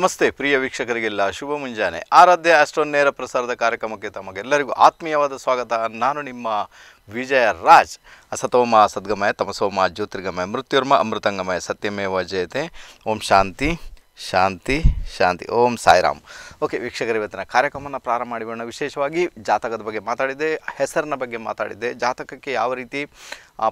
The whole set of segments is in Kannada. ನಮಸ್ತೆ ಪ್ರಿಯ ವೀಕ್ಷಕರಿಗೆಲ್ಲ ಶುಭ ಮುಂಜಾನೆ ಆರಾಧ್ಯ ಆಸ್ಟ್ರೋ ನೇರ ಪ್ರಸಾರದ ಕಾರ್ಯಕ್ರಮಕ್ಕೆ ತಮಗೆಲ್ಲರಿಗೂ ಆತ್ಮೀಯವಾದ ಸ್ವಾಗತ. ನಾನು ನಿಮ್ಮ ವಿಜಯ ರಾಜ್. ಅಸತೋಮ ಸದ್ಗಮಯ ತಮಸೋಮ ಜ್ಯೋತಿರ್ಗಮಯ ಮೃತ್ಯುರ್ಮ ಅಮೃತಂಗಮಯ ಸತ್ಯಮೇವ ಜಯತೆ. ಓಂ ಶಾಂತಿ ಶಾಂತಿ ಶಾಂತಿ. ಓಂ ಸಾಯಿರಾಮ್. ಓಕೆ ವೀಕ್ಷಕರ, ಇವತ್ತಿನ ಕಾರ್ಯಕ್ರಮವನ್ನು ಪ್ರಾರಂಭ ಮಾಡಿಬಿಡೋಣ. ವಿಶೇಷವಾಗಿ ಜಾತಕದ ಬಗ್ಗೆ ಮಾತಾಡಿದೆ, ಹೆಸರಿನ ಬಗ್ಗೆ ಮಾತಾಡಿದೆ, ಜಾತಕಕ್ಕೆ ಯಾವ ರೀತಿ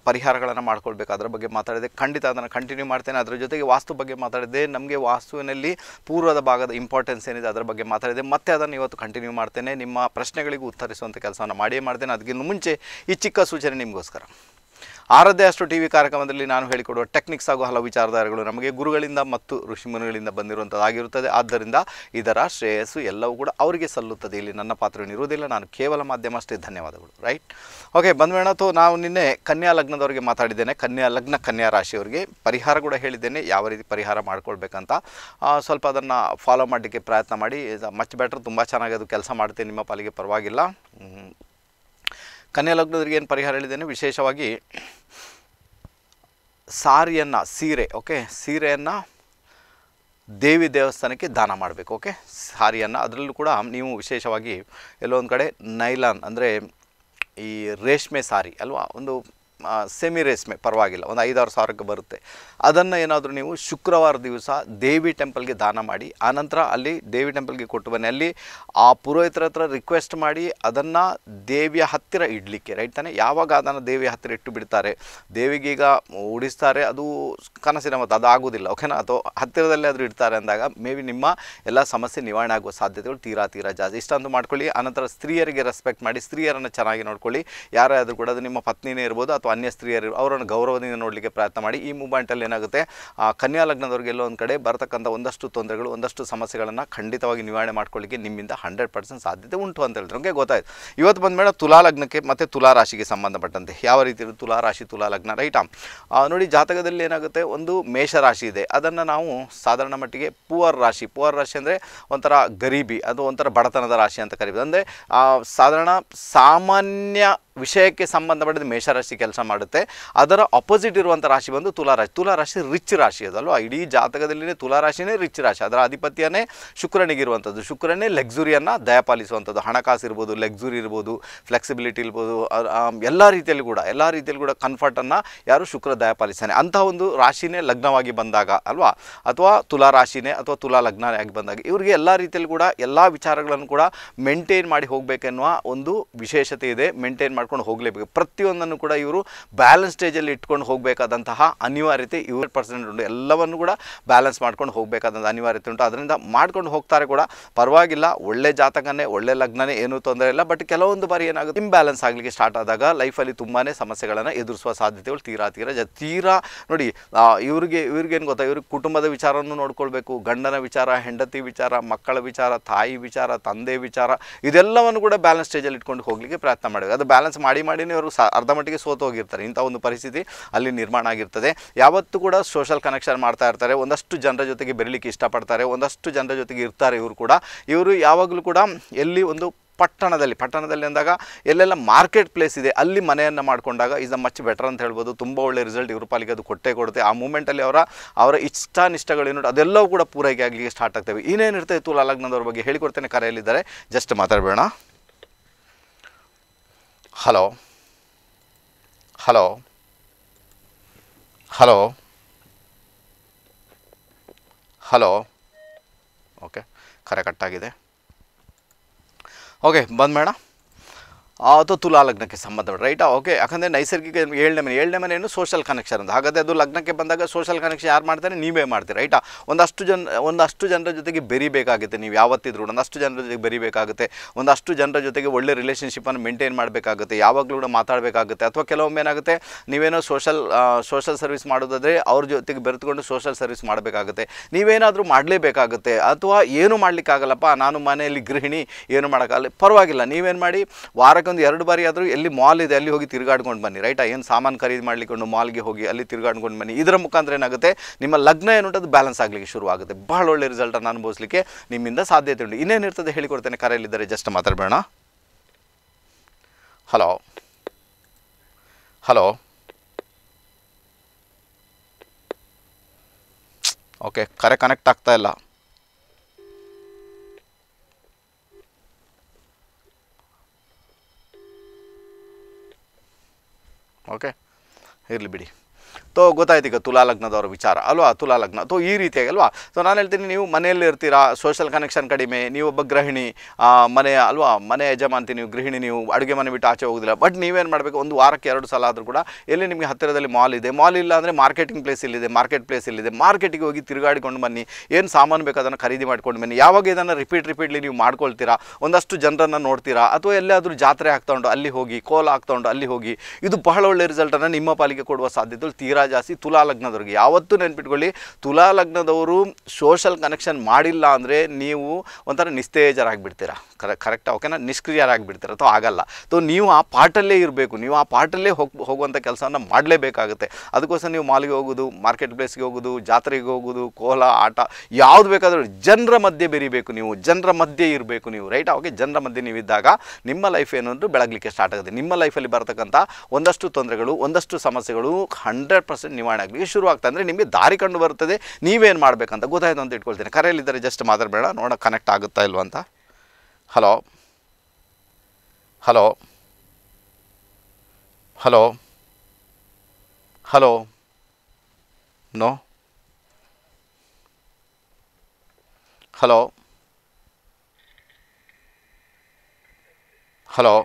ಪರಿಹಾರಗಳನ್ನು ಮಾಡ್ಕೊಳ್ಬೇಕು ಅದರ ಬಗ್ಗೆ ಮಾತಾಡಿದೆ. ಖಂಡಿತ ಅದನ್ನು ಕಂಟಿನ್ಯೂ ಮಾಡ್ತೇನೆ. ಅದರ ಜೊತೆಗೆ ವಾಸ್ತು ಬಗ್ಗೆ ಮಾತಾಡಿದೆ. ನಮಗೆ ವಾಸ್ತುವಿನಲ್ಲಿ ಪೂರ್ವದ ಭಾಗದ ಇಂಪಾರ್ಟೆನ್ಸ್ ಏನಿದೆ ಅದರ ಬಗ್ಗೆ ಮಾತಾಡಿದೆ. ಮತ್ತೆ ಅದನ್ನು ಇವತ್ತು ಕಂಟಿನ್ಯೂ ಮಾಡ್ತೇನೆ. ನಿಮ್ಮ ಪ್ರಶ್ನೆಗಳಿಗೂ ಉತ್ತರಿಸುವಂಥ ಕೆಲಸವನ್ನು ಮಾಡಿಯೇ ಮಾಡ್ತೇನೆ. ಅದಕ್ಕಿಂತ ಮುಂಚೆ ಈ ಚಿಕ್ಕ ಸೂಚನೆ ನಿಮಗೋಸ್ಕರ. ಆರಾಧ್ಯ ಆಸ್ಟ್ರೋ ಟಿವಿ ಕಾರ್ಯಕ್ರಮದಲ್ಲಿ ನಾನು ಹೇಳಿಕೊಡುವ ಟೆಕ್ನಿಕ್ಸ್ ಹಾಗೂ ಹಲವು ವಿಚಾರಧಾರೆಗಳು ನಮಗೆ ಗುರುಗಳಿಂದ ಮತ್ತು ಋಷಿಮುನಿಗಳಿಂದ ಬಂದಿರುವಂಥದ್ದಾಗಿರುತ್ತದೆ. ಆದ್ದರಿಂದ ಇದರ ಶ್ರೇಯಸ್ಸು ಎಲ್ಲವೂ ಕೂಡ ಅವರಿಗೆ ಸಲ್ಲುತ್ತದೆ. ಇಲ್ಲಿ ನನ್ನ ಪಾತ್ರವೇನಿರುವುದಿಲ್ಲ. ನಾನು ಕೇವಲ ಮಾಧ್ಯಮ ಅಷ್ಟೇ. ಧನ್ಯವಾದಗಳು. ರೈಟ್. ಓಕೆ, ಬಂದ್ಮೇಣತು ನಾವು ನಿನ್ನೆ ಕನ್ಯಾ ಲಗ್ನದವರಿಗೆ ಮಾತಾಡಿದ್ದೇನೆ. ಕನ್ಯಾ ಲಗ್ನ ಕನ್ಯಾ ರಾಶಿಯವರಿಗೆ ಪರಿಹಾರ ಕೂಡ ಹೇಳಿದ್ದೇನೆ, ಯಾವ ರೀತಿ ಪರಿಹಾರ ಮಾಡ್ಕೊಳ್ಬೇಕಂತ. ಸ್ವಲ್ಪ ಅದನ್ನು ಫಾಲೋ ಮಾಡಲಿಕ್ಕೆ ಪ್ರಯತ್ನ ಮಾಡಿ. ಮಚ್ ಬೆಟರ್, ತುಂಬ ಚೆನ್ನಾಗಿ ಅದು ಕೆಲಸ ಮಾಡ್ತೇನೆ. ನಿಮ್ಮ ಪಾಲಿಗೆ ಪರವಾಗಿಲ್ಲ. ಕನ್ಯಾ ಲಗ್ನದವರಿಗೆ ಏನು ಪರಿಹಾರ ಹೇಳಿದ್ದೇನೆ, ವಿಶೇಷವಾಗಿ ಸಾರಿಯನ್ನು, ಸೀರೆ, ಓಕೆ, ಸೀರೆಯನ್ನು ದೇವಿ ದೇವಸ್ಥಾನಕ್ಕೆ ದಾನ ಮಾಡಬೇಕು. ಓಕೆ, ಸಾರಿಯನ್ನು ಅದರಲ್ಲೂ ಕೂಡ ನೀವು ವಿಶೇಷವಾಗಿ ಎಲ್ಲೊಂದು ಕಡೆ ನೈಲಾನ್ ಅಂದರೆ ಈ ರೇಷ್ಮೆ ಸಾರಿ ಅಲ್ವಾ, ಒಂದು ಸೆಮಿ ರೇಷ್ಮೆ ಪರವಾಗಿಲ್ಲ, ಒಂದು 5,000 ರೂಪಾಯಿಗೆ ಬರುತ್ತೆ. ಅದನ್ನು ಏನಾದರೂ ನೀವು ಶುಕ್ರವಾರ ದಿವಸ ದೇವಿ ಟೆಂಪಲ್ಗೆ ದಾನ ಮಾಡಿ, ಆನಂತರ ಅಲ್ಲಿ ದೇವಿ ಟೆಂಪಲ್ಗೆ ಕೊಟ್ಟು ಬನ್ನಿ. ಅಲ್ಲಿ ಆ ಪುರೋಹಿತರ ಹತ್ರ ರಿಕ್ವೆಸ್ಟ್ ಮಾಡಿ ಅದನ್ನು ದೇವಿಯ ಹತ್ತಿರ ಇಡಲಿಕ್ಕೆ, ರೈಟ್ ತಾನೆ. ಯಾವಾಗ ಅದನ್ನು ದೇವಿಯ ಹತ್ತಿರ ಇಟ್ಟು ಬಿಡ್ತಾರೆ, ದೇವಿಗೀಗ ಉಡಿಸ್ತಾರೆ, ಅದು ಕನಸಿನ ಮತ್ತು ಅದು ಆಗೋದಿಲ್ಲ, ಓಕೆನಾ. ಅಥವಾ ಹತ್ತಿರದಲ್ಲಿ ಆದರೂ ಇಡ್ತಾರೆ ಅಂದಾಗ ಮೇ ಬಿ ನಿಮ್ಮ ಎಲ್ಲ ಸಮಸ್ಯೆ ನಿವಾರಣೆ ಆಗುವ ಸಾಧ್ಯತೆಗಳು ತೀರಾ ಜಾಸ್ತಿ. ಇಷ್ಟಂತೂ ಮಾಡ್ಕೊಳ್ಳಿ. ಆನಂತರ ಸ್ತ್ರೀಯರಿಗೆ ರೆಸ್ಪೆಕ್ಟ್ ಮಾಡಿ, ಸ್ತ್ರೀಯರನ್ನು ಚೆನ್ನಾಗಿ ನೋಡ್ಕೊಳ್ಳಿ. ಯಾರಾದರೂ ಕೂಡ ಅದು ನಿಮ್ಮ ಪತ್ನಿನೇ ಇರ್ಬೋದು ಅಥವಾ ಅನ್ಯ ಸ್ತ್ರೀಯರು, ಅವರನ್ನು ಗೌರವದಿಂದ ನೋಡಲಿಕ್ಕೆ ಪ್ರಯತ್ನ ಮಾಡಿ. ಈ ಮೂಮೆಂಟಲ್ಲಿ ಏನಾಗುತ್ತೆ, ಕನ್ಯಾ ಲಗ್ನದವ್ರಿಗೆಲ್ಲೋ ಒಂದು ಕಡೆ ಬರತಕ್ಕಂಥ ಒಂದಷ್ಟು ತೊಂದರೆಗಳು, ಒಂದಷ್ಟು ಸಮಸ್ಯೆಗಳನ್ನು ಖಂಡಿತವಾಗಿ ನಿವಾರಣೆ ಮಾಡ್ಕೊಳ್ಳಿಕ್ಕೆ ನಿಮ್ಮಿಂದ 100% ಸಾಧ್ಯತೆ ಉಂಟು ಅಂತ ಹೇಳಿದ್ರು. ನಮಗೆ ಗೊತ್ತಾಯಿತು. ಇವತ್ತು ಬಂದಮೇಲೆ ತುಲಾ ಲಗ್ನಕ್ಕೆ ಮತ್ತು ತುಲಾ ರಾಶಿಗೆ ಸಂಬಂಧಪಟ್ಟಂತೆ ಯಾವ ರೀತಿ ಇರೋದು ತುಲಾ ರಾಶಿ ತುಲಾ ಲಗ್ನ, ರೈಟಾ. ನೋಡಿ, ಜಾತಕದಲ್ಲಿ ಏನಾಗುತ್ತೆ, ಒಂದು ಮೇಷರಾಶಿ ಇದೆ. ಅದನ್ನು ನಾವು ಸಾಧಾರಣ ಮಟ್ಟಿಗೆ ಪುವರ್ ರಾಶಿ ಅಂದರೆ ಒಂಥರ ಗರೀಬಿ, ಅದು ಒಂಥರ ಬಡತನದ ರಾಶಿ ಅಂತ ಕರೀಬೋದು. ಅಂದರೆ ಸಾಧಾರಣ ಸಾಮಾನ್ಯ ವಿಷಯಕ್ಕೆ ಸಂಬಂಧಪಟ್ಟಿದ ಮೇಷರಾಶಿ ಕೆಲಸ ಮಾಡುತ್ತೆ. ಅದರ ಅಪೋಸಿಟ್ ಇರುವಂಥ ರಾಶಿ ಬಂದು ತುಲಾರಾಶಿ. ತುಲಾರಾಶಿ ರಿಚ್ ರಾಶಿ ಅದಲ್ವ. ಇಡೀ ಜಾತಕದಲ್ಲಿನೇ ತುಲಾರಾಶಿನೇ ರಿಚ್ ರಾಶಿ. ಅದರ ಅಧಿಪತಿಯೇ ಶುಕ್ರನಿಗಿರುವಂಥದ್ದು. ಶುಕ್ರನೇ ಲಕ್ಸುರಿಯನ್ನು ದಯಪಾಲಿಸುವಂಥದ್ದು. ಹಣಕಾಸು ಇರ್ಬೋದು, ಲಕ್ಸುರಿ ಇರ್ಬೋದು, ಫ್ಲೆಕ್ಸಿಬಿಲಿಟಿ ಇರ್ಬೋದು, ಎಲ್ಲ ರೀತಿಯಲ್ಲಿ ಕೂಡ ಕಂಫರ್ಟನ್ನು ಯಾರು ಶುಕ್ರ ದಯಪಾಲಿಸ್ತಾನೆ. ಅಂಥ ಒಂದು ರಾಶಿನೇ ಲಗ್ನವಾಗಿ ಬಂದಾಗ ಅಲ್ವಾ, ಅಥವಾ ತುಲಾರಾಶಿನೇ ಅಥವಾ ತುಲಾ ಲಗ್ನವಾಗಿ ಬಂದಾಗ ಇವರಿಗೆ ಎಲ್ಲ ರೀತಿಯಲ್ಲಿ ಕೂಡ ಎಲ್ಲ ವಿಚಾರಗಳನ್ನು ಕೂಡ ಮೇಂಟೈನ್ ಮಾಡಿ ಹೋಗಬೇಕೆನ್ನುವ ಒಂದು ವಿಶೇಷತೆ ಇದೆ. ಮೇಂಟೈನ್ ಮಾಡಿ ಹೋಗಲೇಬೇಕು. ಪ್ರತಿಯೊಂದನ್ನು ಕೂಡ ಇವರು ಬ್ಯಾಲೆನ್ಸ್ ಸ್ಟೇಜಲ್ಲಿ ಇಟ್ಕೊಂಡು ಹೋಗಬೇಕಾದಂತಹ ಅನಿವಾರ್ಯತೆ 100% ಉಂಟು. ಎಲ್ಲವನ್ನು ಕೂಡ ಬ್ಯಾಲೆನ್ಸ್ ಮಾಡ್ಕೊಂಡು ಹೋಗಬೇಕಾದಂಥ ಅನಿವಾರ್ಯತೆ ಉಂಟು. ಅದರಿಂದ ಮಾಡ್ಕೊಂಡು ಹೋಗ್ತಾರೆ ಕೂಡ, ಪರವಾಗಿಲ್ಲ. ಒಳ್ಳೆ ಜಾತಕನೇ, ಒಳ್ಳೆ ಲಗ್ನನೇ, ಏನೂ ತೊಂದರೆ ಇಲ್ಲ. ಬಟ್ ಕೆಲವೊಂದು ಬಾರಿ ಏನಾಗುತ್ತೆ, ಇಂಬ್ಯಾಲೆನ್ಸ್ ಆಗಲಿಕ್ಕೆ ಸ್ಟಾರ್ಟ್ ಆದಾಗ ಲೈಫಲ್ಲಿ ತುಂಬಾ ಸಮಸ್ಯೆಗಳನ್ನು ಎದುರಿಸುವ ಸಾಧ್ಯತೆಗಳು ತೀರಾ. ನೋಡಿ, ಇವ್ರಿಗೇನು ಗೊತ್ತಾ, ಇವ್ರಿಗೆ ಕುಟುಂಬದ ವಿಚಾರವನ್ನು ನೋಡ್ಕೊಳ್ಬೇಕು. ಗಂಡನ ವಿಚಾರ, ಹೆಂಡತಿ ವಿಚಾರ, ಮಕ್ಕಳ ವಿಚಾರ, ತಾಯಿ ವಿಚಾರ, ತಂದೆ ವಿಚಾರ, ಇದೆಲ್ಲವನ್ನು ಕೂಡ ಬ್ಯಾಲೆನ್ಸ್ ಸ್ಟೇಜಲ್ಲಿ ಇಟ್ಕೊಂಡು ಹೋಗಲಿಕ್ಕೆ ಪ್ರಯತ್ನ ಮಾಡಬೇಕು. ಅದು ಬ್ಯಾಲೆನ್ಸ್ ಮಾಡಿನೇ ಅವರು ಅರ್ಧ ಮಟ್ಟಿಗೆ ಸೋತು ಹೋಗಿರ್ತಾರೆ. ಇಂಥ ಒಂದು ಪರಿಸ್ಥಿತಿ ಅಲ್ಲಿ ನಿರ್ಮಾಣ ಆಗಿರ್ತದೆ. ಯಾವತ್ತೂ ಕೂಡ ಸೋಷಲ್ ಕನೆಕ್ಷನ್ ಮಾಡ್ತಾ ಇರ್ತಾರೆ. ಒಂದಷ್ಟು ಜನರ ಜೊತೆಗೆ ಬೆರಲಿಕ್ಕೆ ಇಷ್ಟಪಡ್ತಾರೆ, ಒಂದಷ್ಟು ಜನರ ಜೊತೆಗೆ ಇರ್ತಾರೆ ಇವರು ಕೂಡ. ಇವರು ಯಾವಾಗಲೂ ಕೂಡ ಎಲ್ಲಿ ಒಂದು ಪಟ್ಟಣದಲ್ಲಿ ಅಂದಾಗ ಎಲ್ಲೆಲ್ಲ ಮಾರ್ಕೆಟ್ ಪ್ಲೇಸ್ ಇದೆ ಅಲ್ಲಿ ಮನೆಯನ್ನು ಮಾಡಿಕೊಂಡಾಗ ಈಸ್ ಅ ಮಚ್ ಬೆಟರ್ ಅಂತ ಹೇಳ್ಬೋದು. ತುಂಬ ಒಳ್ಳೆ ರಿಸಲ್ಟ್ ಇವ್ರ ಪಾಲಿಗೆ ಅದು ಕೊಟ್ಟೇ ಕೊಡುತ್ತೆ. ಆ ಮೂಮೆಂಟಲ್ಲಿ ಅವರ ಇಷ್ಟಾನಿಷ್ಟಗಳೇನು ಅದೆಲ್ಲವೂ ಕೂಡ ಪೂರೈಕೆ ಆಗಲಿಕ್ಕೆ ಸ್ಟಾರ್ಟ್ ಆಗ್ತವೆ. ಇನ್ನೇನಿರ್ತದೆ ತುಲಾ ಲಗ್ನದವ್ರ ಬಗ್ಗೆ ಹೇಳಿಕೊಡ್ತೇನೆ. ಕರೆಯಲ್ಲಿದ್ದಾರೆ, ಜಸ್ಟ್ ಮಾತಾಡಬೇಡ. Hello hello hello hello okay, ಕರೆ ಕಟ್ಟಾಗಿದೆ. ಓಕೆ, ಬಂದ್ಬೇಡ. ಅಥವಾ ತುಲಾ ಲಗ್ನಕ್ಕೆ ಸಂಬಂಧಪಟ್ಟ, ರೈಟಾ. ಓಕೆ, ಯಾಕಂದರೆ ನೈಸರ್ಗಿಕ ಏಳನೇ ಮನೆ ಏನು ಸೋಷಲ್ ಕನೆಕ್ಷನ್ ಅಂತ. ಹಾಗಾದರೆ ಅದು ಲಗ್ನಕ್ಕೆ ಬಂದಾಗ ಸೋಷಲ್ ಕನೆಕ್ಷನ್ ಯಾರು ಮಾಡ್ತಾರೆ, ನೀವೇ ಮಾಡ್ತೀರಿ, ರೈಟಾ. ಒಂದಷ್ಟು ಜನರ ಜೊತೆಗೆ ಬೆರಿಬೇಕಾಗುತ್ತೆ. ನೀವು ಯಾವತ್ತಿದ್ರು ಒಂದಷ್ಟು ಜನರ ಜೊತೆಗೆ ಬೆರಿಬೇಕಾಗುತ್ತೆ. ಒಂದಷ್ಟು ಜನರ ಜೊತೆಗೆ ಒಳ್ಳೆ ರಿಲೇಷನ್ಶಿಪ್ಪನ್ನು ಮೇಂಟೈನ್ ಮಾಡಬೇಕಾಗುತ್ತೆ. ಯಾವಾಗಲೂ ಕೂಡ ಮಾತಾಡಬೇಕಾಗುತ್ತೆ. ಅಥವಾ ಕೆಲವೊಮ್ಮೆ ಏನಾಗುತ್ತೆ, ನೀವೇನೋ ಸೋಷಲ್ ಸರ್ವಿಸ್ ಮಾಡೋದಾದರೆ ಅವ್ರ ಜೊತೆಗೆ ಬೆರೆತುಕೊಂಡು ಸೋಷಲ್ ಸರ್ವಿಸ್ ಮಾಡಬೇಕಾಗುತ್ತೆ. ನೀವೇನಾದರೂ ಮಾಡಲೇಬೇಕಾಗುತ್ತೆ. ಅಥವಾ ಏನೂ ಮಾಡಲಿಕ್ಕಾಗಲ್ಲಪ್ಪ, ನಾನು ಮನೆಯಲ್ಲಿ ಗೃಹಿಣಿ, ಏನು ಮಾಡೋಕ್ಕಾಗಲ್ಲ, ಪರವಾಗಿಲ್ಲ. ನೀವೇನು ಮಾಡಿ, ವಾರಕ್ಕೆ ಒಂದು 2 ಬಾರಿ ಆದರೂ ಎಲ್ಲಿ ಮಾಲ್ ಇದೆ ಅಲ್ಲಿ ಹೋಗಿ ತಿರುಗಾಡ್ಕೊಂಡು ಬನ್ನಿ, ರೈಟಾ. ಏನು ಸಾಮಾನು ಖರೀದಿ ಮಾಡಲಿಕ್ಕೊಂಡು ಮಾಲ್ಗೆ ಹೋಗಿ ಅಲ್ಲಿ ತಿರುಗಾಡ್ಕೊಂಡು ಬನ್ನಿ. ಇದರ ಮುಖಾಂತರ ಏನಾಗುತ್ತೆ, ನಿಮ್ಮ ಲಗ್ನ ಏನುಂಟು ಅದು ಬ್ಯಾಲೆನ್ಸ್ ಆಗಲಿಕ್ಕೆ ಶುರುವಾಗುತ್ತೆ. ಬಹಳ ಒಳ್ಳೆ ರಿಸಲ್ಟನ್ನು ಅನುಭವಿಸಲಿಕ್ಕೆ ನಿಮ್ಮಿಂದ ಸಾಧ್ಯತೆ ಉಂಟು. ಇನ್ನೇನಿರ್ತದೆ ಹೇಳಿಕೊಡ್ತೇನೆ. ಕರೆಯಲ್ಲಿದ್ದಾರೆ, ಜಸ್ಟ್ ಮಾತಾಡಬೇಡ. ಹಲೋ ಹಲೋ ಓಕೆ, ಕರೆ ಕನೆಕ್ಟ್ ಆಗ್ತಾ ಇಲ್ಲ. ಓಕೆ ಇರಲಿ ಬಿಡಿ तो ಗೊತ್ತಾಯ್ತು ಈಗ ತುಲಾ ಲಗ್ನದವರ ವಿಚಾರ ಅಲ್ವಾ ತುಲಾ ಲಗ್ನ तो ಈ ರೀತಿಯಾಗಿ ಅಲ್ವಾ ಸೊ ನಾನು ಹೇಳ್ತೀನಿ ನೀವು ಮನೆಯಲ್ಲಿ ಇರ್ತೀರಾ ಸೋಶಿಯಲ್ ಕನೆಕ್ಷನ್ ಕಡಿಮೆ ನೀವು ಒಬ್ಬ ಗೃಹಿಣಿ ಮನೆ ಅಲ್ವಾ ಮನೆ ಯಜಮಾನತಿ ನೀವು ಗೃಹಿಣಿ ನೀವು ಅಡುಗೆ ಮನೆ ಬಿಟ್ಟು ಆಚೆ ಹೋಗೋದಿಲ್ಲ ಬಟ್ ನೀವೇನು ಮಾಡಬೇಕು ಒಂದು ವಾರಕ್ಕೆ ಎರಡು ಸಲ ಆದರೂ ಕೂಡ ಎಲ್ಲಿ ನಿಮಗೆ ಹತ್ತಿರದಲ್ಲಿ ಮಾಲ್ ಇದೆ ಮಾಲ್ ಇಲ್ಲ ಅಂದರೆ ಮಾರ್ಕೆಟಿಂಗ್ ಪ್ಲೇಸ್ ಇಲ್ಲಿದೆ ಮಾರ್ಕೆಟಿಗೆ ಹೋಗಿ ತಿರುಗಾಡಿಕೊಂಡು ಬನ್ನಿ ಏನು ಸಾಮಾನು ಬೇಕು ಅದನ್ನ ಖರೀದಿ ಮಾಡ್ಕೊಂಡು ಬನ್ನಿ ಯಾವಾಗ ಇದನ್ನ ರಿಪೀಟ್ಲಿ ನೀವು ಮಾಡ್ಕೊಳ್ತೀರಾ ಒಂದಷ್ಟು ಜನರನ್ನ ನೋಡ್ತೀರಾ ಅಥವಾ ಎಲ್ಲಾದರೂ ಜಾತ್ರೆ ಆಗ್ತಾ ಉಂಟು ಅಲ್ಲಿ ಹೋಗಿ ಕೋಲ ಆಗ್ತಾ ಉಂಟು ಅಲ್ಲಿ ಹೋಗಿ ಇದು ಬಹಳ ಒಳ್ಳೆ ರಿಸಲ್ಟ್ ಅನ್ನು ನಿಮ್ಮ ಪಾಲಿಗೆ ಕೊಡುವ ಸಾಧ್ಯತೆಗಳು ತೀರಾ ಜಾಸ್ತಿ ತುಲಾ ಲಗ್ನದವರಿಗೆ ಯಾವತ್ತೂ ನೆನಪಿಟ್ಕೊಳ್ಳಿ ತುಲಾ ಲಗ್ನದವರು ಸೋಷಲ್ ಕನೆಕ್ಷನ್ ಮಾಡಿಲ್ಲ ಅಂದರೆ ನೀವು ಒಂಥರ ನಿಸ್ತೇಜರಾಗಿಬಿಡ್ತೀರಾ ಕರೆಕ್ಟಾ ಓಕೆನಾ ನಿಷ್ಕ್ರಿಯರಾಗಿಬಿಡ್ತೀರಾ ಅಥವಾ ಆಗಲ್ಲ ತೊ ನೀವು ಆ ಪಾಟಲ್ಲೇ ಇರಬೇಕು ನೀವು ಆ ಪಾಟಲ್ಲೇ ಹೋಗುವಂಥ ಕೆಲಸವನ್ನು ಮಾಡಲೇಬೇಕಾಗುತ್ತೆ ಅದಕ್ಕೋಸ್ಕರ ನೀವು ಮಾಲ್ಗೆ ಹೋಗೋದು ಮಾರ್ಕೆಟ್ ಪ್ಲೇಸ್ಗೆ ಹೋಗೋದು ಜಾತ್ರೆಗೆ ಹೋಗೋದು ಕೋಲ ಆಟ ಯಾವುದು ಬೇಕಾದರೂ ಜನರ ಮಧ್ಯೆ ಬೆರಿಬೇಕು ನೀವು ಜನರ ಮಧ್ಯೆ ಇರಬೇಕು ನೀವು ರೈಟ್ ಓಕೆ ಜನರ ಮಧ್ಯೆ ನೀವಿದ್ದಾಗ ನಿಮ್ಮ ಲೈಫ್ ಏನಂದ್ರೂ ಬೆಳಗಲಿಕ್ಕೆ ಸ್ಟಾರ್ಟ್ ಆಗುತ್ತೆ ನಿಮ್ಮ ಲೈಫಲ್ಲಿ ಬರ್ತಕ್ಕಂಥ ಒಂದಷ್ಟು ತೊಂದರೆಗಳು ಒಂದಷ್ಟು ಸಮಸ್ಯೆಗಳು 100% ನಿವಾರಣೆ ಆಗಲಿಕ್ಕೆ ಶುರುವಾಗ್ತಾ ಅಂದರೆ ನಿಮಗೆ ದಾರಿ ಕಂಡು ಬರ್ತದೆ ನೀವೇನು ಮಾಡಬೇಕಂತ ಗೊತ್ತಾಯಿತು ಅಂತ ಇಟ್ಕೊಳ್ತೀನಿ ಕರೆಯಲ್ಲಿದ್ದರೆ ಜಸ್ಟ್ ಮಾತಾಡಬೇಡ ನೋಡೋ ಕನೆಕ್ಟ್ ಆಗುತ್ತಾ ಇಲ್ವ ಅಂತ hello hello hello hello no hello hello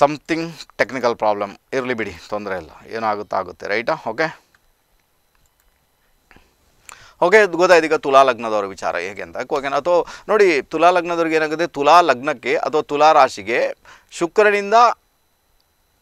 something technical problem early बिडी ತೊಂದರೆ ಇಲ್ಲ ಏನಾಗುತ್ತಾ ಆಗುತ್ತೆ ರೈಟ್ ಓಕೆ ಓಕೆ ಗೊತ್ತಾಯ್ತು ಈಗ ತುಲಾ ಲಗ್ನದವರ ವಿಚಾರ ಹೇಗೆ ಅಂತ ಓಕೆನಾ ಅಥವಾ ನೋಡಿ ತುಲಾ ಲಗ್ನದವರಿಗೆ ಏನಾಗುತ್ತೆ ತುಲಾ ಲಗ್ನಕ್ಕೆ ಅಥವಾ ತುಲಾ ರಾಶಿಗೆ ಶುಕ್ರನಿಂದ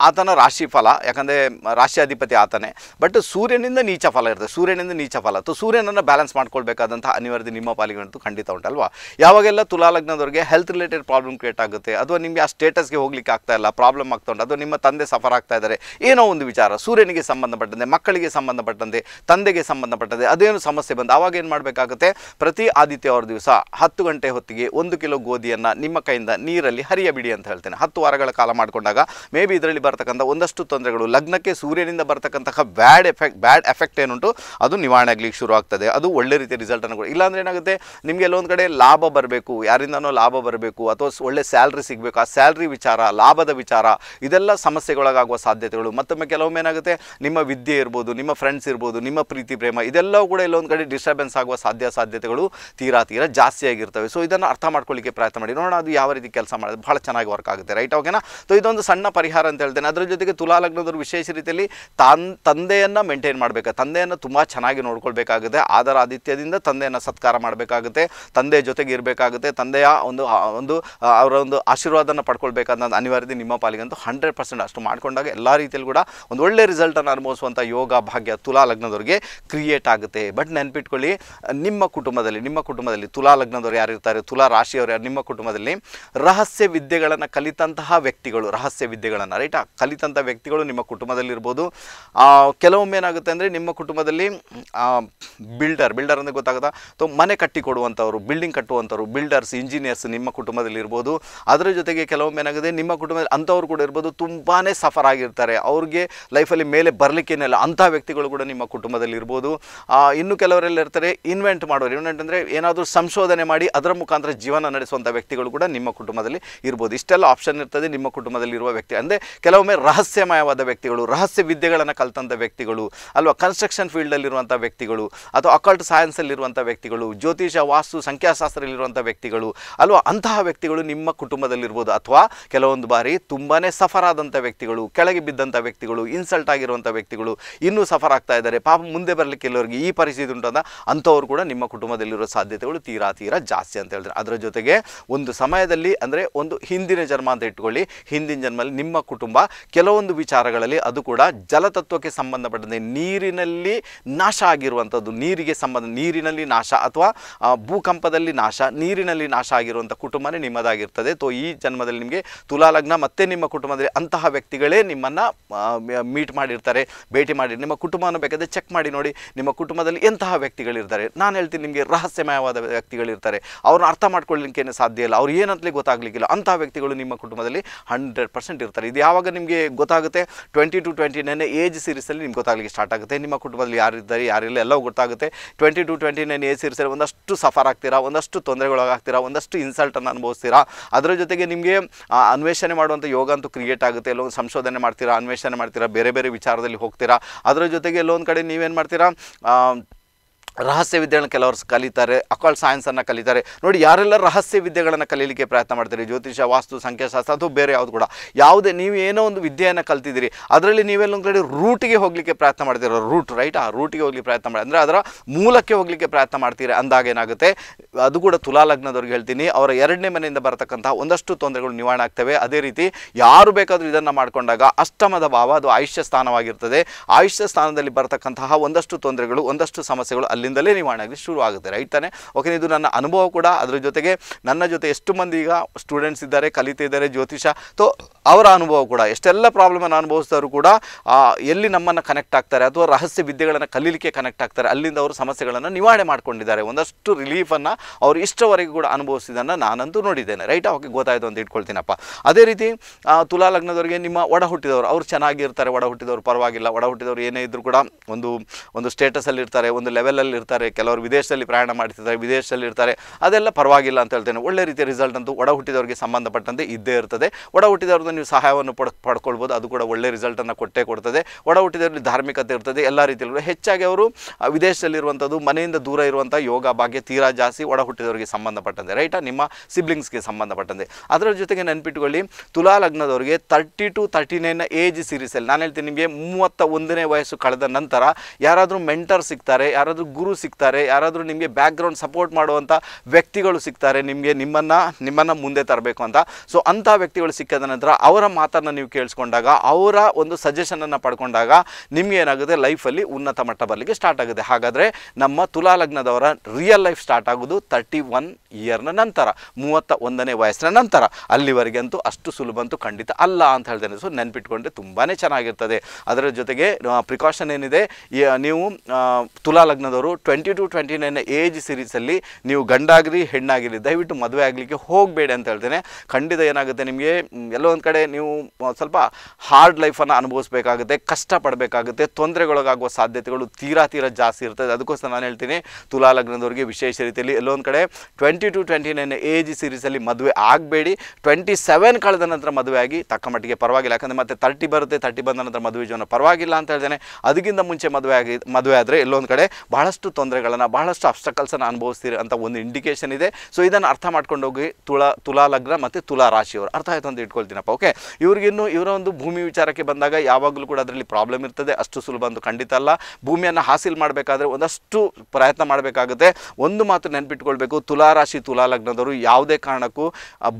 ಆತನ ರಾಶಿಫಲ ಯಾಕಂದರೆ ರಾಶಿಯಾಧಿಪತಿ ಆತನೇ ಬಟ್ ಸೂರ್ಯನಿಂದ ನೀಚ ಫಲ ಇರ್ತದೆ ಸೂರ್ಯನಿಂದ ನೀಚ ಫಲ ತೊ ಸೂರ್ಯನನ್ನು ಬ್ಯಾಲೆನ್ಸ್ ಮಾಡ್ಕೊಳ್ಬೇಕಾದಂಥ ಅನಿವಾರ್ಯ ನಿಮ್ಮ ಪಾಲಿಗಂತೂ ಖಂಡಿತ ಉಂಟಲ್ವಾ ಯಾವಾಗೆಲ್ಲ ತುಲಾ ಲಗ್ನದವರಿಗೆ ಹೆಲ್ತ್ ರಿಲೇಟೆಡ್ ಪ್ರಾಬ್ಲಮ್ ಕ್ರಿಯೇಟ್ ಆಗುತ್ತೆ ಅಥವಾ ನಿಮಗೆ ಆ ಸ್ಟೇಟಸ್ಗೆ ಹೋಗ್ಲಿಕ್ಕೆ ಆಗ್ತಾ ಇಲ್ಲ ಪ್ರಾಬ್ಲಮ್ ಆಗ್ತಾ ಉಂಟು ಅಥವಾ ನಿಮ್ಮ ತಂದೆ ಸಫರ್ ಆಗ್ತಾ ಇದ್ದಾರೆ ಏನೋ ಒಂದು ವಿಚಾರ ಸೂರ್ಯನಿಗೆ ಸಂಬಂಧಪಟ್ಟಂತೆ ಮಕ್ಕಳಿಗೆ ಸಂಬಂಧಪಟ್ಟಂತೆ ತಂದೆಗೆ ಸಂಬಂಧಪಟ್ಟಂತೆ ಅದೇನು ಸಮಸ್ಯೆ ಬಂದು ಆವಾಗ ಏನು ಮಾಡಬೇಕಾಗುತ್ತೆ ಪ್ರತಿ ಆದಿತ್ಯವಾರ ದಿವಸ 10 ಗಂಟೆ ಹೊತ್ತಿಗೆ 1 ಕಿಲೋ ಗೋಧಿಯನ್ನು ನಿಮ್ಮ ಕೈಯಿಂದ ನೀರಲ್ಲಿ ಹರಿಯಬಿಡಿ ಅಂತ ಹೇಳ್ತೇನೆ 10 ವಾರಗಳ ಕಾಲ ಮಾಡಿಕೊಂಡಾಗ ಮೇ ಬಿ ಇದರಲ್ಲಿ ಬರ್ತಕ್ಕಂಥ ಒಂದಷ್ಟು ತೊಂದರೆಗಳು ಲಗ್ನಕ್ಕೆ ಸೂರ್ಯನಿಂದ ಬರ್ತಕ್ಕಂತಹ ಬ್ಯಾಡ್ ಎಫೆಕ್ಟ್ ಏನುಂಟು ಅದು ನಿವಾರಣೆ ಆಗಲಿಕ್ಕೆ ಶುರು ಆಗ್ತದೆ ಅದು ಒಳ್ಳೆ ರೀತಿಯ ರಿಸಲ್ಟನ್ನು ಕೊಡಿ ಇಲ್ಲಾಂದರೆ ಏನಾಗುತ್ತೆ ನಿಮಗೆ ಎಲ್ಲೊಂದು ಕಡೆ ಲಾಭ ಬರಬೇಕು ಯಾರಿಂದನೋ ಲಾಭ ಬರಬೇಕು ಅಥವಾ ಒಳ್ಳೆ ಸ್ಯಾಲ್ರಿ ಸಿಗಬೇಕು ಆ ಸ್ಯಾಲ್ರಿ ವಿಚಾರ ಲಾಭದ ವಿಚಾರ ಇದೆಲ್ಲ ಸಮಸ್ಯೆಗೊಳಗಾಗುವ ಸಾಧ್ಯತೆಗಳು ಮತ್ತೊಮ್ಮೆ ಕೆಲವೊಮ್ಮೆ ಏನಾಗುತ್ತೆ ನಿಮ್ಮ ವಿದ್ಯೆ ಇರ್ಬೋದು ನಿಮ್ಮ ಫ್ರೆಂಡ್ಸ್ ಇರ್ಬೋದು ನಿಮ್ಮ ಪ್ರೀತಿ ಪ್ರೇಮ ಇದೆಲ್ಲವೂ ಕೂಡ ಎಲ್ಲೊಂದು ಕಡೆ ಡಿಸ್ಟರ್ಬೆನ್ಸ್ ಆಗುವ ಸಾಧ್ಯತೆಗಳು ತೀರಾ ಜಾಸ್ತಿಯಾಗಿರ್ತವೆ ಸೊ ಇದನ್ನು ಅರ್ಥ ಮಾಡ್ಕೊಳ್ಳಿಕ್ಕೆ ಪ್ರಯತ್ನ ಮಾಡಿ ನೋಡೋಣ ಅದು ಯಾವ ರೀತಿ ಕೆಲಸ ಮಾಡೋದು ಬಹಳ ಚೆನ್ನಾಗಿ ವರ್ಕ್ ಆಗುತ್ತೆ ರೈಟ್ ಓಕೆನಾ ಸೊ ಇದೊಂದು ಸಣ್ಣ ಪರಿಹಾರ ಅಂತ ಅದರ ಜೊತೆಗೆ ತುಲಾ ಲಗ್ನದವರು ವಿಶೇಷ ರೀತಿಯಲ್ಲಿ ತಂದೆಯನ್ನು ಮೇಂಟೈನ್ ಮಾಡಬೇಕು ತಂದೆಯನ್ನು ತುಂಬ ಚೆನ್ನಾಗಿ ನೋಡ್ಕೊಳ್ಬೇಕಾಗುತ್ತೆ ಆದರ ಆದಿತ್ಯದಿಂದ ತಂದೆಯನ್ನು ಸತ್ಕಾರ ಮಾಡಬೇಕಾಗುತ್ತೆ ತಂದೆಯ ಜೊತೆಗೆ ಇರಬೇಕಾಗುತ್ತೆ ತಂದೆಯ ಒಂದು ಅವರ ಒಂದು ಆಶೀರ್ವಾದನ ಪಡ್ಕೊಳ್ಬೇಕಾದ ಅನಿವಾರ್ಯತೆ ನಿಮ್ಮ ಪಾಲಿಗಂತೂ 100% ಅಷ್ಟು ಮಾಡಿಕೊಂಡಾಗ ಎಲ್ಲ ರೀತಿಯಲ್ಲಿ ಕೂಡ ಒಂದು ಒಳ್ಳೆ ರಿಸಲ್ಟನ್ನು ಅನುಭವಿಸುವಂಥ ಯೋಗ ಭಾಗ್ಯ ತುಲಾ ಲಗ್ನದವರಿಗೆ ಕ್ರಿಯೇಟ್ ಆಗುತ್ತೆ ಬಟ್ ನೆನಪಿಟ್ಕೊಳ್ಳಿ ನಿಮ್ಮ ಕುಟುಂಬದಲ್ಲಿ ತುಲಾ ಲಗ್ನದವರು ಯಾರು ಇರ್ತಾರೆ ತುಲಾ ರಾಶಿಯವರು ಯಾರು ನಿಮ್ಮ ಕುಟುಂಬದಲ್ಲಿ ರಹಸ್ಯ ವಿದ್ಯೆಗಳನ್ನು ಕಲಿತಂತಹ ವ್ಯಕ್ತಿಗಳು ರಹಸ್ಯ ವಿದ್ಯೆಗಳನ್ನು ಕಲಿತಂಥ ವ್ಯಕ್ತಿಗಳು ನಿಮ್ಮ ಕುಟುಂಬದಲ್ಲಿರ್ಬೋದು ಕೆಲವೊಮ್ಮೆ ಏನಾಗುತ್ತೆ ಅಂದರೆ ನಿಮ್ಮ ಕುಟುಂಬದಲ್ಲಿ ಬಿಲ್ಡರ್ ಅಂದರೆ ಗೊತ್ತಾಗುತ್ತಾ ತೊ ಮನೆ ಕಟ್ಟಿಕೊಡುವಂಥವ್ರು ಬಿಲ್ಡಿಂಗ್ ಕಟ್ಟುವಂಥವ್ರು ಬಿಲ್ಡರ್ಸ್ ಇಂಜಿನಿಯರ್ಸ್ ನಿಮ್ಮ ಕುಟುಂಬದಲ್ಲಿರ್ಬೋದು ಅದರ ಜೊತೆಗೆ ಕೆಲವೊಮ್ಮೆ ಏನಾಗುತ್ತೆ ನಿಮ್ಮ ಕುಟುಂಬದಲ್ಲಿ ಅಂಥವ್ರು ಕೂಡ ಇರ್ಬೋದು ತುಂಬಾ ಸಫರ್ ಆಗಿರ್ತಾರೆ ಅವ್ರಿಗೆ ಲೈಫಲ್ಲಿ ಮೇಲೆ ಬರಲಿಕ್ಕೇನಿಲ್ಲ ಅಂಥ ವ್ಯಕ್ತಿಗಳು ಕೂಡ ನಿಮ್ಮ ಕುಟುಂಬದಲ್ಲಿರ್ಬೋದು ಇನ್ನು ಕೆಲವರೆಲ್ಲ ಇರ್ತಾರೆ ಇನ್ವೆಂಟ್ ಅಂದರೆ ಏನಾದರೂ ಸಂಶೋಧನೆ ಮಾಡಿ ಅದರ ಮುಖಾಂತರ ಜೀವನ ನಡೆಸುವಂಥ ವ್ಯಕ್ತಿಗಳು ಕೂಡ ನಿಮ್ಮ ಕುಟುಂಬದಲ್ಲಿ ಇರ್ಬೋದು ಇಷ್ಟೆಲ್ಲ ಆಪ್ಷನ್ ಇರ್ತದೆ ನಿಮ್ಮ ಕುಟುಂಬದಲ್ಲಿರುವ ವ್ಯಕ್ತಿ ಅಂದರೆ ಕೆಲವೊಮ್ಮೆ ರಹಸ್ಯಮಯವಾದ ವ್ಯಕ್ತಿಗಳು ರಹಸ್ಯ ವಿದ್ಯೆಗಳನ್ನು ಕಲಿತಂಥ ವ್ಯಕ್ತಿಗಳು ಅಲ್ವಾ ಕನ್ಸ್ಟ್ರಕ್ಷನ್ ಫೀಲ್ಡಲ್ಲಿರುವಂಥ ವ್ಯಕ್ತಿಗಳು ಅಥವಾ ಅಕಲ್ಟ್ ಸೈನ್ಸಲ್ಲಿರುವಂಥ ವ್ಯಕ್ತಿಗಳು ಜ್ಯೋತಿಷ ವಾಸ್ತು ಸಂಖ್ಯಾಶಾಸ್ತ್ರದಲ್ಲಿರುವಂಥ ವ್ಯಕ್ತಿಗಳು ಅಲ್ವಾ ಅಂತಹ ವ್ಯಕ್ತಿಗಳು ನಿಮ್ಮ ಕುಟುಂಬದಲ್ಲಿರ್ಬೋದು ಅಥವಾ ಕೆಲವೊಂದು ಬಾರಿ ತುಂಬಾ ಸಫರಾದಂಥ ವ್ಯಕ್ತಿಗಳು ಕೆಳಗೆ ಬಿದ್ದಂಥ ವ್ಯಕ್ತಿಗಳು ಇನ್ಸಲ್ಟ್ ಆಗಿರುವಂಥ ವ್ಯಕ್ತಿಗಳು ಇನ್ನೂ ಸಫರ್ ಆಗ್ತಾ ಇದ್ದಾರೆ ಪಾಪ ಮುಂದೆ ಬರಲಿಕ್ಕೆ ಎಲ್ಲರಿಗೆ ಈ ಪರಿಸ್ಥಿತಿ ಉಂಟಂತ ಅಂಥವ್ರು ಕೂಡ ನಿಮ್ಮ ಕುಟುಂಬದಲ್ಲಿರೋ ಸಾಧ್ಯತೆಗಳು ತೀರಾ ಜಾಸ್ತಿ ಅಂತ ಹೇಳಿದ್ರೆ ಅದರ ಜೊತೆಗೆ ಒಂದು ಸಮಯದಲ್ಲಿ ಅಂದರೆ ಒಂದು ಹಿಂದಿನ ಜನ್ಮ ಅಂತ ಇಟ್ಕೊಳ್ಳಿ ಹಿಂದಿನ ಜನ್ಮದಲ್ಲಿ ನಿಮ್ಮ ಕುಟುಂಬ ಕೆಲವೊಂದು ವಿಚಾರಗಳಲ್ಲಿ ಅದು ಕೂಡ ಜಲತತ್ವಕ್ಕೆ ಸಂಬಂಧಪಟ್ಟಂತೆ ನೀರಿನಲ್ಲಿ ನಾಶ ಆಗಿರುವಂಥದ್ದು ನೀರಿನಲ್ಲಿ ನಾಶ ಅಥವಾ ಭೂಕಂಪದಲ್ಲಿ ನಾಶ ಆಗಿರುವಂಥ ಕುಟುಂಬನೇ ನಿಮ್ಮದಾಗಿರ್ತದೆ ತೊ ಈ ಜನ್ಮದಲ್ಲಿ ನಿಮಗೆ ತುಲಾ ಲಗ್ನ ಮತ್ತು ನಿಮ್ಮ ಕುಟುಂಬದಲ್ಲಿ ಅಂತಹ ವ್ಯಕ್ತಿಗಳೇ ನಿಮ್ಮನ್ನು ಮೀಟ್ ಮಾಡಿರ್ತಾರೆ ಭೇಟಿ ಮಾಡಿ ನಿಮ್ಮ ಕುಟುಂಬವನ್ನು ಬೇಕಾದರೆ ಚೆಕ್ ಮಾಡಿ ನೋಡಿ ನಿಮ್ಮ ಕುಟುಂಬದಲ್ಲಿ ಎಂತಹ ವ್ಯಕ್ತಿಗಳಿರ್ತಾರೆ ನಾನು ಹೇಳ್ತೀನಿ ನಿಮಗೆ ರಹಸ್ಯಮಯವಾದ ವ್ಯಕ್ತಿಗಳಿರ್ತಾರೆ ಅವ್ರನ್ನ ಅರ್ಥ ಮಾಡ್ಕೊಳ್ಳಿಕ್ಕೇನು ಸಾಧ್ಯ ಇಲ್ಲ ಅವ್ರು ಏನಂತಲೇ ಗೊತ್ತಾಗಲಿಕ್ಕಿಲ್ಲ ಅಂತಹ ವ್ಯಕ್ತಿಗಳು ನಿಮ್ಮ ಕುಟುಂಬದಲ್ಲಿ 100% ಇರ್ತಾರೆ ಇದು ಯಾವಾಗ ಆವಾಗ ನಿಮಗೆ ಗೊತ್ತಾಗುತ್ತೆ 20 to 29 ಏಜ್ ಸೀರೀಸ್ ಅಲ್ಲಿ ನಿಮಗೆ ಗೊತ್ತಾಗಲಿಕ್ಕೆ ಸ್ಟಾರ್ಟ್ ಆಗುತ್ತೆ. ನಿಮ್ಮ ಕುಟುಂಬದಲ್ಲಿ ಯಾರು ಇದ್ದಾರೆ ಯಾರಿಲ್ಲ ಎಲ್ಲವೂ ಗೊತ್ತಾಗುತ್ತೆ. 20 to 29 ಏಜ್ ಸೀರೀಸ್ ಅಲ್ಲಿ ಒಂದಷ್ಟು ಸಫರ್ ಆಗ್ತೀರಾ, ಒಂದಷ್ಟು ತೊಂದರೆಗಳಾಗ್ತೀರಾ, ಒಂದಷ್ಟು ಇನ್ಸಲ್ಟ್ ಅನ್ನು ಅನುಭವಿಸ್ತೀರಾ. ಅದರ ಜೊತೆಗೆ ನಿಮಗೆ ಅನ್ವೇಷಣೆ ಮಾಡುವಂತ ಯೋಗ ಅಂತೂ ಕ್ರಿಯೇಟ್ ಆಗುತ್ತೆ. ಎಲ್ಲೋ ಸಂಶೋಧನೆ ಮಾಡ್ತೀರಾ, ಅನ್ವೇಷಣೆ ಮಾಡ್ತೀರಾ, ಬೇರೆ ಬೇರೆ ವಿಚಾರದಲ್ಲಿ ಹೋಗ್ತೀರಾ. ಅದರ ಜೊತೆಗೆ ಎಲ್ಲೊಂದು ಕಡೆ ನೀವೇನು ಮಾಡ್ತೀರಾ, ರಹಸ್ಯ ವಿದ್ಯೆಗಳನ್ನು ಕೆಲವರು ಕಲಿತಾರೆ, ಅಕಾಲ್ಟ್ ಸೈನ್ಸನ್ನು ಕಲಿತಾರೆ. ನೋಡಿ, ಯಾರೆಲ್ಲ ರಹಸ್ಯ ವಿದ್ಯೆಗಳನ್ನು ಕಲೀಲಿಕ್ಕೆ ಪ್ರಯತ್ನ ಮಾಡ್ತಾರೆ, ಜ್ಯೋತಿಷ, ವಾಸ್ತು, ಸಂಖ್ಯಾಶಾಸ್ತ್ರ ಅಥವಾ ಬೇರೆ ಯಾವುದು ಕೂಡ, ಯಾವುದೇ ನೀವು ಏನೋ ಒಂದು ವಿದ್ಯೆಯನ್ನು ಕಲ್ತಿದ್ದೀರಿ, ಅದರಲ್ಲಿ ನೀವೆಲ್ಲೊಂದು ಕಡೆ ರೂಟಿಗೆ ಹೋಗಲಿಕ್ಕೆ ಪ್ರಯತ್ನ ಮಾಡ್ತೀರ. ರೂಟ್ ರೈಟ್, ಆ ರೂಟಿಗೆ ಹೋಗ್ಲಿಕ್ಕೆ ಪ್ರಯತ್ನ ಮಾಡಿ, ಅಂದರೆ ಅದರ ಮೂಲಕ್ಕೆ ಹೋಗಲಿಕ್ಕೆ ಪ್ರಯತ್ನ ಮಾಡ್ತೀರಿ. ಅಂದಾಗ ಏನಾಗುತ್ತೆ, ಅದು ಕೂಡ ತುಲಾಲಗ್ನದವ್ರಿಗೆ ಹೇಳ್ತೀನಿ, ಅವರ 2ನೇ ಮನೆಯಿಂದ ಬರತಕ್ಕಂಥ ಒಂದಷ್ಟು ತೊಂದರೆಗಳು ನಿವಾರಣೆ ಆಗ್ತವೆ. ಅದೇ ರೀತಿ ಯಾರು ಬೇಕಾದರೂ ಇದನ್ನು ಮಾಡಿಕೊಂಡಾಗ ಅಷ್ಟಮದ ಭಾವ, ಅದು ಆಯುಷ್ಯ ಸ್ಥಾನವಾಗಿರ್ತದೆ. ಆಯುಷ್ಯ ಸ್ಥಾನದಲ್ಲಿ ಬರತಕ್ಕಂತಹ ಒಂದಷ್ಟು ತೊಂದರೆಗಳು, ಒಂದಷ್ಟು ಸಮಸ್ಯೆಗಳು ಅಲ್ಲಿ ಲ್ಲೇ ನಿವಾರಣೆ ಆಗಲಿ ಶುರು ಆಗುತ್ತೆ. ರೈಟ್ ತಾನೆ? ಓಕೆ, ಇದು ನನ್ನ ಅನುಭವ ಕೂಡ. ಅದ್ರ ಜೊತೆಗೆ ನನ್ನ ಜೊತೆ ಎಷ್ಟು ಮಂದಿ ಈಗ ಸ್ಟೂಡೆಂಟ್ಸ್ ಇದ್ದಾರೆ, ಕಲಿತಿದ್ದಾರೆ ಜ್ಯೋತಿಷ, ತೋ ಅವರ ಅನುಭವ ಕೂಡ. ಎಷ್ಟೆಲ್ಲ ಪ್ರಾಬ್ಲಮನ್ನು ಅನುಭವಿಸಿದವರು ಕೂಡ ಎಲ್ಲಿ ನಮ್ಮನ್ನು ಕನೆಕ್ಟ್ ಆಗ್ತಾರೆ ಅಥವಾ ರಹಸ್ಯ ವಿದ್ಯೆಗಳನ್ನು ಕಲೀಲಿಕ್ಕೆ ಕನೆಕ್ಟ್ ಆಗ್ತಾರೆ, ಅಲ್ಲಿಂದ ಅವರು ಸಮಸ್ಯೆಗಳನ್ನು ನಿವಾರಣೆ ಮಾಡ್ಕೊಂಡಿದ್ದಾರೆ. ಒಂದಷ್ಟು ರಿಲೀಫನ್ನು ಅವರು ಇಷ್ಟವರೆಗೂ ಕೂಡ ಅನುಭವಿಸಿದ್ದನ್ನು ನಾನಂತೂ ನೋಡಿದ್ದೇನೆ. ರೈಟ್? ಓಕೆ, ಗೊತ್ತಾಯಿತು ಅಂತ ಇಟ್ಕೊಳ್ತೀನಪ್ಪ. ಅದೇ ರೀತಿ ತುಲಾ ಲಗ್ನದವರಿಗೆ ನಿಮ್ಮ ಒಡ ಹುಟ್ಟಿದವರು, ಅವರು ಚೆನ್ನಾಗಿರ್ತಾರೆ, ಒಡ ಹುಟ್ಟಿದವರು ಪರವಾಗಿಲ್ಲ. ಒಡ ಹುಟ್ಟಿದವರು ಏನೇ ಇದ್ದರೂ ಕೂಡ ಒಂದು ಒಂದು ಸ್ಟೇಟಸಲ್ಲಿ ಇರ್ತಾರೆ, ಒಂದು ಲೆವೆಲಲ್ಲಿ ಇರ್ತಾರೆ. ಕೆಲವರು ವಿದೇಶದಲ್ಲಿ ಪ್ರಯಾಣ ಮಾಡ್ತಿರ್ತಾರೆ, ವಿದೇಶದಲ್ಲಿ ಇರ್ತಾರೆ, ಅದೆಲ್ಲ ಪರವಾಗಿಲ್ಲ ಅಂತ ಹೇಳ್ತೇನೆ. ಒಳ್ಳೆ ರೀತಿಯ ರಿಸಲ್ಟ್ ಅಂತೂ ಒಡ ಹುಟ್ಟಿದವರಿಗೆ ಸಂಬಂಧಪಟ್ಟಂತೆ ಇದ್ದೇ ಇರ್ತದೆ. ಒಡ ಹುಟ್ಟಿದವ್ರದ್ದು ನೀವು ಸಹಾಯವನ್ನು ಪಡ್ಕೊಳ್ಬೋದು, ಅದು ಕೂಡ ಒಳ್ಳೆ ರಿಸಲ್ಟನ್ನು ಕೊಟ್ಟೇ ಕೊಡ್ತದೆ. ಒಡ ಹುಟ್ಟಿದವರಲ್ಲಿ ಧಾರ್ಮಿಕತೆ ಇರ್ತದೆ, ಎಲ್ಲ ರೀತಿಯಲ್ಲೂ ಹೆಚ್ಚಾಗಿ ಅವರು ವಿದೇಶದಲ್ಲಿರುವಂಥದ್ದು, ಮನೆಯಿಂದ ದೂರ ಇರುವಂಥ ಯೋಗ ಭಾಗ್ಯ ತೀರಾ ಜಾಸ್ತಿ ಒಡ ಹುಟ್ಟಿದವರಿಗೆ ಸಂಬಂಧಪಟ್ಟಂತೆ. ರೈಟಾ? ನಿಮ್ಮ ಸಿಬ್ಲಿಂಗ್ಸ್ಗೆ ಸಂಬಂಧಪಟ್ಟಂತೆ. ಅದರ ಜೊತೆಗೆ ನೆನ್ಪಿಟ್ಕೊಳ್ಳಿ, ತುಲಾ ಲಗ್ನದವರಿಗೆ 30 to 39 ಏಜ್ ಸೀರೀಸಲ್ಲಿ ನಾನು ಹೇಳ್ತೀನಿ ನಿಮಗೆ 31ನೇ ವಯಸ್ಸು ಕಳೆದ ನಂತರ ಯಾರಾದರೂ ಮೆಂಟರ್ ಸಿಗ್ತಾರೆ, ಯಾರಾದರೂ ಗುರು ಸಿಗ್ತಾರೆ, ಯಾರಾದರೂ ನಿಮಗೆ ಬ್ಯಾಕ್ಗ್ರೌಂಡ್ ಸಪೋರ್ಟ್ ಮಾಡುವಂಥ ವ್ಯಕ್ತಿಗಳು ಸಿಗ್ತಾರೆ, ನಿಮಗೆ ನಿಮ್ಮನ್ನು ಮುಂದೆ ತರಬೇಕು ಅಂತ. ಸೊ ಅಂಥ ವ್ಯಕ್ತಿಗಳು ಸಿಕ್ಕಿದ ನಂತರ ಅವರ ಮಾತನ್ನು ನೀವು ಕೇಳಿಸ್ಕೊಂಡಾಗ, ಅವರ ಒಂದು ಸಜೆಷನನ್ನು ಪಡ್ಕೊಂಡಾಗ ನಿಮ್ಗೆ ಏನಾಗುತ್ತೆ, ಲೈಫಲ್ಲಿ ಉನ್ನತ ಮಟ್ಟ ಬರಲಿಕ್ಕೆ ಸ್ಟಾರ್ಟ್ ಆಗುತ್ತೆ. ಹಾಗಾದರೆ ನಮ್ಮ ತುಲಾ ಲಗ್ನದವರ ರಿಯಲ್ ಲೈಫ್ ಸ್ಟಾರ್ಟ್ ಆಗೋದು 31 ಇಯರ್ನ ನಂತರ, 31ನೇ ವಯಸ್ಸಿನ ನಂತರ. ಅಲ್ಲಿವರೆಗೆ ಅಂತೂ ಅಷ್ಟು ಸುಲಭ ಅಂತೂ ಖಂಡಿತ ಅಲ್ಲ ಅಂತ ಹೇಳ್ತೇನೆ. ಸೊ ನೆನ್ಪಿಟ್ಕೊಂಡ್ರೆ ತುಂಬಾ ಚೆನ್ನಾಗಿರ್ತದೆ. ಅದರ ಜೊತೆಗೆ ಪ್ರಿಕಾಷನ್ ಏನಿದೆ, ನೀವು ತುಲಾ ಲಗ್ನದವರು 20 to 29 ಏಜ್ ಸೀರೀಸಲ್ಲಿ ನೀವು ಗಂಡಾಗಿರಿ ಹೆಣ್ಣಾಗಿರಿ ದಯವಿಟ್ಟು ಮದುವೆ ಆಗಲಿಕ್ಕೆ ಹೋಗಬೇಡಿ ಅಂತ ಹೇಳ್ತೇನೆ. ಖಂಡಿತ ಏನಾಗುತ್ತೆ, ನಿಮಗೆ ಎಲ್ಲೋ ಒಂದು ಕಡೆ ನೀವು ಸ್ವಲ್ಪ ಹಾರ್ಡ್ ಲೈಫನ್ನು ಅನುಭವಿಸಬೇಕಾಗುತ್ತೆ, ಕಷ್ಟಪಡಬೇಕಾಗುತ್ತೆ, ತೊಂದರೆಗಳಾಗುವ ಸಾಧ್ಯತೆಗಳು ತೀರಾ ಜಾಸ್ತಿ ಇರ್ತದೆ. ಅದಕ್ಕೋಸ್ಕರ ನಾನು ಹೇಳ್ತೀನಿ, ತುಲಾ ಲಗ್ನದವರಿಗೆ ವಿಶೇಷ ರೀತಿಯಲ್ಲಿ ಎಲ್ಲೊಂದು ಕಡೆ 20 to 29 ಏಜ್ ಸೀರೀಸಲ್ಲಿ ಮದುವೆ ಆಗಬೇಡಿ. 27 ಕಳೆದ ನಂತರ ಮದುವೆ ಆಗಿ ತಕ್ಕ ಮಟ್ಟಿಗೆ ಪರವಾಗಿಲ್ಲ, ಯಾಕಂದರೆ ಮತ್ತೆ 30 ಬರುತ್ತೆ, 30 ಬಂದ ನಂತರ ಮದುವೆ ಜೀವನ ಪರವಾಗಿಲ್ಲ ಅಂತ ಹೇಳ್ತೇನೆ. ಅದಕ್ಕಿಂತ ಮುಂಚೆ ಮದುವೆ ಆದರೆ ಎಲ್ಲೊಂದು ಕಡೆ ಬಹಳಷ್ಟು ತೊಂದರೆಗಳನ್ನು, ಬಹಳಷ್ಟು ಅಬ್ಸ್ಟಕಲ್ಸನ್ನು ಅನುಭವಿಸ್ತೀರಿ ಅಂತ ಒಂದು ಇಂಡಿಕೇಶನ್ ಇದೆ. ಸೊ ಇದನ್ನು ಅರ್ಥ ಮಾಡ್ಕೊಂಡು ಹೋಗಿ ತುಲಾ ಲಗ್ನ ಮತ್ತು ತುಲಾ ರಾಶಿಯವರು. ಅರ್ಥ ಆಯಿತು ಅಂತ ಇಟ್ಕೊಳ್ತೀನಪ್ಪ. ಓಕೆ, ಇವ್ರಿಗಿನ್ನು ಇವರ ಒಂದು ಭೂಮಿ ವಿಚಾರಕ್ಕೆ ಬಂದಾಗ ಯಾವಾಗಲೂ ಕೂಡ ಅದರಲ್ಲಿ ಪ್ರಾಬ್ಲಮ್ ಇರ್ತದೆ, ಅಷ್ಟು ಸುಲಭ ಅಂತೂ ಖಂಡಿತ ಅಲ್ಲ. ಭೂಮಿಯನ್ನು ಹಾಸಿಲ್ ಮಾಡಬೇಕಾದ್ರೆ ಒಂದಷ್ಟು ಪ್ರಯತ್ನ ಮಾಡಬೇಕಾಗುತ್ತೆ. ಒಂದು ಮಾತು ನೆನ್ಪಿಟ್ಕೊಳ್ಬೇಕು, ತುಲಾ ರಾಶಿ ತುಲಾ ಲಗ್ನದವರು ಯಾವುದೇ ಕಾರಣಕ್ಕೂ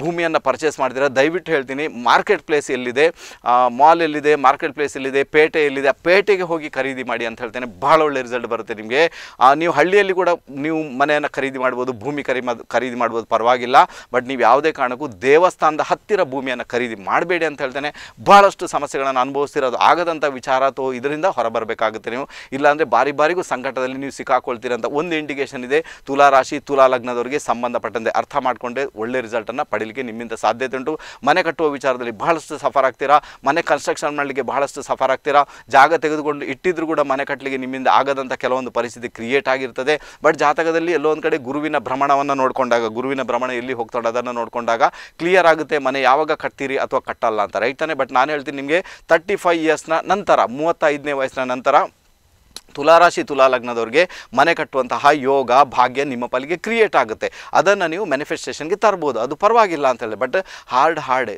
ಭೂಮಿಯನ್ನು ಪರ್ಚೇಸ್ ಮಾಡ್ತೀರಾ ದಯವಿಟ್ಟು ಹೇಳ್ತೀನಿ, ಮಾರ್ಕೆಟ್ ಪ್ಲೇಸ್ ಎಲ್ಲಿದೆ, ಮಾಲ್ ಎಲ್ಲಿದೆ, ಮಾರ್ಕೆಟ್ ಪ್ಲೇಸ್ ಎಲ್ಲಿದೆ, ಪೇಟೆ ಎಲ್ಲಿದೆ, ಪೇಟೆಗೆ ಹೋಗಿ ಖರೀದಿ ಮಾಡಿ ಅಂತ ಹೇಳ್ತೇನೆ. ಭಾಳ ಒಳ್ಳೆ ರಿಸಲ್ಟ್ ಬರುತ್ತೆ ನಿಮಗೆ. ನೀವು ಹಳ್ಳಿಯಲ್ಲಿ ಕೂಡ ನೀವು ಮನೆಯನ್ನು ಖರೀದಿ ಮಾಡ್ಬೋದು, ಭೂಮಿ ಖರೀದಿ ಮಾಡ್ಬೋದು, ಪರವಾಗಿಲ್ಲ. ಬಟ್ ನೀವು ಯಾವುದೇ ಕಾರಣಕ್ಕೂ ದೇವಸ್ಥಾನದ ಹತ್ತಿರ ಭೂಮಿಯನ್ನು ಖರೀದಿ ಮಾಡಬೇಡಿ ಅಂತ ಹೇಳ್ತೇನೆ. ಭಾಳಷ್ಟು ಸಮಸ್ಯೆಗಳನ್ನು ಅನುಭವಿಸ್ತಿರೋದು ಆಗದಂಥ ವಿಚಾರ, ಅಥವಾ ಇದರಿಂದ ಹೊರಬರಬೇಕಾಗುತ್ತೆ ನೀವು. ಇಲ್ಲಾಂದರೆ ಬಾರಿಗೂ ಸಂಕಟದಲ್ಲಿ ನೀವು ಸಿಕ್ಕಾಕೊಳ್ತೀರಂತ ಒಂದು ಇಂಡಿಕೇಶನ್ ಇದೆ ತುಲಾ ರಾಶಿ ತುಲಾ ಲಗ್ನದವರಿಗೆ ಸಂಬಂಧಪಟ್ಟಂತೆ. ಅರ್ಥ ಮಾಡಿಕೊಂಡೆ ಒಳ್ಳೆ ರಿಸಲ್ಟನ್ನು ಪಡೀಲಿಕ್ಕೆ ನಿಮ್ಮಿಂದ ಸಾಧ್ಯತೆ ಉಂಟು. ಮನೆ ಕಟ್ಟುವ ವಿಚಾರದಲ್ಲಿ ಬಹಳಷ್ಟು ಸಫರ್ ಆಗ್ತೀರಾ, ಮನೆ ಕನ್ಸ್ಟ್ರಕ್ಷನ್ ಮಾಡಲಿಕ್ಕೆ ಬಹಳಷ್ಟು ಸಫರ್ ಆಗ್ತೀರಾ. ಜಾಗ ತೆಗೆದುಕೊಂಡು ಇಟ್ಟಿದ್ರೂ ಕೂಡ ಮನೆ ಕಟ್ಟಲಿಕ್ಕೆ ನಿಮ್ಮಿಂದ ಆಗದಂಥ ಕೆಲವೊಂದು ಪರಿಸ್ಥಿತಿ ಕ್ರಿಯೇಟ್ ಆಗಿರ್ತದೆ. ಬಟ್ ಜಾತಕದಲ್ಲಿ ಎಲ್ಲೋ ಒಂದು ಕಡೆ ಗುರುವಿನ ಭ್ರಮಣವನ್ನು ನೋಡಿಕೊಂಡಾಗ, ಗುರುವಿನ ಭ್ರಮಣ ಎಲ್ಲಿ ಹೋಗ್ತಾಳೆ ಅದನ್ನು ನೋಡಿಕೊಂಡಾಗ ಕ್ಲಿಯರ್ ಆಗುತ್ತೆ ಮನೆ ಯಾವಾಗ ಕಟ್ತೀರಿ ಅಥವಾ ಕಟ್ಟಲ್ಲ ಅಂತ. ರೈಟ್ ತಾನೆ? ಬಟ್ ನಾನು ಹೇಳ್ತೀನಿ ನಿಮಗೆ 35 ಇಯರ್ಸ್ನ ನಂತರ, 35ನೇ ವಯಸ್ಸಿನ ನಂತರ ತುಲಾರಾಶಿ ತುಲಾ ಲಗ್ನದವ್ರಿಗೆ ಮನೆ ಕಟ್ಟುವಂತಹ ಯೋಗ ಭಾಗ್ಯ ನಿಮ್ಮ ಪಾಲಿಗೆ ಕ್ರಿಯೇಟ್ ಆಗುತ್ತೆ. ಅದನ್ನು ನೀವು ಮ್ಯಾನಿಫೆಸ್ಟೇಷನ್ಗೆ ತರ್ಬೋದು, ಅದು ಪರವಾಗಿಲ್ಲ ಅಂತ ಹೇಳಿ. ಬಟ್ ಹಾರ್ಡ್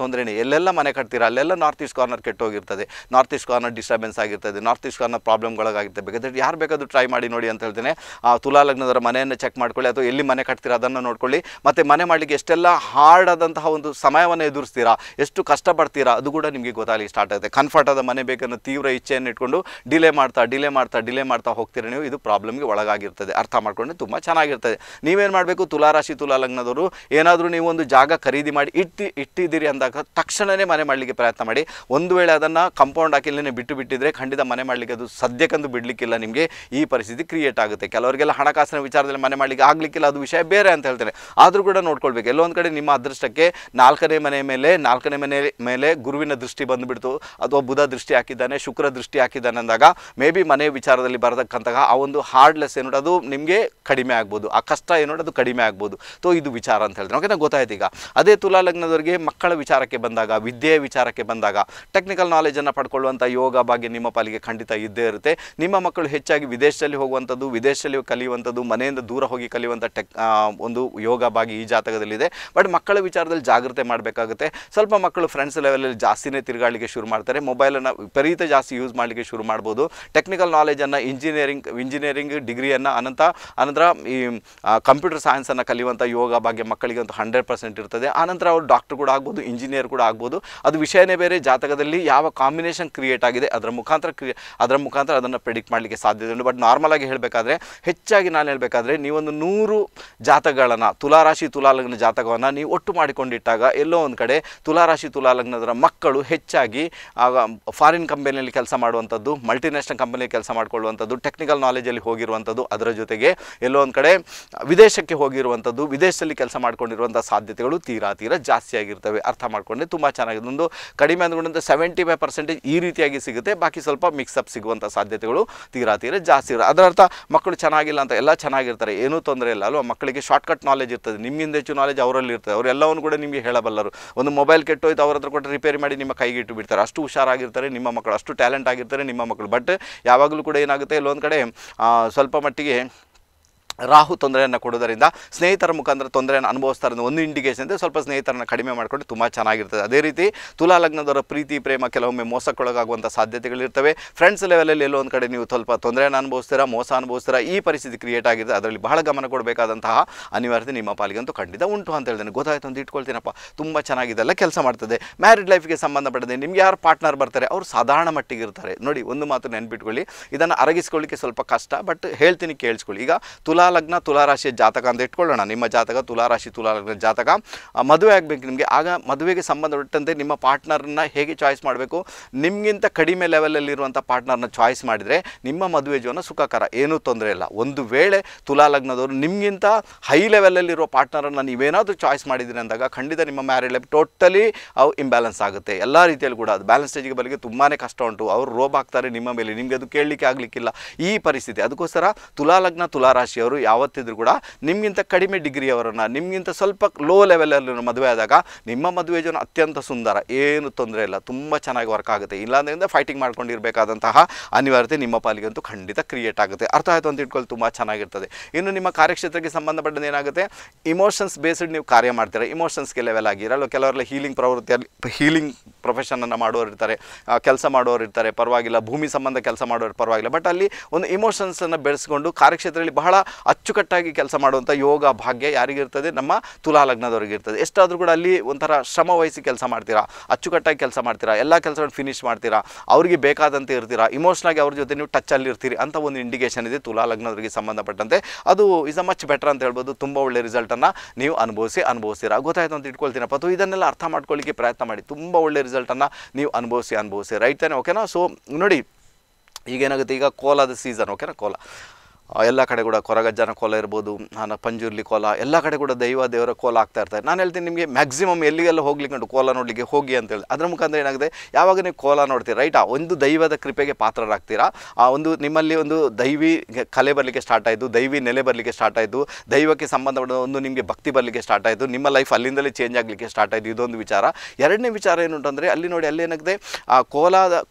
ತೊಂದರೆನೇ. ಎಲ್ಲೆಲ್ಲ ಮನೆ ಕಟ್ತೀರಾ ಅಲ್ಲೆಲ್ಲ ನಾರ್ತ್ ಈಸ್ಟ್ ಕಾರ್ನರ್ ಕೆಟ್ಟೋಗಿರ್ತದೆ, ನಾರ್ತ್ ಈಸ್ಟ್ ಕಾರ್ನರ್ ಡಿಸ್ಟರ್ಬೆನ್ಸ್ ಆಗಿರ್ತದೆ, ನಾರ್ತ್ ಈಸ್ಟ್ ಕಾರ್ನರ್ ಪ್ರಾಬ್ಲಮ್ಗಳಾಗಿರ್ತದೆ. ಬೇಕಾದ್ರೆ ಯಾರು ಬೇಕಾದರೂ ಟ್ರೈ ಮಾಡಿ ನೋಡಿ ಅಂತ ಹೇಳ್ತೇನೆ. ತುಲಾ ಲಗ್ನದವರ ಮನೆಯನ್ನು ಚೆಕ್ ಮಾಡ್ಕೊಳ್ಳಿ, ಅಥವಾ ಎಲ್ಲಿ ಮನೆ ಕಟ್ತೀರಾ ಅದನ್ನು ನೋಡ್ಕೊಳ್ಳಿ. ಮತ್ತು ಮನೆ ಮಾಡಲಿಕ್ಕೆ ಎಷ್ಟೆಲ್ಲ ಹಾರ್ಡ್ ಆದಂತಹ ಒಂದು ಸಮಯವನ್ನು ಎದುರಿಸ್ತೀರಾ, ಎಷ್ಟು ಕಷ್ಟಪಡ್ತೀರಾ ಅದು ಕೂಡ ನಿಮಗೆ ಗೊತ್ತಾಗಲಿಕ್ಕೆ ಸ್ಟಾರ್ಟ್ ಆಗುತ್ತೆ. ಕನ್ಫರ್ಟಾದ ಮನೆ ಬೇಕನ್ನೋ ತೀವ್ರ ಇಚ್ಛೆಯನ್ನು ಇಟ್ಕೊಂಡು ಡಿಲೇ ಮಾಡ್ತಾ ಡಿಲೇ ಮಾಡ್ತಾ ಹೋಗ್ತೀರಾ ನೀವು, ಇದು ಪ್ರಾಬ್ಲಮ್ ಗೆ ಒಳಗಾಗಿರ್ತದೆ. ಅರ್ಥ ಮಾಡ್ಕೊಂಡ್ರೆ ತುಂಬಾ ಚೆನ್ನಾಗಿರ್ತದೆ. ನೀವು ಏನು ಮಾಡಬೇಕು, ತುಲಾ ರಾಶಿ ತುಲಾ ಲಗ್ನದವರು ಏನಾದರೂ ನೀವು ಒಂದು ಜಾಗ ಖರೀದಿ ಮಾಡಿ ಇಟ್ಟಿದ್ದೀರಿ ಅಂದಾಗ ತಕ್ಷಣನೇ ಮನೆ ಮಾಡಲಿಕ್ಕೆ ಪ್ರಯತ್ನ ಮಾಡಿ. ಒಂದು ವೇಳೆ ಅದನ್ನ ಕಾಂಪೌಂಡ್ ಹಾಕಿಲ್ಲೇನೆ ಬಿಟ್ಟಿದ್ರೆ ಖಂಡಿತ ಮನೆ ಮಾಡಲಿಕ್ಕೆ ಅದು ಸದ್ಯಕ್ಕಂದು ಬಿಡಲಿಕ್ಕಿಲ್ಲ, ನಿಮಗೆ ಈ ಪರಿಸ್ಥಿತಿ ಕ್ರಿಯೇಟ್ ಆಗುತ್ತೆ. ಕೆಲವರಿಗೆಲ್ಲ ಹಣಕಾಸಿನ ವಿಚಾರದಲ್ಲಿ ಮನೆ ಮಾಡಲಿಕ್ಕೆ ಆಗಲಿಕ್ಕಿಲ್ಲ, ಅದು ವಿಷಯ ಬೇರೆ ಅಂತ ಹೇಳ್ತಾರೆ. ಆದರೂ ಕೂಡ ನೋಡ್ಕೊಳ್ಬೇಕು, ಎಲ್ಲೊಂದು ಕಡೆ ನಿಮ್ಮ ಅದೃಷ್ಟಕ್ಕೆ ನಾಲ್ಕನೇ ಮನೆ ಮೇಲೆ ಗುರುವಿನ ದೃಷ್ಟಿ ಬಂದುಬಿಡ್ತು, ಅಥವಾ ಬುಧ ದೃಷ್ಟಿ ಹಾಕಿದ್ದಾನೆ, ಶುಕ್ರ ದೃಷ್ಟಿ ಹಾಕಿದ್ದಾನೆ ಅಂದಾಗ ಮೇ ಬಿ ಮನೆ ವಿಚಾರದಲ್ಲಿ ಬರತಕ್ಕಂತಹ ಆ ಒಂದು ಹಾರ್ಡ್ಲೆಸ್ ಏನು ಅದು ನಿಮಗೆ ಕಡಿಮೆ ಆಗ್ಬೋದು, ಆ ಕಷ್ಟ ಏನು ಅದು ಕಡಿಮೆ ಆಗ್ಬೋದು. ತೋ ಇದು ವಿಚಾರ ಅಂತ ಹೇಳ್ತಾರೆ. ಓಕೆನಾ, ಗೊತ್ತಾಯ್ತು. ಈಗ ಅದೇ ತುಲಾ ಲಗ್ನದವರಿಗೆ ಮಕ್ಕಳ ವಿಚಾರಕ್ಕೆ ಬಂದಾಗ, ವಿದ್ಯೆ ವಿಚಾರಕ್ಕೆ ಬಂದಾಗ ಟೆಕ್ನಿಕಲ್ ನಾಲೆಜನ್ನು ಪಡ್ಕೊಳ್ಳುವಂಥ ಯೋಗ ಭಾಗ್ಯ ನಿಮ್ಮ ಪಾಲಿಗೆ ಖಂಡಿತ ಇದ್ದೇ ಇರುತ್ತೆ. ನಿಮ್ಮ ಮಕ್ಕಳು ಹೆಚ್ಚಾಗಿ ವಿದೇಶದಲ್ಲಿ ಹೋಗುವಂಥದ್ದು, ವಿದೇಶದಲ್ಲಿ ಕಲಿಯುವಂಥದ್ದು, ಮನೆಯಿಂದ ದೂರ ಹೋಗಿ ಕಲಿಯುವಂಥ ಒಂದು ಯೋಗ ಭಾಗ್ಯ ಈ ಜಾತಕದಲ್ಲಿದೆ. ಬಟ್ ಮಕ್ಕಳ ವಿಚಾರದಲ್ಲಿ ಜಾಗೃತೆ ಮಾಡಬೇಕಾಗುತ್ತೆ. ಸ್ವಲ್ಪ ಮಕ್ಕಳು ಫ್ರೆಂಡ್ಸ್ ಲೆವೆಲಲ್ಲಿ ಜಾಸ್ತಿನೇ ತಿರುಗಾಡಲಿಕ್ಕೆ ಶುರು ಮಾಡ್ತಾರೆ, ಮೊಬೈಲನ್ನು ವಿಪರೀತ ಜಾಸ್ತಿ ಯೂಸ್ ಮಾಡಲಿಕ್ಕೆ ಶುರು ಮಾಡ್ಬೋದು. ಟೆಕ್ನಿಕಲ್ ನಾಲೆಜನ್ನು, ಇಂಜಿನಿಯರಿಂಗ್ ಡಿಗ್ರಿಯನ್ನು ಅನಂತರ ಈ ಕಂಪ್ಯೂಟರ್ ಸೈನ್ಸನ್ನು ಕಲಿಯುವಂಥ ಯೋಗ ಭಾಗ್ಯ ಮಕ್ಕಳಿಗೆ ಒಂದು 100% ಇರ್ತದೆ. ಆನಂತರ ಅವರು ಡಾಕ್ಟರ್ ಕೂಡ ಆಗ್ಬೋದು, ಇಂಜಿನಿಯರ್ ಕೂಡ ಆಗ್ಬೋದು. ಅದು ವಿಷಯನೇ ಬೇರೆ, ಜಾತಕದಲ್ಲಿ ಯಾವ ಕಾಂಬಿನೇಷನ್ ಕ್ರಿಯೇಟ್ ಆಗಿದೆ ಅದರ ಮುಖಾಂತರ ಅದನ್ನು ಪ್ರೆಡಿಕ್ಟ್ ಮಾಡಲಿಕ್ಕೆ ಸಾಧ್ಯತೆ ಉಂಟು. ಬಟ್ ನಾರ್ಮಲ್ ಆಗಿ ಹೇಳಬೇಕಾದ್ರೆ, ಹೆಚ್ಚಾಗಿ ನಾನು ಹೇಳಬೇಕಾದ್ರೆ, ನೀವೊಂದು 100 ಜಾತಕಗಳನ್ನು, ತುಲಾರಾಶಿ ತುಲಾಲಗ್ನ ಜಾತಕವನ್ನು ನೀವು ಒಟ್ಟು ಮಾಡಿಕೊಂಡಿಟ್ಟಾಗ ಎಲ್ಲೋ ಒಂದು ಕಡೆ ತುಲಾರಾಶಿ ತುಲಾಲಗ್ನದರ ಮಕ್ಕಳು ಹೆಚ್ಚಾಗಿ ಫಾರಿನ್ ಕಂಪನಿಯಲ್ಲಿ ಕೆಲಸ ಮಾಡುವಂಥದ್ದು, ಮಲ್ಟಿನ್ಯಾಷನಲ್ ಕಂಪನಿಯಲ್ಲಿ ಕೆಲಸ ಮಾಡಿಕೊಳ್ಳುವಂಥದ್ದು, ಟೆಕ್ನಿಕಲ್ ನಾಲೆಜಲ್ಲಿ ಹೋಗಿರುವಂಥದ್ದು, ಅದರ ಜೊತೆಗೆ ಎಲ್ಲೋ ಒಂದು ಕಡೆ ವಿದೇಶಕ್ಕೆ ಹೋಗಿರುವಂಥದ್ದು, ವಿದೇಶದಲ್ಲಿ ಕೆಲಸ ಮಾಡಿಕೊಂಡಿರುವಂಥ ಸಾಧ್ಯತೆಗಳು ತೀರಾ ಜಾಸ್ತಿ ಆಗಿರ್ತವೆ. ಅರ್ಥ ಮಾಡಿಕೊಂಡ್ರೆ ತುಂಬ ಚೆನ್ನಾಗಿದೆ. ಒಂದು ಕಡಿಮೆ ಅಂದ್ಕೊಂಡಂಥ 75% ಈ ರೀತಿಯಾಗಿ ಸಿಗುತ್ತೆ, ಬಾಕಿ ಸ್ವಲ್ಪ ಮಿಕ್ಸಪ್ ಸಿಗುವಂಥ ಸಾಧ್ಯತೆಗಳು ತೀರಾ ಜಾಸ್ತಿ ಇರೋ. ಅದರರ್ಥ ಮಕ್ಕಳು ಚೆನ್ನಾಗಿಲ್ಲ ಅಂತ, ಎಲ್ಲ ಚೆನ್ನಾಗಿರ್ತಾರೆ, ಏನೂ ತೊಂದರೆ ಇಲ್ಲ ಅಲ್ವ. ಮಕ್ಕಳಿಗೆ ಶಾರ್ಟ್ಕಟ್ ನಾಲೆಜ್ ಇರ್ತದೆ, ನಿಮ್ಮಿಂದ ಹೆಚ್ಚು ನಾಲೆಜ್ ಅವರಲ್ಲಿ ಇರ್ತದೆ, ಅವರೆಲ್ಲವನ್ನು ಕೂಡ ನಿಮಗೆ ಹೇಳಬಲ್ಲರು. ಒಂದು ಮೊಬೈಲ್ ಕೆಟ್ಟೋಯ್ತು ಅವ್ರ ಹತ್ರ ಕೊಟ್ಟು ರಿಪೇರಿ ಮಾಡಿ ನಿಮ್ಮ ಕೈಗೆ ಇಟ್ಟು ಬಿಡ್ತಾರೆ, ಅಷ್ಟು ಹುಷಾರಾಗಿರ್ತಾರೆ ನಿಮ್ಮ ಮಕ್ಕಳು, ಅಷ್ಟು ಟ್ಯಾಲೆಂಟ್ ಆಗಿರ್ತಾರೆ ನಿಮ್ಮ ಮಕ್ಕಳು. ಬಟ್ ಯಾವಾಗಲೂ ಕೂಡ ಏನಾಗುತ್ತೆ, ಇಲ್ಲೊಂದು ಕಡೆ ಸ್ವಲ್ಪ ಮಟ್ಟಿಗೆ ರಾಹು ತೊಂದರೆಯನ್ನು ಕೊಡೋದರಿಂದ ಸ್ನೇಹಿತರ ಮುಖಾಂತರ ತೊಂದರೆಯನ್ನು ಅನುಭವಿಸ್ತಾ ಇರೋದು ಒಂದು ಇಂಡಿಕೇಷನ್ ಇದೆ. ಸ್ವಲ್ಪ ಸ್ನೇಹಿತರನ್ನು ಕಡಿಮೆ ಮಾಡಿಕೊಂಡು ತುಂಬ ಚೆನ್ನಾಗಿರ್ತದೆ. ಅದೇ ರೀತಿ ತುಲಾ ಲಗ್ನದವರ ಪ್ರೀತಿ ಪ್ರೇಮ ಕೆಲವೊಮ್ಮೆ ಮೋಸಕ್ಕೊಳಗಾಗುವಂಥ ಸಾಧ್ಯತೆಗಳಿರ್ತವೆ. ಫ್ರೆಂಡ್ಸ್ ಲೆವೆಲಲ್ಲಿ ಎಲ್ಲೋ ಒಂದು ಕಡೆ ನೀವು ಸ್ವಲ್ಪ ತೊಂದರೆಯನ್ನು ಅನುಭವಿಸ್ತೀರಾ, ಮೋಸ ಅನುಭವಿಸ್ತೀರಾ, ಈ ಪರಿಸ್ಥಿತಿ ಕ್ರಿಯೇಟ್ ಆಗಿದೆ. ಅದರಲ್ಲಿ ಬಹಳ ಗಮನ ಕೊಡಬೇಕಾದಂತಹ ಅನಿವಾರ್ಯತೆ ನಿಮ್ಮ ಪಾಲಿಗಂತೂ ಖಂಡಿತ ಉಂಟು ಅಂತ ಹೇಳ್ತೇನೆ. ಗೊತ್ತಾಯ್ತು ಅಂತ ಇಟ್ಕೊಳ್ತೀನಪ್ಪ, ತುಂಬ ಚೆನ್ನಾಗಿದೆಲ್ಲ ಕೆಲಸ ಮಾಡ್ತದೆ. ಮ್ಯಾರಿಡ್ ಲೈಫ್ಗೆ ಸಂಬಂಧಪಟ್ಟಂತೆ ನಿಮ್ಗೆ ಯಾರು ಪಾರ್ಟ್ನರ್ ಬರ್ತಾರೆ ಅವರು ಸಾಧಾರಣ ಮಟ್ಟಿಗೆ ಇರ್ತಾರೆ. ನೋಡಿ, ಒಂದು ಮಾತು ನೆನ್ಪಿಟ್ಕೊಳ್ಳಿ, ಇದನ್ನು ಅರಗಿಸ್ಕೊಳ್ಳಿಕ್ಕೆ ಸ್ವಲ್ಪ ಕಷ್ಟ, ಬಟ್ ಹೇಳ್ತೀನಿ ಕೇಳಿಸ್ಕೊಳ್ಳಿ. ಈಗ ತುಲಾಲಗ್ನ ತುಲಾರಾಶಿಯ ಜಾತಕ ಅಂತ ಇಟ್ಕೊಳ್ಳೋಣ, ನಿಮ್ಮ ಜಾತಕ ತುಲಾರಾಶಿ ತುಲಾಲಗ್ನ ಜಾತಕ. ಮದುವೆ ಆಗಬೇಕು ನಿಮಗೆ, ಆಗ ಮದುವೆಗೆ ಸಂಬಂಧಪಟ್ಟಂತೆ ನಿಮ್ಮ ಪಾರ್ಟ್ನರನ್ನ ಹೇಗೆ ಚಾಯ್ಸ್ ಮಾಡಬೇಕು. ನಿಮಗಿಂತ ಕಡಿಮೆ ಲೆವೆಲಲ್ಲಿರುವಂಥ ಪಾರ್ಟ್ನರ್ನ ಚಾಯ್ಸ್ ಮಾಡಿದರೆ ನಿಮ್ಮ ಮದುವೆ ಜೀವನ ಸುಖಕರ, ಏನೂ ತೊಂದರೆ ಇಲ್ಲ. ಒಂದು ವೇಳೆ ತುಲಾಲಗ್ನದವರು ನಿಮಗಿಂತ ಹೈ ಲೆವೆಲಲ್ಲಿರೋ ಪಾರ್ಟ್ನರನ್ನು ನೀವೇನಾದರೂ ಚಾಯ್ಸ್ ಮಾಡಿದ್ದೀರಿ ಅಂದಾಗ ಖಂಡಿತ ನಿಮ್ಮ ಮ್ಯಾರೇಜ್ ಲೈಫ್ ಟೋಟಲಿ ಅವು ಇಂಬ್ಯಾಲೆನ್ಸ್ ಆಗುತ್ತೆ ಎಲ್ಲ ರೀತಿಯಲ್ಲಿ ಕೂಡ. ಅದು ಬ್ಯಾಲೆನ್ಸ್ ಸ್ಟೇಜಿಗೆ ಬರಲಿಕ್ಕೆ ತುಂಬಾ ಕಷ್ಟ ಉಂಟು. ಅವರು ರೋಬ್ ಹಾಕ್ತಾರೆ ನಿಮ್ಮ ಮೇಲೆ, ನಿಮಗೆ ಅದು ಕೇಳಲಿಕ್ಕೆ ಆಗಲಿಕ್ಕಿಲ್ಲ ಈ ಪರಿಸ್ಥಿತಿ. ಅದಕ್ಕೋಸ್ಕರ ತುಲಾಲಗ್ನ ತುಲಾರಾಶಿಯವರು ಯಾವತ್ತಿದ್ರೂ ಕೂಡ ನಿಮಗಿಂತ ಕಡಿಮೆ ಡಿಗ್ರಿಯವರನ್ನು, ನಿಮಗಿಂತ ಸ್ವಲ್ಪ ಲೋ ಲೆವೆಲಲ್ಲಿ ಮದುವೆ ಆದಾಗ ನಿಮ್ಮ ಮದುವೆ ಜೀವನ ಅತ್ಯಂತ ಸುಂದರ, ಏನು ತೊಂದರೆ ಇಲ್ಲ, ತುಂಬ ಚೆನ್ನಾಗಿ ವರ್ಕ್ ಆಗುತ್ತೆ. ಇಲ್ಲಾಂದ್ರಿಂದ ಫೈಟಿಂಗ್ ಮಾಡ್ಕೊಂಡಿರಬೇಕಾದಂತಹ ಅನಿವಾರ್ಯತೆ ನಿಮ್ಮ ಪಾಲಿಗಂತೂ ಖಂಡಿತ ಕ್ರಿಯೇಟ್ ಆಗುತ್ತೆ. ಅರ್ಥ ಆಯಿತು ಅಂತ ಇಟ್ಕೊಳ್ಳಿ, ತುಂಬ ಚೆನ್ನಾಗಿರ್ತದೆ. ಇನ್ನು ನಿಮ್ಮ ಕಾರ್ಯಕ್ಷೇತ್ರಕ್ಕೆ ಸಂಬಂಧಪಟ್ಟಂತೆ ಏನಾಗುತ್ತೆ, ಇಮೋಷನ್ಸ್ ಬೇಸ್ಡ್ ನೀವು ಕಾರ್ಯ ಮಾಡ್ತೀರಾ, ಇಮೋಷನ್ಸ್ಗೆ ಲೆವೆಲ್ ಆಗಿರಲ್ಲ. ಕೆಲವರೆಲ್ಲ ಹೀಲಿಂಗ್ ಪ್ರವೃತ್ತಿಯಲ್ಲಿ, ಹೀಲಿಂಗ್ ಪ್ರೊಫೆಷನನ್ನು ಮಾಡೋರು ಇರ್ತಾರೆ, ಕೆಲಸ ಮಾಡೋರು ಇರ್ತಾರೆ, ಪರವಾಗಿಲ್ಲ, ಭೂಮಿ ಸಂಬಂಧ ಕೆಲಸ ಮಾಡೋರು ಪರವಾಗಿಲ್ಲ. ಬಟ್ ಅಲ್ಲಿ ಒಂದು ಇಮೋಷನ್ಸನ್ನು ಬೆಳೆಸ್ಕೊಂಡು ಕಾರ್ಯಕ್ಷೇತ್ರದಲ್ಲಿ ಬಹಳ ಅಚ್ಚುಕಟ್ಟಾಗಿ ಕೆಲಸ ಮಾಡುವಂಥ ಯೋಗ ಭಾಗ್ಯ ಯಾರಿಗಿರ್ತದೆ, ನಮ್ಮ ತುಲಾ ಲಗ್ನದವ್ರಿಗಿರ್ತದೆ. ಎಷ್ಟಾದರೂ ಕೂಡ ಅಲ್ಲಿ ಒಂಥರ ಶ್ರಮ ವಹಿಸಿ ಕೆಲಸ ಮಾಡ್ತೀರಾ, ಅಚ್ಚುಕಟ್ಟಾಗಿ ಕೆಲಸ ಮಾಡ್ತೀರಾ, ಎಲ್ಲ ಕೆಲಸವನ್ನು ಫಿನಿಶ್ ಮಾಡ್ತೀರಾ, ಅವರಿಗೆ ಬೇಕಾದಂತೆ ಇರ್ತೀರಾ, ಇಮೋಷ್ನಲಾಗಿ ಅವ್ರ ಜೊತೆ ನೀವು ಟಚ್ಚಲ್ಲಿ ಇರ್ತೀರಿ ಅಂತ ಒಂದು ಇಂಡಿಕೇಷನ್ ಇದೆ ತುಲಾ ಲಗ್ನದವರಿಗೆ ಸಂಬಂಧಪಟ್ಟಂತೆ. ಅದು ಇಸ್ ಅ ಮಚ್ ಬೆಟರ್ ಅಂತ ಹೇಳ್ಬೋದು. ತುಂಬ ಒಳ್ಳೆ ರಿಸಲ್ಟನ್ನು ನೀವು ಅನುಭವಿಸ್ತೀರಾ. ಗೊತ್ತಾಯ್ತು ಅಂತ ಇಟ್ಕೊಳ್ತೀನಪ್ಪ. ಅಥವಾ ಇದನ್ನೆಲ್ಲ ಅರ್ಥ ಮಾಡ್ಕೊಳ್ಳಿಕ್ಕೆ ಪ್ರಯತ್ನ ಮಾಡಿ, ತುಂಬ ಒಳ್ಳೆ ರಿಸಲ್ಟನ್ನು ನೀವು ಅನುಭವಿಸಿ ರೈಟ್ ತಾನೆ. ಓಕೆನಾ. ಸೊ ನೋಡಿ, ಈಗೇನಾಗುತ್ತೆ, ಈಗ ಕೋಲಾದ ಸೀಸನ್. ಓಕೆನಾ, ಕೋಲ ಎಲ್ಲ ಕಡೆ ಕೂಡ, ಕೊರಗಜ್ಜನ ಕೋಲ ಇರ್ಬೋದು, ನಾನು ಪಂಜುರ್ಲಿ ಕೋಲ, ಎಲ್ಲ ಕಡೆ ಕೂಡ ದೇವರ ಕೋಲ ಆಗ್ತಾ ಇರ್ತಾರೆ. ನಾನು ಹೇಳ್ತೀನಿ ನಿಮಗೆ, ಮ್ಯಾಕ್ಸಿಮಮ್ ಎಲ್ಲಿಗೆಲ್ಲ ಹೋಗ್ಲಿಕ್ಕೆ ಉಂಟು ಕೋಲ ನೋಡಲಿಕ್ಕೆ ಹೋಗಿ ಅಂತೇಳಿ. ಅದರ ಮುಖಾಂತರ ಏನಾಗುತ್ತೆ, ಯಾವಾಗ ನೀವು ಕೋಲ ನೋಡ್ತೀರಾ ರೈಟಾ, ಒಂದು ದೈವದ ಕೃಪೆಗೆ ಪಾತ್ರರಾಗ್ತೀರಾ. ಆ ಒಂದು ನಿಮ್ಮಲ್ಲಿ ಒಂದು ದೈವಿ ಕಲೆ ಬರಲಿಕ್ಕೆ ಸ್ಟಾರ್ಟ್ ಆಯಿತು, ದೈವಿ ನೆಲೆ ಬರಲಿಕ್ಕೆ ಸ್ಟಾರ್ಟ್ ಆಯಿತು, ದೈವಕ್ಕೆ ಸಂಬಂಧಪಟ್ಟ ಒಂದು ನಿಮಗೆ ಭಕ್ತಿ ಬರಲಿಕ್ಕೆ ಸ್ಟಾರ್ಟ್ ಆಯಿತು, ನಿಮ್ಮ ಲೈಫ್ ಅಲ್ಲಿಂದಲೇ ಚೇಂಜ್ ಆಗಲಿಕ್ಕೆ ಸ್ಟಾರ್ಟ್ ಆಯಿತು. ಇದೊಂದು ವಿಚಾರ. ಎರಡನೇ ವಿಚಾರ ಏನುಂಟಂದರೆ, ಅಲ್ಲಿ ನೋಡಿ, ಅಲ್ಲೇನಾಗಿದೆ, ಆ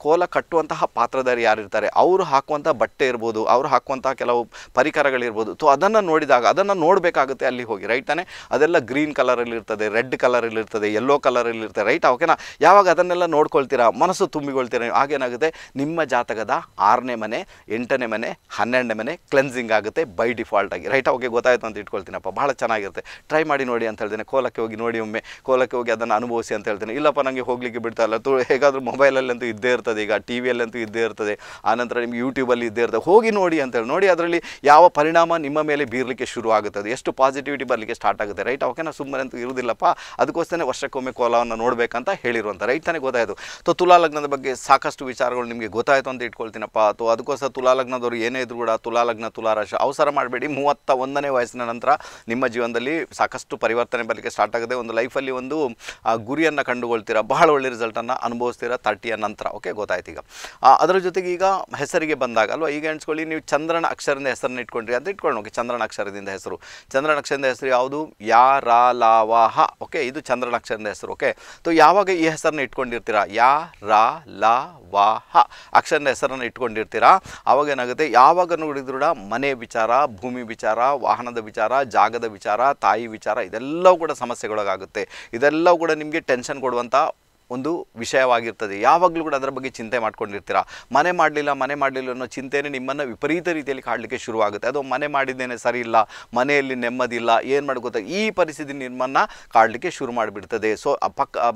ಕೋಲ ಕಟ್ಟುವಂತಹ ಪಾತ್ರಧಾರಿ ಯಾರಿರ್ತಾರೆ, ಅವರು ಹಾಕುವಂಥ ಬಟ್ಟೆ ಇರ್ಬೋದು, ಅವರು ಹಾಕುವಂತಹ ಕೆಲವು ಪರಿಕರಗಳಿರಬಹುದು. ಸೋ ಅದನ್ನ ನೋಡಿದಾಗ ಅದನ್ನ ನೋಡಬೇಕಾಗುತ್ತೆ ಅಲ್ಲಿ ಹೋಗಿ ರೈಟ್ ತಾನೆ. ಅದೆಲ್ಲ ಗ್ರೀನ್ ಕಲರ್ ಅಲ್ಲಿ ಇರ್ತದೆ, ರೆಡ್ ಕಲರ್ ಅಲ್ಲಿ ಇರ್ತದೆ, yellow ಕಲರ್ ಅಲ್ಲಿ ಇರ್ತದೆ ರೈಟ್. ಓಕೆನಾ, ಯಾವಾಗ ಅದನ್ನೆಲ್ಲ ನೋಡ್ಕೊಳ್ತೀರಾ ಮನಸ್ಸು ತುಂಬಿಕೊಳ್ತೀರಾ ಹಾಗೆ ಏನಾಗುತ್ತೆ ನಿಮ್ಮ ಜಾತಕದ 6ನೇ ಮನೆ 8ನೇ ಮನೆ 12ನೇ ಮನೆ ಕ್ಲೆನ್ಸಿಂಗ್ ಆಗುತ್ತೆ ಬೈ ಡಿಫಾಲ್ಟ್ ಆಗಿ ರೈಟ್. ಓಕೆ ಗೊತ್ತಾಯ್ತು ಅಂತ ಇಟ್ಕೊಳ್ತೀನಪ್ಪ, ಬಹಳ ಚೆನ್ನಾಗಿರುತ್ತೆ, ಟ್ರೈ ಮಾಡಿ ನೋಡಿ ಅಂತ ಹೇಳ್ತೇನೆ. ಕೋಲಕ್ಕೆ ಹೋಗಿ ನೋಡಿ ಒಮ್ಮೆ, ಕೋಲಕ್ಕೆ ಹೋಗಿ ಅದನ್ನು ಅನುಭವಿಸಿ ಅಂತ ಹೇಳ್ತೇನೆ. ಇಲ್ಲಪ್ಪ ನನಗೆ ಹೋಗ್ಲಿಕ್ಕೆ ಬಿಡ್ತಾ ಇಲ್ಲ ಹೇಗಾದರೂ ಮೊಬೈಲಲ್ಲಂತೂ ಇದ್ದೇ ಇರ್ತದೆ, ಈಗ ಟಿ ವಿಯಲ್ಲಂತೂ ಇದ್ದೇ ಇರ್ತದೆ, ಆನಂತರ ನಿಮ್ಗೆ ಯೂಟ್ಯೂಬಲ್ಲಿ ಇದ್ದೇ ಇರ್ತದೆ, ಹೋಗಿ ನೋಡಿ ಅಂತೇಳಿ ನೋಡಿ ಅದರಲ್ಲಿ ಯಾವ ಪರಿಣಾಮ ನಿಮ್ಮ ಮೇಲೆ ಬೀರಲಿಕ್ಕೆ ಶುರು ಆಗುತ್ತದೆ, ಎಷ್ಟು ಪಾಸಿಟಿವಿಟಿ ಬರಲಿಕ್ಕೆ ಸ್ಟಾರ್ಟ್ ಆಗುತ್ತೆ ರೈಟ್. ಓಕೆನಾ, ಸುಮ್ಮನೆ ಅಂತೂ ಇರೋದಿಲ್ಲಪ್ಪ, ಅದಕ್ಕೋಸ್ಕರ ವರ್ಷಕ್ಕೊಮ್ಮೆ ಕೋಲವನ್ನು ನೋಡಬೇಕಂತ ಹೇಳಿರುವಂಥ ರೈಟ್ ತಾನೇ. ಗೊತ್ತಾಯಿತು. ಸೊ ತುಲಾ ಲಗ್ನದ ಬಗ್ಗೆ ಸಾಕಷ್ಟು ವಿಚಾರಗಳು ನಿಮಗೆ ಗೊತ್ತಾಯಿತು ಅಂತ ಇಟ್ಕೊಳ್ತೀನಪ್ಪ. ಅಥವಾ ಅದಕ್ಕೋಸ್ಕರ ತುಲಾ ಲಗ್ನದವರು ಏನೇ ಇದ್ರು ಕೂಡ ತುಲಾ ಲಗ್ನ ತುಲಾ ರಾಶಿ ಅವಸರ ಮಾಡಬೇಡಿ. 31ನೇ ವಯಸ್ಸಿನ ನಂತರ ನಿಮ್ಮ ಜೀವನದಲ್ಲಿ ಸಾಕಷ್ಟು ಪರಿವರ್ತನೆ ಬರಲಿಕ್ಕೆ ಸ್ಟಾರ್ಟ್ ಆಗುತ್ತೆ. ಒಂದು ಲೈಫಲ್ಲಿ ಒಂದು ಗುರಿಯನ್ನು ಕಂಡುಕೊಳ್ತೀರಾ, ಬಹಳ ಒಳ್ಳೆ ರಿಸಲ್ಟನ್ನು ಅನುಭವಿಸ್ತೀರಾ 30ಯ ನಂತರ. ಓಕೆ ಗೊತ್ತಾಯ್ತು. ಈಗ ಅದರ ಜೊತೆಗೆ ಈಗ ಹೆಸರಿಗೆ ಬಂದಾಗ ಅಲ್ವಾ, ಈಗ ಎಣಿಸ್ಕೊಳ್ಳಿ ನೀವು ಚಂದ್ರನ ಅಕ್ಷರದಿಂದ ಹೆಸರನ್ನು ಇಟ್ಕೊಂಡ್ರಿ ಅಂತ ಇಟ್ಕೊಂಡು. ಓಕೆ ಚಂದ್ರನ ಅಕ್ಷರದಿಂದ ಹೆಸರು, ಚಂದ್ರನ ಅಕ್ಷರದಿಂದ ಹೆಸರು ಯಾವುದು? ಯಾ ರಾ ಲಾ ವಾ ಹ. ಓಕೆ ಇದು ಚಂದ್ರನ ಅಕ್ಷರದಿಂದ ಹೆಸರು. ಓಕೆ ಸೊ ಯಾವಾಗ ಈ ಹೆಸರನ್ನು ಇಟ್ಕೊಂಡಿರ್ತೀರಾ ಯಾ ರಾ ಲಾ ವಾ ಹ ಅಕ್ಷರದ ಹೆಸರನ್ನು ಇಟ್ಕೊಂಡಿರ್ತೀರಾ ಆವಾಗ ಏನಾಗುತ್ತೆ, ಯಾವಾಗ ನೋಡಿದ್ರು ಕೂಡ ಮನೆ ವಿಚಾರ, ಭೂಮಿ ವಿಚಾರ, ವಾಹನದ ವಿಚಾರ, ಜಾಗದ ವಿಚಾರ, ತಾಯಿ ವಿಚಾರ ಇದೆಲ್ಲವೂ ಕೂಡ ಸಮಸ್ಯೆಗಳಾಗುತ್ತೆ. ಇದೆಲ್ಲವೂ ಕೂಡ ನಿಮಗೆ ಟೆನ್ಷನ್ ಕೊಡುವಂಥ ಒಂದು ವಿಷಯವಾಗಿರ್ತದೆ. ಯಾವಾಗಲೂ ಕೂಡ ಅದರ ಬಗ್ಗೆ ಚಿಂತೆ ಮಾಡ್ಕೊಂಡಿರ್ತೀರಾ. ಮನೆ ಮಾಡಲಿಲ್ಲ ಮನೆ ಮಾಡಲಿಲ್ಲ ಅನ್ನೋ ಚಿಂತೆಯೇ ನಿಮ್ಮನ್ನು ವಿಪರೀತ ರೀತಿಯಲ್ಲಿ ಕಾಡಲಿಕ್ಕೆ ಶುರುವಾಗುತ್ತೆ. ಅದು ಮನೆ ಮಾಡಿದ್ದೇನೆ ಸರಿ ಇಲ್ಲ, ಮನೆಯಲ್ಲಿ ನೆಮ್ಮದಿ ಇಲ್ಲ, ಏನು ಮಾಡಿ ಗೊತ್ತಾ ಈ ಪರಿಸ್ಥಿತಿ ನಿಮ್ಮನ್ನು ಕಾಡಲಿಕ್ಕೆ ಶುರು ಮಾಡಿಬಿಡ್ತದೆ. ಸೊ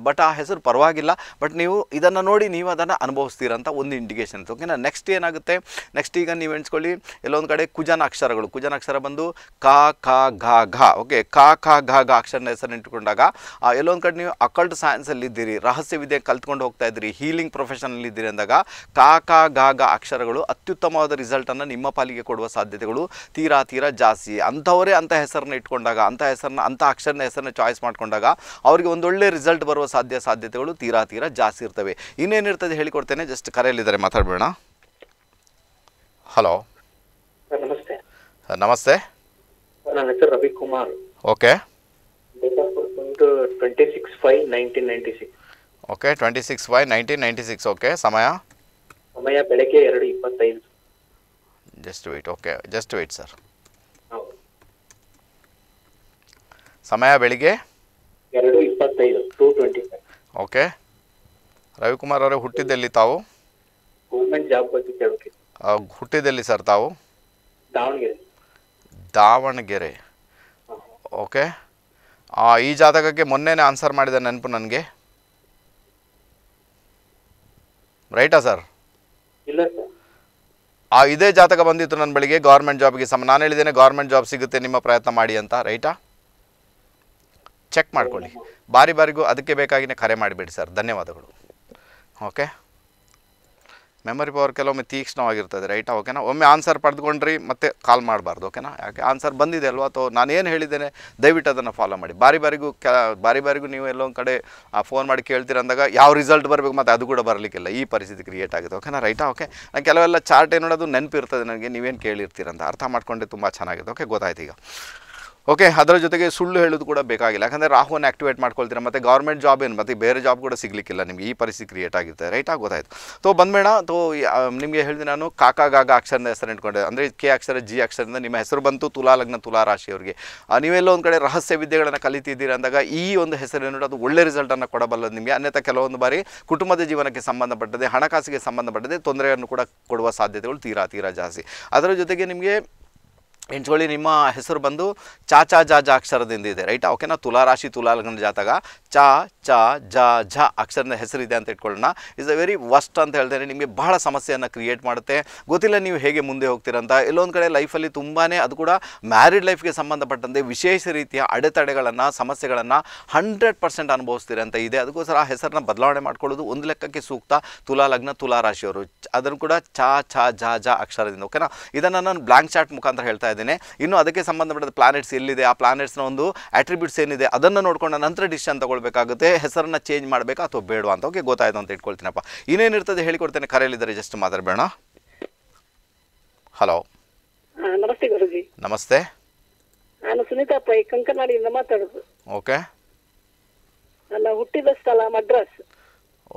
ಬಟ್ ಆ ಹೆಸರು ಪರವಾಗಿಲ್ಲ, ಬಟ್ ನೀವು ಇದನ್ನು ನೋಡಿ ನೀವು ಅದನ್ನು ಅನುಭವಿಸ್ತೀರ ಅಂತ ಒಂದು ಇಂಡಿಕೇಶನ್ ಇತ್ತು. ಓಕೆನಾ, ನೆಕ್ಸ್ಟ್ ಏನಾಗುತ್ತೆ, ನೆಕ್ಸ್ಟ್ ಈಗ ನೀವು ಎಣಿಸ್ಕೊಳ್ಳಿ ಎಲ್ಲೊಂದು ಕಡೆ ಕುಜನ ಅಕ್ಷರಗಳು, ಕುಜನ ಅಕ್ಷರ ಬಂದು ಕಾ ಕಾ ಘಾ ಘಾ. ಓಕೆ ಕಾ ಕಾ ಘಾ ಘಾ ಅಕ್ಷರನ ಹೆಸರು ಇಟ್ಕೊಂಡಾಗ ಎಲ್ಲೊಂದು ಕಡೆ ನೀವು ಅಕಲ್ಟ್ ಸೈನ್ಸಲ್ಲಿದ್ದೀರಿ, ರಹಸ್ಯವಿದೆ ಕಲ್ತ್ಕೊಂಡು ಹೋಗ್ತಾ ಇದ್ರಿ, ಹೀಲಿಂಗ್ ಪ್ರೊಫೆಷನಲ್ಲಿ ಇದ್ದೀರಿ ಅಂದಾಗ ಕಾ ಕಾ ಘಾ ಘಾ ಅಕ್ಷರಗಳು ಅತ್ಯುತ್ತಮವಾದ ರಿಸಲ್ಟನ್ನು ನಿಮ್ಮ ಪಾಲಿಗೆ ಕೊಡುವ ಸಾಧ್ಯತೆಗಳು ತೀರಾ ತೀರಾ ಜಾಸ್ತಿ. ಅಂಥವರೇ ಅಂಥ ಹೆಸರನ್ನ ಇಟ್ಕೊಂಡಾಗ, ಅಂಥ ಅಕ್ಷರನ ಹೆಸರನ್ನ ಚಾಯ್ಸ್ ಮಾಡಿಕೊಂಡಾಗ ಅವರಿಗೆ ಒಂದೊಳ್ಳೆ ರಿಸಲ್ಟ್ ಬರುವ ಸಾಧ್ಯತೆಗಳು ತೀರಾ ತೀರಾ ಜಾಸ್ತಿ ಇರ್ತವೆ. ಇನ್ನೇನಿರ್ತದೆ ಹೇಳಿಕೊಡ್ತೇನೆ. ಜಸ್ಟ್ ಕರೆಯಲ್ಲಿದ್ದಾರೆ, ಮಾತಾಡಬೇಡ. ಹಲೋ ನಮಸ್ತೆ. ನಮಸ್ತೆ, ನನ್ನ ಹೆಸರು ರವಿಕುಮಾರ್. ಓಕೆ, 26/5/1996. ಓಕೆ 26/5/1996. ಓಕೆ ಸಮಯ ಬೆಳಗ್ಗೆ 2:25. Just wait. Okay just wait sir. ಸಮಯ ಬೆಳಗ್ಗೆ 2:25, 2:25. ಓಕೆ ರವಿಕುಮಾರ್ ಅವರೇ, ಹುಟ್ಟಿದಲ್ಲಿ ತಾವು? ಗೌರ್ಮೆಂಟ್ ಜಾಬ್ ಬಗ್ಗೆ ಕೇಳಬೇಕು. ಹುಟ್ಟಿದಲ್ಲಿ ಸರ್ ತಾವು? ದಾವಣಗೆರೆ. ದಾವಣಗೆರೆ. ಓಕೆ, ಈ ಜಾತಕಕ್ಕೆ ಮೊನ್ನೆನೇ ಆನ್ಸರ್ ಮಾಡಿದ ನೆನಪು ನನಗೆ, ರೈಟಾ ಸರ್? ಇಲ್ಲ ಸರ್. ಇದೇ ಜಾತಕ ಬಂದಿತ್ತು ನನ್ನ ಬಳಿಗೆ ಗೌರ್ಮೆಂಟ್ ಜಾಬ್ಗೆ ನಾನು ಹೇಳಿದ್ದೇನೆ ಗೌರ್ಮೆಂಟ್ ಜಾಬ್ ಸಿಗುತ್ತೆ ನಿಮ್ಮ ಪ್ರಯತ್ನ ಮಾಡಿ ಅಂತ, ರೈಟಾ? ಚೆಕ್ ಮಾಡ್ಕೊಳ್ಳಿ, ಬಾರಿ ಬಾರಿಗೂ ಅದಕ್ಕೆ ಬೇಕಾಗಿನೇ ಕರೆ ಮಾಡಿಬಿಡಿ ಸರ್. ಧನ್ಯವಾದಗಳು. ಓಕೆ, ಮೆಮೊರಿ ಪವರ್ ಕೆಲವೊಮ್ಮೆ ತೀಕ್ಷ್ಣವಾಗಿರ್ತದೆ ರೈಟಾ. ಓಕೆನಾ, ಒಮ್ಮೆ ಆನ್ಸರ್ ಪಡೆದುಕೊಂಡ್ರಿ ಮತ್ತೆ ಕಾಲ್ ಮಾಡಬಾರ್ದು. ಓಕೆನಾ, ಯಾಕೆ ಆನ್ಸರ್ ಬಂದಿದೆ ಅಲ್ವಾ, ಅಥವಾ ನಾನೇನು ಹೇಳಿದ್ದೇನೆ ದಯವಿಟ್ಟು ಅದನ್ನು ಫಾಲೋ ಮಾಡಿ. ಬಾರಿ ಬಾರಿಗೂ ನೀವು ಎಲ್ಲೊಂದು ಕಡೆ ಫೋನ್ ಮಾಡಿ ಕೇಳ್ತೀರ ಅಂದಾಗ ಯಾವ ರಿಸಲ್ಟ್ ಬರಬೇಕು ಮತ್ತು ಅದು ಕೂಡ ಬರಲಿಕ್ಕಿಲ್ಲ, ಈ ಪರಿಸ್ಥಿತಿ ಕ್ರಿಯೇಟ್ ಆಗುತ್ತೆ. ಓಕೆನಾ ರೈಟಾ. ಓಕೆ, ನಾನು ಕೆಲವೆಲ್ಲ ಚಾರ್ಟ್ ಏನು ನೋಡೋದು ನೆನಪಿರ್ತದೆ ನನಗೆ, ನೀವೇನು ಕೇಳಿರ್ತೀರಂತ ಅರ್ಥ ಮಾಡಿಕೊಂಡೆ, ತುಂಬ ಚೆನ್ನಾಗಿದೆ. ಓಕೆ ಗೊತ್ತಾಯ್ತು ಈಗ. ಓಕೆ, ಅದರ ಜೊತೆಗೆ ಸುಳ್ಳು ಹೇಳೋದು ಕೂಡ ಬೇಕಾಗಿಲ್ಲ, ಯಾಕಂದರೆ ರಾಹುವನ್ನು ಆ್ಯಕ್ಟಿವೇಟ್ ಮಾಡ್ಕೊಳ್ತೀರಾ, ಮತ್ತು ಗೌರ್ಮೆಂಟ್ ಜಾಬ್ ಏನು ಮತ್ತು ಬೇರೆ ಜಾಬ್ ಕೂಡ ಸಿಗಲಿಕ್ಕಿಲ್ಲ ನಿಮಗೆ, ಈ ಪರಿಸ್ಥಿತಿ ಕ್ರಿಯೇಟ್ ಆಗಿರುತ್ತೆ ರೈಟ್. ಆಗೋದಾಯ್ತು. ತೋ ಬಂದಬೇಡ, ನಿಮಗೆ ಹೇಳಿದೆ ನಾನು ಕಾಕಾ ಗಾಗ ಅಕ್ಷರದ ಹೆಸರು ಇಟ್ಕೊಂಡೆ, ಅಂದರೆ ಕೆ ಅಕ್ಷರ ಜಿ ಅಕ್ಷರದಿಂದ ನಿಮ್ಮ ಹೆಸರು ಬಂತು ತುಲಾ ಲಗ್ನ ತುಲಾ ರಾಶಿಯವರಿಗೆ. ನೀವೆಲ್ಲ ಒಂದು ಕಡೆ ರಹಸ್ಯ ವಿದ್ಯೆಗಳನ್ನು ಕಲಿತಿದ್ದೀರಿ ಅಂದಾಗ ಈ ಒಂದು ಹೆಸರು ನೋಡಿ ಅದು ಒಳ್ಳೆ ರಿಸಲ್ಟನ್ನು ಕೊಡಬಲ್ಲದು ನಿಮಗೆ. ಅನ್ಯಥ ಕೆಲವೊಂದು ಬಾರಿ ಕುಟುಂಬದ ಜೀವನಕ್ಕೆ ಸಂಬಂಧಪಟ್ಟದೆ, ಹಣಕಾಸಿಗೆ ಸಂಬಂಧಪಟ್ಟದೆ ತೊಂದರೆಯನ್ನು ಕೂಡ ಕೊಡುವ ಸಾಧ್ಯತೆಗಳು ತೀರಾ ತೀರಾ ಜಾಸ್ತಿ. ಅದರ ಜೊತೆಗೆ ನಿಮಗೆ ಎಂಟ್ಕೊಳ್ಳಿ ನಿಮ್ಮ ಹೆಸರು ಬಂದು ಚಾಚಾ ಜಾ ಜ ಅಕ್ಷರದಿಂದ ಇದೆ ರೈಟಾ. ಓಕೆನಾ, ತುಲಾರಾಶಿ ತುಲಾಲಗ್ನ ಜಾತಕ ಚಾ ಚಾ ಜ ಝ ಅಕ್ಷರದ ಹೆಸರಿದೆ ಅಂತ ಇಟ್ಕೊಳ್ಳೋಣ. ಇಸ್ ಅ ವೆರಿ ವರ್ಸ್ಟ್ ಅಂತ ಹೇಳ್ತಾರೆ, ನಿಮಗೆ ಬಹಳ ಸಮಸ್ಯೆಯನ್ನು ಕ್ರಿಯೇಟ್ ಮಾಡುತ್ತೆ, ಗೊತ್ತಿಲ್ಲ ನೀವು ಹೇಗೆ ಮುಂದೆ ಹೋಗ್ತೀರಂತ. ಎಲ್ಲೊಂದು ಕಡೆ ಲೈಫಲ್ಲಿ ತುಂಬಾ ಅದು ಕೂಡ ಮ್ಯಾರಿಡ್ ಲೈಫ್ಗೆ ಸಂಬಂಧಪಟ್ಟಂತೆ ವಿಶೇಷ ರೀತಿಯ ಅಡೆತಡೆಗಳನ್ನು, ಸಮಸ್ಯೆಗಳನ್ನು 100% ಅನುಭವಿಸ್ತೀರಂತ ಇದೆ. ಅದಕ್ಕೋಸ್ಕರ ಆ ಹೆಸರನ್ನ ಬದಲಾವಣೆ ಮಾಡ್ಕೊಳ್ಳೋದು ಒಂದು ಲೆಕ್ಕಕ್ಕೆ ಸೂಕ್ತ ತುಲಾಲಗ್ನ ತುಲಾರಾಶಿಯವರು, ಅದನ್ನು ಕೂಡ ಚಾ ಛಾ ಜಾ ಜ ಅಕ್ಷರದಿಂದ. ಓಕೆನಾ, ಇದನ್ನು ನಾನು ಬ್ಲ್ಯಾಂಕ್ ಚಾರ್ಟ್ ಮುಖಾಂತರ ಹೇಳ್ತಾ ಇದ್ದೇನೆ. ಇನ್ನು ಅದಕ್ಕೆ ಸಂಬಂಧಪಟ್ಟ ಪ್ಲಾನೆಟ್ಸ್ ಎಲ್ಲಿದೆ, ಆ ಪ್ಲಾನೆಟ್ಸ್ನ ಒಂದು ಅಟ್ರಿಬ್ಯೂಟ್ಸ್ ಏನಿದೆ ಅದನ್ನು ನೋಡ್ಕೊಂಡು ನಂತರ ಡಿಸಿಷನ್ ತಗೊಳ್ಬೇಕಾಗುತ್ತೆ, ಹೆಸರನ್ನು ಚೇಂಜ್ ಮಾಡಬೇಕಾ ಅಥವಾ ಬೇಡವಾ ಅಂತ. ಓಕೆ ಗೊತ್ತಾಯಿತು ಅಂತ ಇಟ್ಕೊಳ್ತೀನಪ್ಪ. ಇನ್ನೇನಿರ್ತದೆ ಹೇಳಿಕೊಡ್ತೇನೆ, ಕರೆಯಲ್ಲಿದ್ದಾರೆ, ಜಸ್ಟ್ ಮಾತಾಡಬೇಡ. ಹಲೋ ನಮಸ್ತೆ ಗುರುಜಿ. ನಮಸ್ತೆ, ನಾನು ಸುನೀತಾ ಪೈ ಕಂಕನಾಡಿಯಿಂದ ಮಾತಾಡೋದು. ಓಕೆ, ನನ್ನ ಹುಟ್ಟಿದ ಸ್ಥಳ Madras.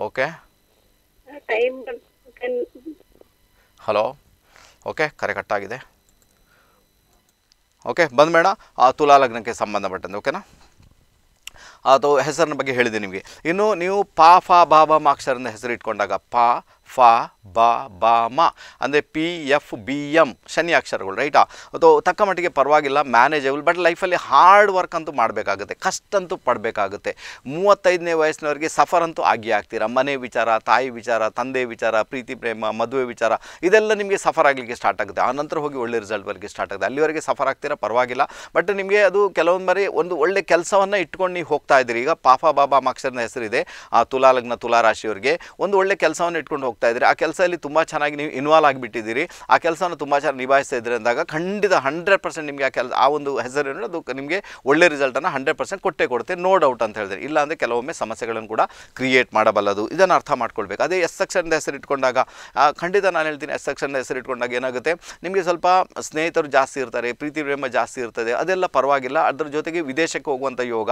Okay time. Hello okay, ಕರೆ ಕಟ್ಟಾಗಿದೆ. ಓಕೆ ಬಂದಬೇಡ ಆ ತುಲಾ ಲಗ್ನಕ್ಕೆ ಸಂಬಂಧಪಟ್ಟಂತೆ ಓಕೆನಾ ಅದು ಹೆಸರಿನ ಬಗ್ಗೆ ಹೇಳಿದೆ ನಿಮಗೆ ಇನ್ನು ನೀವು ಪ ಫ ಬ ಬ ಮ ಅಕ್ಷರದಿಂದ ಹೆಸರು ಇಟ್ಕೊಂಡಾಗ ಪ ಫ ಬ ಬ ಮ ಅಂದರೆ P F B M Shani ಅಕ್ಷರಗಳು ರೈಟಾ ಅದು ತಕ್ಕ ಮಟ್ಟಿಗೆ ಪರವಾಗಿಲ್ಲ ಮ್ಯಾನೇಜಬಲ್ ಬಟ್ ಲೈಫಲ್ಲಿ ಹಾರ್ಡ್ ವರ್ಕ್ ಅಂತೂ ಮಾಡಬೇಕಾಗುತ್ತೆ ಕಷ್ಟ ಅಂತೂ ಪಡಬೇಕಾಗುತ್ತೆ 35ನೇ ವಯಸ್ಸಿನವರಿಗೆ ಸಫರ್ ಅಂತೂ ಆಗಿ ಆಗ್ತೀರಾ ಮನೆ ವಿಚಾರ ತಾಯಿ ವಿಚಾರ ತಂದೆ ವಿಚಾರ ಪ್ರೀತಿ ಪ್ರೇಮ ಮದುವೆ ವಿಚಾರ ಇದೆಲ್ಲ ನಿಮಗೆ ಸಫರ್ ಆಗಲಿಕ್ಕೆ ಸ್ಟಾರ್ಟ್ ಆಗುತ್ತೆ ಆನಂತರ ಹೋಗಿ ಒಳ್ಳೆ ರಿಸಲ್ಟ್ ಬರಲಿಕ್ಕೆ ಸ್ಟಾರ್ಟ್ ಆಗುತ್ತೆ ಅಲ್ಲಿವರೆಗೆ ಸಫರ್ ಆಗ್ತೀರಾ ಪರವಾಗಿಲ್ಲ ಬಟ್ ನಿಮಗೆ ಅದು ಕೆಲವೊಂದು ಬಾರಿ ಒಂದು ಒಳ್ಳೆ ಕೆಲಸವನ್ನು ಇಟ್ಕೊಂಡು ನೀವು ಹೋಗ್ತಾ ಇದ್ದೀರಿ ಈಗ ಪಾಪ ಬಾಬಾ ಅಕ್ಷರನ ಹೆಸರಿದೆ ಆ ತುಲಾ ಲಗ್ನ ತುಲಾ ರಾಶಿಯವರಿಗೆ ಒಂದು ಒಳ್ಳೆ ಕೆಲಸವನ್ನು ಇಟ್ಕೊಂಡು ಹೋಗ್ತಾ ಇದ್ದೀರಿ ಆ ಕೆಲಸದಲ್ಲಿ ತುಂಬ ಚೆನ್ನಾಗಿ ನೀವು ಇನ್ವಾಲ್ವ್ ಆಗಿಬಿಟ್ಟಿದ್ದೀರಿ ಆ ಕೆಲಸವನ್ನು ತುಂಬ ಚೆನ್ನಾಗಿ ನಿಭಾಯಿಸ್ತಾ ಇದ್ದೀರಿ ಅಂದಾಗ ಖಂಡಿತ 100% ನಿಮಗೆ ಆ ಕೆಲಸ ಆ ಒಂದು ಹೆಸರು ಅದು ನಿಮಗೆ ಒಳ್ಳೆ ರಿಸಲ್ಟನ್ನು 100% ಕೊಟ್ಟೇ ಕೊಡುತ್ತೆ ನೋ ಡೌಟ್ ಅಂತ ಹೇಳಿದ್ರೆ ಇಲ್ಲಾಂದರೆ ಕೆಲವೊಮ್ಮೆ ಸಮಸ್ಯೆಗಳನ್ನು ಕೂಡ ಕ್ರಿಯೇಟ್ ಮಾಡಬಲ್ಲದು ಇದನ್ನು ಅರ್ಥ ಮಾಡ್ಕೊಳ್ಬೇಕು ಅದೇ ಎಸ್ ಅಕ್ಷರದ ಹೆಸರು ಇಟ್ಕೊಂಡಾಗ ಖಂಡಿತ ನಾನು ಹೇಳ್ತೀನಿ ಎಸ್ ಅಕ್ಷರದ ಹೆಸರು ಇಟ್ಕೊಂಡಾಗ ಏನಾಗುತ್ತೆ ನಿಮಗೆ ಸ್ವಲ್ಪ ಸ್ನೇಹಿತರು ಜಾಸ್ತಿ ಇರ್ತಾರೆ ಪ್ರೀತಿ ಪ್ರೇಮ ಜಾಸ್ತಿ ಇರ್ತದೆ ಅದೆಲ್ಲ ಪರವಾಗಿಲ್ಲ ಅದರ ಜೊತೆಗೆ ವಿದೇಶಕ್ಕೆ ಹೋಗುವಂಥ ಯೋಗ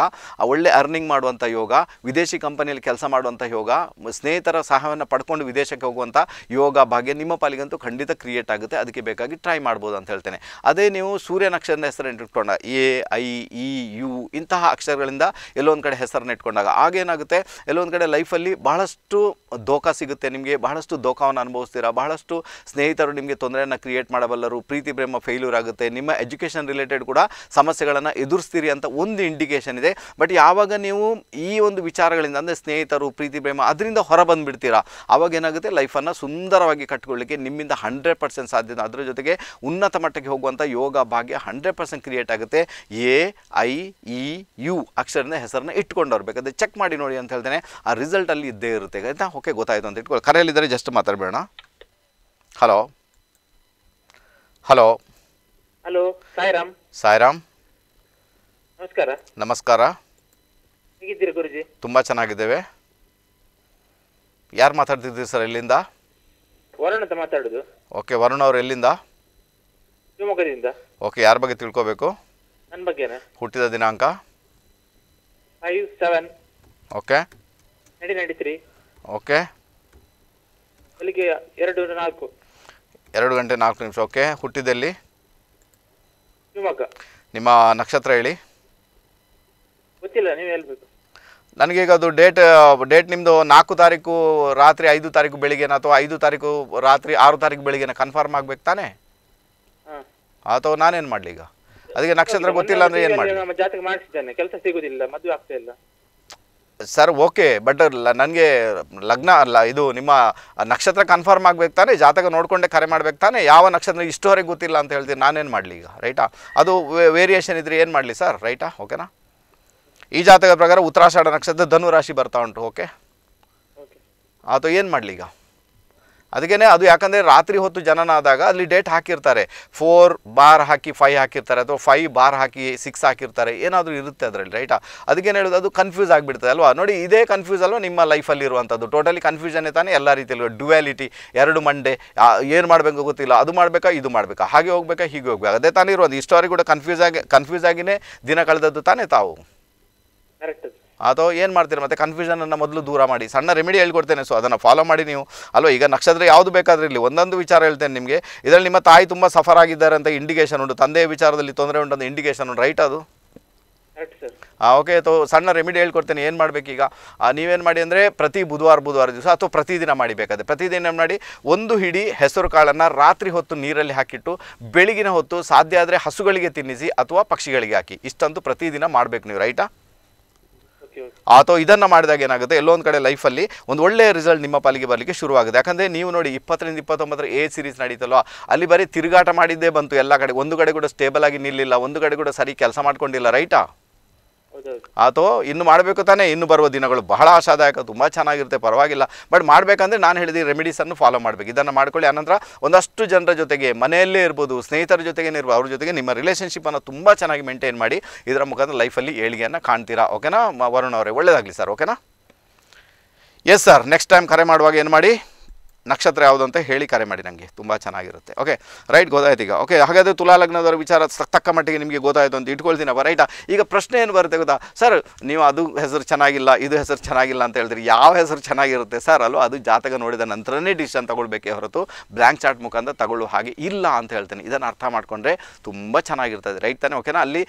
ಒಳ್ಳೆ ಅರ್ನಿಂಗ್ ಮಾಡುವಂಥ ಯೋಗ ವಿದೇಶಿ ಕಂಪನಿಯಲ್ಲಿ ಕೆಲಸ ಮಾಡುವಂಥ ಯೋಗ ಸ್ನೇಹಿತರ ಸಹಾಯವನ್ನು ಪಡ್ಕೊಂಡು ವಿದೇಶಕ್ಕೆ ಹೋಗುವಂಥ ಯೋಗ ಭಾಗ್ಯ ನಿಮ್ಮ ಪಾಲಿಗಂತೂ ಖಂಡಿತ ಕ್ರಿಯೇಟ್ ಆಗುತ್ತೆ ಅದಕ್ಕೆ ಬೇಕಾಗಿ ಟ್ರೈ ಮಾಡ್ಬೋದು ಅಂತ ಹೇಳ್ತೇನೆ ಅದೇ ನೀವು ಸೂರ್ಯನ ಅಕ್ಷರದ ಹೆಸರನ್ನು ಇಟ್ಕೊಂಡ ಎ ಐ ಇ ಯು ಇಂತಹ ಅಕ್ಷರಗಳಿಂದ ಎಲ್ಲೊಂದು ಕಡೆ ಹೆಸರನ್ನ ಇಟ್ಕೊಂಡಾಗ ಆಗೇನಾಗುತ್ತೆ ಎಲ್ಲೊಂದು ಕಡೆ ಲೈಫಲ್ಲಿ ಬಹಳಷ್ಟು ದೋಖ ಸಿಗುತ್ತೆ ನಿಮಗೆ ಬಹಳಷ್ಟು ದೋಖವನ್ನು ಅನುಭವಿಸ್ತೀರಾ ಬಹಳಷ್ಟು ಸ್ನೇಹಿತರು ನಿಮಗೆ ತೊಂದರೆಯನ್ನು ಕ್ರಿಯೇಟ್ ಮಾಡಬಲ್ಲರು ಪ್ರೀತಿ ಪ್ರೇಮ ಫೇಲ್ಯೂರ್ ಆಗುತ್ತೆ ನಿಮ್ಮ ಎಜುಕೇಷನ್ ರಿಲೇಟೆಡ್ ಕೂಡ ಸಮಸ್ಯೆಗಳನ್ನು ಎದುರಿಸ್ತೀರಿ ಅಂತ ಒಂದು ಇಂಡಿಕೇಷನ್ ಇದೆ ಬಟ್ ಯಾವಾಗ ನೀವು ಈ ಒಂದು ವಿಚಾರಗಳಿಂದ ಅಂದರೆ ಸ್ನೇಹಿತರು ಪ್ರೀತಿ ಪ್ರೇಮ ಅದರಿಂದ ಹೊರ ಬಂದುಬಿಡ್ತೀರಾ ಆವಾಗ ಏನಾಗುತ್ತೆ ಲೈಫನ್ನು ಸುಂದರವಾಗಿ ಕಟ್ಕೊಳ್ಳಿಕ್ಕೆ ನಿಮ್ಮಿಂದ 100% ಸಾಧ್ಯ ಅದರ ಜೊತೆಗೆ ಉನ್ನತ ಮಟ್ಟಕ್ಕೆ ಹೋಗುವಂಥ ಯೋಗ ಭಾಗ್ಯ 100% ಕ್ರಿಯೇಟ್ ಆಗುತ್ತೆ ಎ ಐ ಇ ಯು ಅಕ್ಷರನ ಹೆಸರನ್ನ ಇಟ್ಕೊಂಡಿರ್ಬೇಕು ಅದೇ ಚೆಕ್ ಮಾಡಿ ನೋಡಿ ಅಂತ ಹೇಳ್ತೇನೆ ಆ ರಿಸಲ್ಟಲ್ಲಿ ಇದ್ದೇ ಇರುತ್ತೆ ಆಯಿತಾ ಓಕೆ ಗೊತ್ತಾಯಿತು ಅಂತ ಇಟ್ಕೊಳ್ಳಿ ಕರೆಯಲ್ಲಿದ್ದರೆ ಜಸ್ಟ್ ಮಾತಾಡಬೇಡ hello hello hello Sairam Sairam ನಮಸ್ಕಾರ ನಮಸ್ಕಾರ ಹೇಗಿದ್ದೀರಾ ಗುರುಜಿ ತುಂಬಾ ಚೆನ್ನಾಗಿದ್ದೇವೆ ಯಾರು ಮಾತಾಡ್ತಿದ್ದೀರಿ ಸರ್ ಎಲ್ಲಿಂದ ವರುಣ್ ಅಂತ ಮಾತಾಡೋದು ಓಕೆ ವರುಣ್ ಅವರು ಎಲ್ಲಿಂದ ಶಿವಮೊಗ್ಗದಿಂದ ಓಕೆ ಯಾರ ಬಗ್ಗೆ ತಿಳ್ಕೋಬೇಕು ನನ್ನ ಬಗ್ಗೆನಾ ಹುಟ್ಟಿದ ದಿನಾಂಕ 57 ಓಕೆ 1993 ಓಕೆ ಬೆಳಿಗ್ಗೆ 2:04 2 ಗಂಟೆ 4 ನಿಮಿಷ ಓಕೆ ಹುಟ್ಟಿದಲ್ಲಿ ಶಿವಮೊಗ್ಗ ನಿಮ್ಮ ನಕ್ಷತ್ರ ಹೇಳಿ ಗೊತ್ತಿಲ್ಲ ನೀವು ಹೇಳಬೇಕು ನನಗೀಗ ಅದು ಡೇಟ್ ನಿಮ್ಮದು 4 ತಾರೀಕು ರಾತ್ರಿ 5 ತಾರೀಕು ಬೆಳಿಗ್ಗೆನ ಅಥವಾ 5 ತಾರೀಕು ರಾತ್ರಿ 6 ತಾರೀಕು ಬೆಳಿಗ್ಗೆನ ಕನ್ಫರ್ಮ್ ಆಗಬೇಕು ತಾನೇ ಅಥವಾ ನಾನೇನು ಮಾಡಲಿ ಈಗ ಅದಕ್ಕೆ ನಕ್ಷತ್ರ ಗೊತ್ತಿಲ್ಲ ಅಂದರೆ ಏನು ಮಾಡಿ ಕೆಲಸ ಸಿಗೋದಿಲ್ಲ ಮದುವೆ ಆಗ್ತಾ ಇಲ್ಲ ಸರ್ ಓಕೆ ಬಟ್ ನನಗೆ ಲಗ್ನ ಅಲ್ಲ ಇದು ನಿಮ್ಮ ನಕ್ಷತ್ರ ಕನ್ಫರ್ಮ್ ಆಗಬೇಕು ತಾನೇ ಜಾತಕ ನೋಡಿಕೊಂಡೆ ಕರೆ ಮಾಡ್ಬೇಕು ತಾನೇ ಯಾವ ನಕ್ಷತ್ರ ಇಷ್ಟುವರೆಗೆ ಗೊತ್ತಿಲ್ಲ ಅಂತ ಹೇಳ್ತೀನಿ ನಾನೇನು ಮಾಡಲಿ ಈಗ ರೈಟಾ ಅದು ವೇರಿಯೇಷನ್ ಇದ್ರೆ ಏನು ಮಾಡಲಿ ಸರ್ ರೈಟಾ ಓಕೆನಾ ಈ ಜಾತಕದ ಪ್ರಕಾರ ಉತ್ತರಾಷಾಢ ನಕ್ಷತ್ರ ಧನು ರಾಶಿ ಬರ್ತಾ ಉಂಟು ಓಕೆ ಅಥವಾ ಏನು ಮಾಡಲಿ ಈಗ ಅದಕ್ಕೇ ಅದು ಯಾಕಂದರೆ ರಾತ್ರಿ ಹೊತ್ತು ಜನನ ಆದಾಗ ಅಲ್ಲಿ ಡೇಟ್ ಹಾಕಿರ್ತಾರೆ 4 ಬಾರ್ ಹಾಕಿ 5 ಹಾಕಿರ್ತಾರೆ ಅಥವಾ 5 ಬಾರ್ ಹಾಕಿ 6 ಹಾಕಿರ್ತಾರೆ ಏನಾದರೂ ಇರುತ್ತೆ ಅದರಲ್ಲಿ ರೈಟಾ ಅದಕ್ಕೇನು ಹೇಳೋದು ಅದು ಕನ್ಫ್ಯೂಸ್ ಆಗಿಬಿಡ್ತದೆ ಅಲ್ವಾ ನೋಡಿ ಇದೇ ಕನ್ಫ್ಯೂಸ್ ಅಲ್ವಾ ನಿಮ್ಮ ಲೈಫಲ್ಲಿ ಇರುವಂಥದ್ದು ಟೋಟಲಿ ಕನ್ಫ್ಯೂಷನ್ ತಾನೇ ಎಲ್ಲ ರೀತಿಯಲ್ಲೂ ಡ್ಯುಯಾಲಿಟಿ 2 ಮಂಡೆ ಏನು ಮಾಡಬೇಕು ಗೊತ್ತಿಲ್ಲ ಅದು ಮಾಡಬೇಕಾ ಇದು ಮಾಡಬೇಕಾ ಹಾಗೆ ಹೋಗ್ಬೇಕಾ ಹೀಗೆ ಹೋಗ್ಬೇಕು ಅದೇ ತಾನೇ ಇರೋದು ಇಷ್ಟವರೆಗೂ ಕೂಡ ಕನ್ಫ್ಯೂಸ್ ಆಗಿನೇ ದಿನ ಕಳೆದದ್ದು ತಾನೇ ತಾವು ಕರೆಕ್ಟ್ ಅಥವಾ ಏನು ಮಾಡ್ತೀರಾ ಮತ್ತೆ ಕನ್ಫ್ಯೂಷನನ್ನು ಮೊದಲು ದೂರ ಮಾಡಿ ಸಣ್ಣ ರೆಮಿಡಿ ಹೇಳ್ಕೊಡ್ತೇನೆ ಸೊ ಅದನ್ನು ಫಾಲೋ ಮಾಡಿ ನೀವು ಅಲ್ವ ಈಗ ನಕ್ಷತ್ರ ಯಾವುದು ಬೇಕಾದರೆ ಇಲ್ಲಿ ಒಂದೊಂದು ವಿಚಾರ ಹೇಳ್ತೇನೆ ನಿಮಗೆ ಇದರಲ್ಲಿ ನಿಮ್ಮ ತಾಯಿ ತುಂಬ ಸಫರ್ ಆಗಿದ್ದಾರೆ ಅಂತ ಇಂಡಿಕೇಷನ್ ಉಂಟು ತಂದೆಯ ವಿಚಾರದಲ್ಲಿ ತೊಂದರೆ ಉಂಟು ಅಂತ ಇಂಡಿಕೇಷನ್ ಉಂಟು ರೈಟ್ ಅದು ಓಕೆ ಅಥವಾ ಸಣ್ಣ ರೆಮಿಡಿ ಹೇಳ್ಕೊಡ್ತೇನೆ ಏನು ಮಾಡಬೇಕೀಗ ನೀವೇನು ಮಾಡಿ ಅಂದರೆ ಪ್ರತಿ ಬುಧವಾರ ದಿವಸ ಅಥವಾ ಪ್ರತಿದಿನ ಮಾಡಬೇಕಾದ್ರೆ ಪ್ರತಿದಿನ ಮಾಡಿ 1 ಹಿಡಿ ಹೆಸರು ಕಾಳನ್ನು ರಾತ್ರಿ ಹೊತ್ತು ನೀರಲ್ಲಿ ಹಾಕಿಟ್ಟು ಬೆಳಗಿನ ಹೊತ್ತು ಸಾಧ್ಯ ಆದರೆ ಹಸುಗಳಿಗೆ ತಿನ್ನಿಸಿ ಅಥವಾ ಪಕ್ಷಿಗಳಿಗೆ ಹಾಕಿ ಇಷ್ಟಂತೂ ಪ್ರತಿದಿನ ಮಾಡಬೇಕು ನೀವು ರೈಟಾ ಅಥವಾ ಇದನ್ನು ಮಾಡಿದಾಗ ಏನಾಗುತ್ತೆ ಎಲ್ಲೊಂದು ಕಡೆ ಲೈಫಲ್ಲಿ ಒಂದು ಒಳ್ಳೆಯ ರಿಸಲ್ಟ್ ನಿಮ್ಮ ಪಾಲಿಗೆ ಬರಲಿಕ್ಕೆ ಶುರುವಾಗುತ್ತೆ ಯಾಕಂದರೆ ನೀವು ನೋಡಿ 20ರಿಂದ 29 A ಸೀರೀಸ್ ನಡೀತಲ್ವ ಅಲ್ಲಿ ಬರೀ ತಿರುಗಾಟ ಮಾಡಿದ್ದೇ ಬಂತು ಎಲ್ಲ ಕಡೆ ಒಂದು ಕಡೆ ಕೂಡ ಸ್ಟೇಬಲ್ ಆಗಿ ನಿಲ್ಲಿಲ್ಲ ಒಂದು ಕಡೆ ಕೂಡ ಸರಿ ಕೆಲಸ ಮಾಡ್ಕೊಂಡಿಲ್ಲ ರೈಟಾ ಅಥವಾ ಇನ್ನು ಮಾಡಬೇಕು ತಾನೇ ಇನ್ನು ಬರುವ ದಿನಗಳು ಬಹಳ ಆಶಾದಾಯಕ ತುಂಬ ಚೆನ್ನಾಗಿರುತ್ತೆ ಪರವಾಗಿಲ್ಲ ಬಟ್ ಮಾಡಬೇಕಂದ್ರೆ ನಾನು ಹೇಳಿದ ರೆಮಿಡೀಸನ್ನು ಫಾಲೋ ಮಾಡಬೇಕು ಇದನ್ನು ಮಾಡ್ಕೊಳ್ಳಿ ಅನಂತರ ಒಂದಷ್ಟು ಜನರ ಜೊತೆಗೆ ಮನೆಯಲ್ಲೇ ಇರ್ಬೋದು ಸ್ನೇಹಿತರ ಜೊತೆಗೇ ಇರ್ಬೋದು ಅವ್ರ ಜೊತೆಗೆ ನಿಮ್ಮ ರಿಲೇಷನ್ಶಿಪ್ಪನ್ನು ತುಂಬ ಚೆನ್ನಾಗಿ ಮೇಂಟೈನ್ ಮಾಡಿ ಇದರ ಮುಖಾಂತರ ಲೈಫಲ್ಲಿ ಏಳಿಗೆಯನ್ನು ಕಾಣ್ತೀರಾ ಓಕೆನಾ ವರುಣ್ ಅವರೇ ಒಳ್ಳೆಯದಾಗಲಿ ಸರ್ ಓಕೆನಾ ಎಸ್ ಸರ್ ನೆಕ್ಸ್ಟ್ ಟೈಮ್ ಕರೆ ಮಾಡುವಾಗ ಏನು ಮಾಡಿ ನಕ್ಷತ್ರ ಯಾವುದು ಅಂತ ಹೇಳಿ ಕರೆ ಮಾಡಿ ನನಗೆ ತುಂಬಾ ಚೆನ್ನಾಗಿರುತ್ತೆ. ಓಕೆ ರೈಟ್ ಗೊತ್ತಾಯ್ತು ಈಗ. ಓಕೆ ಹಾಗಾದ್ರೆ ತುಲಾ ಲಗ್ನದವರ ವಿಚಾರ ತಕ್ಕ ಮಟ್ಟಿಗೆ ನಿಮಗೆ ಗೊತ್ತಾಯ್ತು ಅಂತ ಇಟ್ಕೊಳ್ತೀನಿ ಅವ ರೈಟಾ. ಈಗ ಪ್ರಶ್ನೆ ಏನು ಬರುತ್ತೆ ಗೊತ್ತಾ ಸರ್, ನೀವು ಅದು ಹೆಸರು ಚೆನ್ನಾಗಿಲ್ಲ ಇದು ಹೆಸರು ಚೆನ್ನಾಗಿಲ್ಲ ಅಂತ ಹೇಳಿದ್ರಿ, ಯಾವ ಹೆಸರು ಚೆನ್ನಾಗಿರುತ್ತೆ ಸರ್ ಅಲ್ವಾ? ಅದು ಜಾತಕ ನೋಡಿದ ನಂತರನೇ ಡಿಸಿಷನ್ ತಗೊಳ್ಬೇಕೇ ಹೊರತು ಬ್ಲ್ಯಾಂಕ್ ಚಾರ್ಟ್ ಮುಖಾಂತರ ತಗೊಳ್ಳೋ ಹಾಗೆ ಇಲ್ಲ ಅಂತ ಹೇಳ್ತೀನಿ. ಇದನ್ನು ಅರ್ಥ ಮಾಡ್ಕೊಂಡ್ರೆ ತುಂಬ ಚೆನ್ನಾಗಿರ್ತದೆ ರೈಟ್ ತಾನೆ. ಓಕೆನಾ, ಅಲ್ಲಿ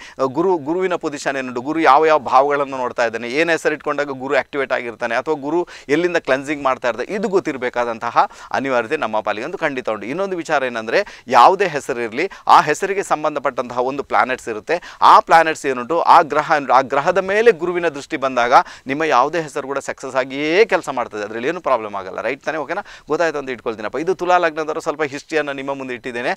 ಗುರುವಿನ ಪೊಸಿಷನ್ ಏನುಂಟು, ಗುರು ಯಾವ ಯಾವ ಭಾವಗಳನ್ನು ನೋಡ್ತಾ ಇದ್ದಾನೆ, ಏನು ಹೆಸರು ಇಟ್ಕೊಂಡಾಗ ಗುರು ಆಕ್ಟಿವೇಟ್ ಆಗಿರ್ತಾನೆ ಅಥವಾ ಗುರು ಎಲ್ಲಿಂದ ಕ್ಲೆನ್ಸಿಂಗ್ ಮಾಡ್ತಾ ಇರ್ತಾರೆ, ಇದು ಗೊತ್ತಿರಬೇಕಾದಂತಹ ಅನಿವಾರ್ಯತೆ ನಮ್ಮ ಪಾಲಿಗಂತೂ ಖಂಡಿತ ಉಂಟು. ಇನ್ನೊಂದು ವಿಚಾರ ಏನಂದರೆ, ಯಾವುದೇ ಹೆಸರಿರಲಿ ಆ ಹೆಸರಿಗೆ ಸಂಬಂಧಪಟ್ಟಂತಹ ಒಂದು ಪ್ಲಾನೆಟ್ಸ್ ಇರುತ್ತೆ. ಆ ಪ್ಲಾನೆಟ್ಸ್ ಏನುಂಟು ಆ ಗ್ರಹದ ಮೇಲೆ ಗುರುವಿನ ದೃಷ್ಟಿ ಬಂದಾಗ ನಿಮ್ಮ ಯಾವುದೇ ಹೆಸರು ಕೂಡ ಸಕ್ಸಸ್ ಆಗಿಯೇ ಕೆಲಸ ಮಾಡ್ತದೆ, ಅದರಲ್ಲಿ ಏನು ಪ್ರಾಬ್ಲಮ್ ಆಗಲ್ಲ ರೈಟ್ ತಾನೆ. ಓಕೆನಾ ಗೊತ್ತಾಯ್ತು ಅಂತ ಇಟ್ಕೊಳ್ತೀನಪ್ಪ. ಇದು ತುಲಾ ಲಗ್ನದವರು ಸ್ವಲ್ಪ ಹಿಸ್ಟ್ರಿಯನ್ನು ನಿಮ್ಮ ಮುಂದೆ ಇಟ್ಟಿದ್ದೇನೆ,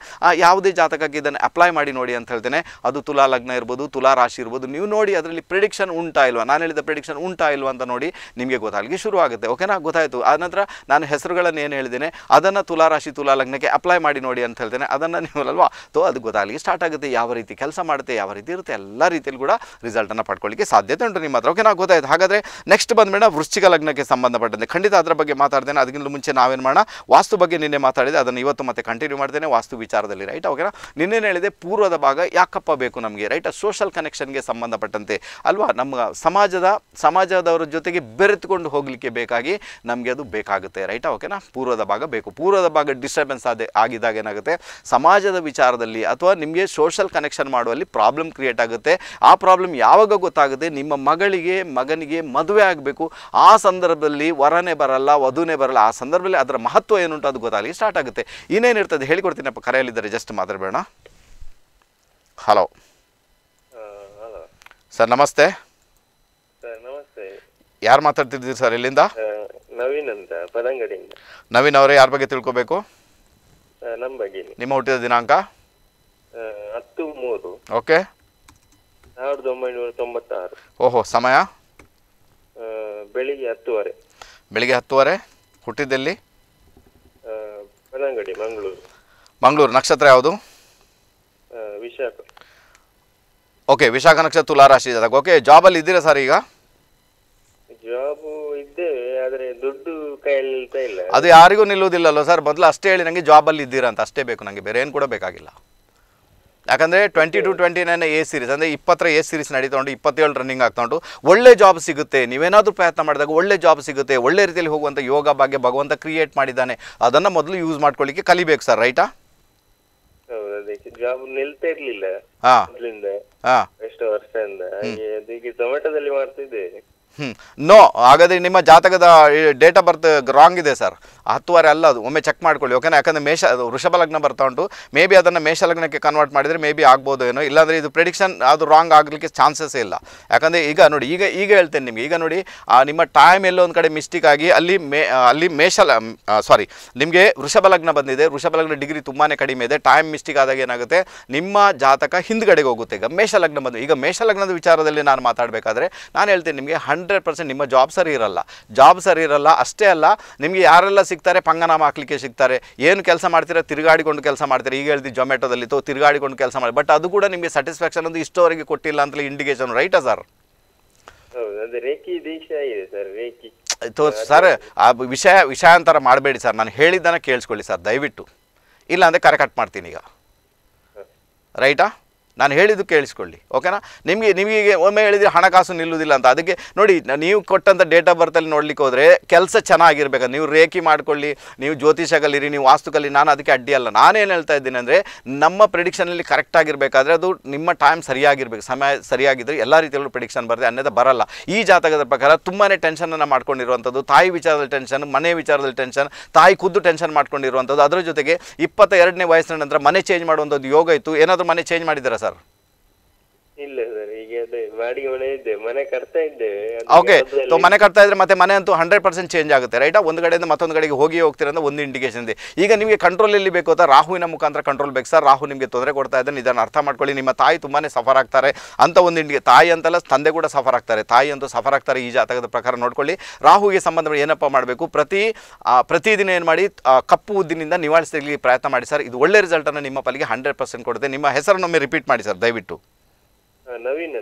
ಯಾವುದೇ ಜಾತಕಕ್ಕೆ ಇದನ್ನು ಅಪ್ಲೈ ಮಾಡಿ ನೋಡಿ ಅಂತ ಹೇಳ್ತೇನೆ. ಅದು ತುಲಾ ಲಗ್ನ ಇರ್ಬೋದು ತುಲಾ ರಾಶಿ ಇರ್ಬೋದು, ನೀವು ನೋಡಿ ಅದರಲ್ಲಿ ಪ್ರಿಡಿಕ್ಷನ್ ಉಂಟಾ ಇಲ್ವಾ, ನಾನು ಹೇಳಿದ ಪ್ರಿಡಿಕ್ಷನ್ ಉಂಟಾ ಇಲ್ವಾ ಅಂತ ನೋಡಿ ನಿಮಗೆ ಗೊತ್ತಾಗಲಿಕ್ಕೆ ಶುರು ಆಗುತ್ತೆ. ಓಕೆನಾ ಗೊತ್ತಾಯಿತು. ಆನಂತರ ನಾನು ಹೆಸರುಗಳನ್ನು ಏನು ಹೇಳಿದ್ದೇನೆ ಅದನ್ನು ತುಲಾ ರಾಶಿ ತುಲಾ ಲಗ್ನಕ್ಕೆ ಅಪ್ಲೈ ಮಾಡಿ ನೋಡಿ ಅಂತ ಹೇಳ್ತೇನೆ, ಅದನ್ನು ನೀವಲ್ವಾ ತೋ ಅದು ಗೊತ್ತಾಗಲಿಕ್ಕೆ ಸ್ಟಾರ್ಟ್ ಆಗುತ್ತೆ, ಯಾವ ರೀತಿ ಕೆಲಸ ಮಾಡುತ್ತೆ ಯಾವ ರೀತಿ ಇರುತ್ತೆ, ಎಲ್ಲ ರೀತಿಯಲ್ಲಿ ಕೂಡ ರಿಸಲ್ಟನ್ನು ಪಡ್ಕೊಳ್ಳಿಕ್ಕೆ ಸಾಧ್ಯತೆ ಉಂಟು ನಿಮ್ಮ ಹತ್ರ. ಓಕೆನಾ ಗೊತ್ತಾಯಿತು. ಹಾಗಾದರೆ ನೆಕ್ಸ್ಟ್ ಬಂದ್ಬೇಡ ವೃಶ್ಚಿಕ ಲಗ್ನಕ್ಕೆ ಸಂಬಂಧಪಟ್ಟಂತೆ ಖಂಡಿತ ಅದರ ಬಗ್ಗೆ ಮಾತಾಡ್ತೇನೆ. ಅದಕ್ಕಿಂತ ಮುಂಚೆ ನಾವೇನು ಮಾಡೋಣ, ವಾಸ್ತು ಬಗ್ಗೆ ನಿನ್ನೆ ಮಾತಾಡಿದೆ ಅದನ್ನು ಇವತ್ತು ಮತ್ತೆ ಕಂಟಿನ್ಯೂ ಮಾಡ್ತೇನೆ ವಾಸ್ತು ವಿಚಾರದಲ್ಲಿ ರೈಟ್. ಓಕೆನಾ ನಿನ್ನೇನು ಹೇಳಿದೆ ಪೂರ್ವದ ಭಾಗ ಯಾಕಪ್ಪ ಬೇಕು ನಮಗೆ ರೈಟ್, ಸೋಷಲ್ ಕನೆಕ್ಷನ್ಗೆ ಸಂಬಂಧಪಟ್ಟಂತೆ ಅಲ್ವಾ, ನಮ್ಮ ಸಮಾಜದವರ ಜೊತೆಗೆ ಬೆರೆತುಕೊಂಡು ಹೋಗಲಿಕ್ಕೆ ಬೇಕಾಗಿ ನಮಗೆ ಅದು ಬೇಕಾಗುತ್ತೆ ರೈಟ್. ಓಕೆನಾ ಪೂರ್ವದ ಭಾಗ ಬೇಕು. ಪೂರ್ವದ ಭಾಗ ಡಿಸ್ಟರ್ಬೆನ್ಸ್ ಆಗಿದ್ದಾಗ ಏನಾಗುತ್ತೆ, ಸಮಾಜದ ವಿಚಾರದಲ್ಲಿ ಅಥವಾ ನಿಮಗೆ ಸೋಷಲ್ ಕನೆಕ್ಷನ್ ಮಾಡುವಲ್ಲಿ ಪ್ರಾಬ್ಲಮ್ ಕ್ರಿಯೇಟ್ ಆಗುತ್ತೆ. ಆ ಪ್ರಾಬ್ಲಮ್ ಯಾವಾಗ ಗೊತ್ತಾಗುತ್ತೆ, ನಿಮ್ಮ ಮಗನಿಗೆ ಮದುವೆ ಆಗಬೇಕು, ಆ ಸಂದರ್ಭದಲ್ಲಿ ವರನೇ ಬರಲ್ಲ ವಧುನೇ ಬರಲ್ಲ, ಆ ಸಂದರ್ಭದಲ್ಲಿ ಅದರ ಮಹತ್ವ ಏನುಂಟು ಅದು ಗೊತ್ತಾಗಲಿಕ್ಕೆ ಸ್ಟಾರ್ಟ್ ಆಗುತ್ತೆ. ಇನ್ನೇನಿರ್ತದೆ ಹೇಳಿಕೊಡ್ತೀನಪ್ಪ. ಕರೆಯಲ್ಲಿದ್ದಾರೆ ಜಸ್ಟ್ ಮಾತಾಡಬೇಡ. ಹಲೋ ಸರ್ ನಮಸ್ತೆ. ಯಾರು ಮಾತಾಡ್ತಿದ್ದೀರಿ ಸರ್? ಇಲ್ಲಿಂದ ನವೀನ್ ಅಂತ ಪದಂಗಡಿಯಿಂದ. ನವೀನ್ ಅವರೇ, ಯಾರ ಬಗ್ಗೆ ತಿಳ್ಕೋಬೇಕು? ನಮ್ಮ ಬಗ್ಗೆ. ನಿಮ್ಮ ಹುಟ್ಟಿದ ದಿನಾಂಕ? 10/3. ಓಕೆ. 1996. ಓಹೋ. ಸಮಯ? ಬೆಳಿಗ್ಗೆ 10:30. ಬೆಳಿಗ್ಗೆ 10:30. ಹುಟ್ಟಿದಲ್ಲಿ? ಪದಂಗಡಿ, ಮಂಗಳೂರು. ಮಂಗಳೂರು. ನಕ್ಷತ್ರ ಯಾವುದು? ವಿಶಾಖ. ಓಕೆ, ವಿಶಾಖ ನಕ್ಷತ್ರ, ತುಲಾ ರಾಶಿ ಜಾತಕ. ಓಕೆ, ಜಾಬಲ್ಲಿ ಇದ್ದೀರಾ ಸರ್ ಈಗ? ಜಾಬ್ ಇದ್ದೇವೆ ಆದರೆ ದುಡ್ಡು ಕೈಯಲ್ಲಿ ಇಲ್ಲ. ಅದು ಯಾರಿಗೂ ನಿಲ್ಲುವುದಿಲ್ಲ ಅಲ್ವ ಸರ್, ಮೊದಲು ಅಷ್ಟೇ ಹೇಳಿ ನನಗೆ ಜಾಬಲ್ಲಿ ಇದ್ದೀರಾ ಅಂತ ಅಷ್ಟೇ ಬೇಕು, ನನಗೆ ಬೇರೆ ಏನು ಕೂಡ ಬೇಕಾಗಿಲ್ಲ. ಯಾಕಂದರೆ 22-29 ಎ ಸೀರೀಸ್ ಅಂದರೆ 20 ಎ ಸೀರೀಸ್ ನಡೀತಾ ಉಂಟು, 27 ರನ್ನಿಂಗ್ ಆಗ್ತಾ ಉಂಟು. ಒಳ್ಳೆ ಜಾಬ್ ಸಿಗುತ್ತೆ, ನೀವೇನಾದರೂ ಪ್ರಯತ್ನ ಮಾಡಿದಾಗ ಒಳ್ಳೆ ಜಾಬ್ ಸಿಗುತ್ತೆ. ಒಳ್ಳೆ ರೀತಿಯಲ್ಲಿ ಹೋಗುವಂಥ ಯೋಗ ಭಾಗ್ಯ ಭಗವಂತ ಕ್ರಿಯೇಟ್ ಮಾಡಿದ್ದಾನೆ, ಅದನ್ನು ಮೊದಲು ಯೂಸ್ ಮಾಡ್ಕೊಳ್ಳಿಕ್ಕೆ ಕಲಿಬೇಕು ಸರ್ ರೈಟಾ. ಜಾಬ್ ನಿಲ್ತಾ ಇರ್ಲಿಲ್ಲ ಎಷ್ಟು ವರ್ಷದಿಂದ, ಟೊಮೆಟೋದಲ್ಲಿ ಮಾಡ್ತಿದ್ದೆ. ನೋ, ಹಾಗಾದರೆ ನಿಮ್ಮ ಜಾತಕದ ಡೇಟ್ ಆಫ್ ಬರ್ತ್ ರಾಂಗ್ ಇದೆ ಸರ್. 10:30 ಅಲ್ಲ, ಅದು ಒಮ್ಮೆ ಚೆಕ್ ಮಾಡ್ಕೊಳ್ಳಿ. ಓಕೆನಾ, ಯಾಕಂದರೆ ಮೇಷ ವೃಷಭ ಲಗ್ನ ಬರ್ತಾ ಉಂಟು, ಮೇ ಬಿ ಅದನ್ನು ಮೇಷ ಲಗ್ನಕ್ಕೆ ಕನ್ವರ್ಟ್ ಮಾಡಿದರೆ ಮೇ ಬಿ ಆಗ್ಬೋದು ಏನೋ, ಇಲ್ಲಾಂದರೆ ಇದು ಪ್ರೆಡಿಕ್ಷನ್ ಅದು ರಾಂಗ್ ಆಗಲಿಕ್ಕೆ ಚಾನ್ಸಸ್ ಇಲ್ಲ. ಯಾಕಂದರೆ ಈಗ ನೋಡಿ, ಈಗ ಹೇಳ್ತೇನೆ ನಿಮಗೆ. ಈಗ ನೋಡಿ, ನಿಮ್ಮ ಟೈಮ್ ಎಲ್ಲೋ ಒಂದು ಕಡೆ ಮಿಸ್ಟೇಕ್ ಆಗಿ ಅಲ್ಲಿ ಸಾರಿ ನಿಮಗೆ ವೃಷಭ ಲಗ್ನ ಬಂದಿದೆ, ವೃಷಭ ಲಗ್ನ ಡಿಗ್ರಿ ತುಂಬಾ ಕಡಿಮೆ ಇದೆ. ಟೈಮ್ ಮಿಸ್ಟೇಕ್ ಆದಾಗ ಏನಾಗುತ್ತೆ, ನಿಮ್ಮ ಜಾತಕ ಹಿಂದ್ಗಡೆಗೆ ಹೋಗುತ್ತೆ. ಈಗ ಮೇಷ ಲಗ್ನ ಬಂದು, ಈಗ ಮೇಷ ಲಗ್ನದ ವಿಚಾರದಲ್ಲಿ ನಾನು ಮಾತಾಡಬೇಕಾದ್ರೆ ನಾನು ಹೇಳ್ತೇನೆ ನಿಮಗೆ 100% ನಿಮ್ಮ ಜಾಬ್ ಸರಿ ಇರಲ್ಲ. ಅಷ್ಟೇ ಅಲ್ಲ, ನಿಮಗೆ ಯಾರೆಲ್ಲ ಸಿಗ್ತಾರೆ, ಪಂಗನಾಮ ಹಾಕ್ಲಿಕ್ಕೆ ಸಿಗ್ತಾರೆ. ಏನು ಕೆಲಸ ಮಾಡ್ತೀರಾ, ತಿರುಗಾಡಿಕೊಂಡು ಕೆಲಸ ಮಾಡ್ತೀರಾ. ಈಗ ಹೇಳ್ತೀವಿ ಜೊಮ್ಯಾಟೋದಲ್ಲಿ ತೋ ತಿರುಗಾಡಿಕೊಂಡು ಕೆಲಸ ಮಾಡಿ, ಬಟ್ ಅದು ಕೂಡ ನಿಮಗೆ ಸ್ಯಾಟಿಸ್ಫ್ಯಾಕ್ಷನ್ ಒಂದು ಇಷ್ಟೋವರೆಗೆ ಕೊಟ್ಟಿಲ್ಲ ಅಂತಲೇ ಇಂಡಿಕೇಶನ್ ರೈಟಾ ಸರ್? ಸರ್ ವಿಷಯಾಂತರ ಮಾಡಬೇಡಿ ಸರ್, ನಾನು ಹೇಳಿದ್ದನ್ನು ಕೇಳಿಸ್ಕೊಳ್ಳಿ ಸರ್ ದಯವಿಟ್ಟು, ಇಲ್ಲ ಅಂದರೆ ಕರೆ ಕಟ್ ಮಾಡ್ತೀನಿ ಈಗ ರೈಟಾ. ನಾನು ಹೇಳಿದ್ದು ಕೇಳಿಸ್ಕೊಳ್ಳಿ. ಓಕೆನಾ, ನಿಮಗೆ ಒಮ್ಮೆ ಹೇಳಿದರೆ ಹಣಕಾಸು ನಿಲ್ಲುವುದಿಲ್ಲ ಅಂತ. ಅದಕ್ಕೆ ನೋಡಿ, ನೀವು ಕೊಟ್ಟಂಥ ಡೇಟ್ ಆಫ್ ಬರ್ತಲ್ಲಿ ನೋಡಲಿಕ್ಕೆ ಹೋದರೆ ಕೆಲಸ ಚೆನ್ನಾಗಿರ್ಬೇಕು. ನೀವು ರೇಖಿ ಮಾಡ್ಕೊಳ್ಳಿ, ನೀವು ಜ್ಯೋತಿಷ ಕಲೀರಿ, ನೀವು ವಾಸ್ತು ಕಲಿ, ನಾನು ಅದಕ್ಕೆ ಅಡ್ಡಿ ಅಲ್ಲ. ನಾನೇನು ಹೇಳ್ತಾ ಇದ್ದೀನಿ ಅಂದರೆ, ನಮ್ಮ ಪ್ರಿಡಿಕ್ಷನಲ್ಲಿ ಕರೆಕ್ಟ್ ಆಗಿರಬೇಕಾದ್ರೆ ಅದು ನಿಮ್ಮ ಟೈಮ್ ಸರಿಯಾಗಿರಬೇಕು, ಸಮಯ ಸರಿಯಾಗಿದ್ದರೆ ಎಲ್ಲ ರೀತಿಯಲ್ಲೂ ಪ್ರಿಡಿಕ್ಷನ್ ಬರುತ್ತೆ, ಅನ್ನೋದು ಬರಲ್ಲ. ಈ ಜಾತಕದ ಪ್ರಕಾರ ತುಂಬಾ ಟೆನ್ಷನನ್ನು ಮಾಡ್ಕೊಂಡಿರುವಂಥದ್ದು, ತಾಯಿ ವಿಚಾರದಲ್ಲಿ ಟೆನ್ಷನ್, ಮನೆ ವಿಚಾರದಲ್ಲಿ ಟೆನ್ಷನ್, ತಾಯಿ ಖುದ್ದು ಟೆನ್ಷನ್ ಮಾಡ್ಕೊಂಡಿರುವಂಥದ್ದು. ಅದರ ಜೊತೆಗೆ 22ನೇ ವಯಸ್ಸಿನ ನಂತರ ಮನೆ ಚೇಂಜ್ ಮಾಡುವಂಥದ್ದು ಯೋಗ ಇತ್ತು. ಏನಾದರೂ ಮನೆ ಚೇಂಜ್ ಮಾಡಿದ್ದೀರಾ? ಇಲ್ಲ ಸರ್, ಈಗ ಅದೇ ಬಾಡಿಗೆ ಮನೆ ಇದೆ, ಮನೆ ಕಟ್ತಾ ಇದ್ದೇವೆ. ಓಕೆ, ಮನೆ ಕಟ್ತಾ ಇದ್ರೆ ಮತ್ತೆ ಮನೆ ಅಂತೂ 100% ಚೇಂಜ್ ಆಗುತ್ತೆ ರೈಟಾ. ಒಂದು ಕಡೆಯಿಂದ ಮತ್ತೊಂದು ಕಡೆಗೆ ಹೋಗ್ತೀರ ಅಂತ ಒಂದು ಇಂಡಿಕೇಶನ್ ಇದೆ. ಈಗ ನಿಮಗೆ ಕಂಟ್ರೋಲ್ ಎಲ್ಲಿ ಬೇಕು ಅಂತ ರಾಹುವಿನ ಮುಖಾಂತರ ಕಂಟ್ರೋಲ್ ಬೇಕು ಸರ್. ರಾಹು ನಿಮಗೆ ತೊಂದರೆ ಕೊಡ್ತಾ ಇದ್ದಾನೆ, ಇದನ್ನು ಅರ್ಥ ಮಾಡ್ಕೊಳ್ಳಿ. ನಿಮ್ಮ ತಾಯಿ ತುಂಬಾನೇ ಸಫರ್ ಆಗ್ತಾರೆ ಅಂತ ಒಂದು ತಾಯಿ ಅಂತಲ್ಲ, ತಂದೆ ಕೂಡ ಸಫರ್ ಆಗ್ತಾರೆ, ತಾಯಿ ಅಂತೂ ಸಫರ್ ಆಗ್ತಾರೆ. ಈ ಜಾತಕದ ಪ್ರಕಾರ ನೋಡ್ಕೊಳ್ಳಿ. ರಾಹುಗೆ ಸಂಬಂಧ ಏನಪ್ಪ ಮಾಡಬೇಕು, ಪ್ರತಿದಿನ ಏನು ಮಾಡಿ, ಕಪ್ಪು ಉದ್ದಿನಿಂದ ನಿವಾರಿಸಲಿಕ್ಕೆ ಪ್ರಯತ್ನ ಮಾಡಿ ಸರ್. ಇದು ಒಳ್ಳೆ ರಿಸಲ್ಟನ್ನು ನಿಮ್ಮ ಪಾಲಿಗೆ 100% ಕೊಡುತ್ತೆ. ನಿಮ್ಮ ಹೆಸರನ್ನೊಮ್ಮೆ ರಿಪೀಟ್ ಮಾಡಿ ಸರ್ ದಯವಿಟ್ಟು. ನವೀನ್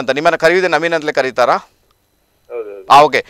ಅಂತ ನಿಮ್ಮನ್ನು ಕರೆಯುವುದೇ ನವೀನ್ ಅಂತಲೇ ಕರೀತಾರಾ? ಹೌದು. ओके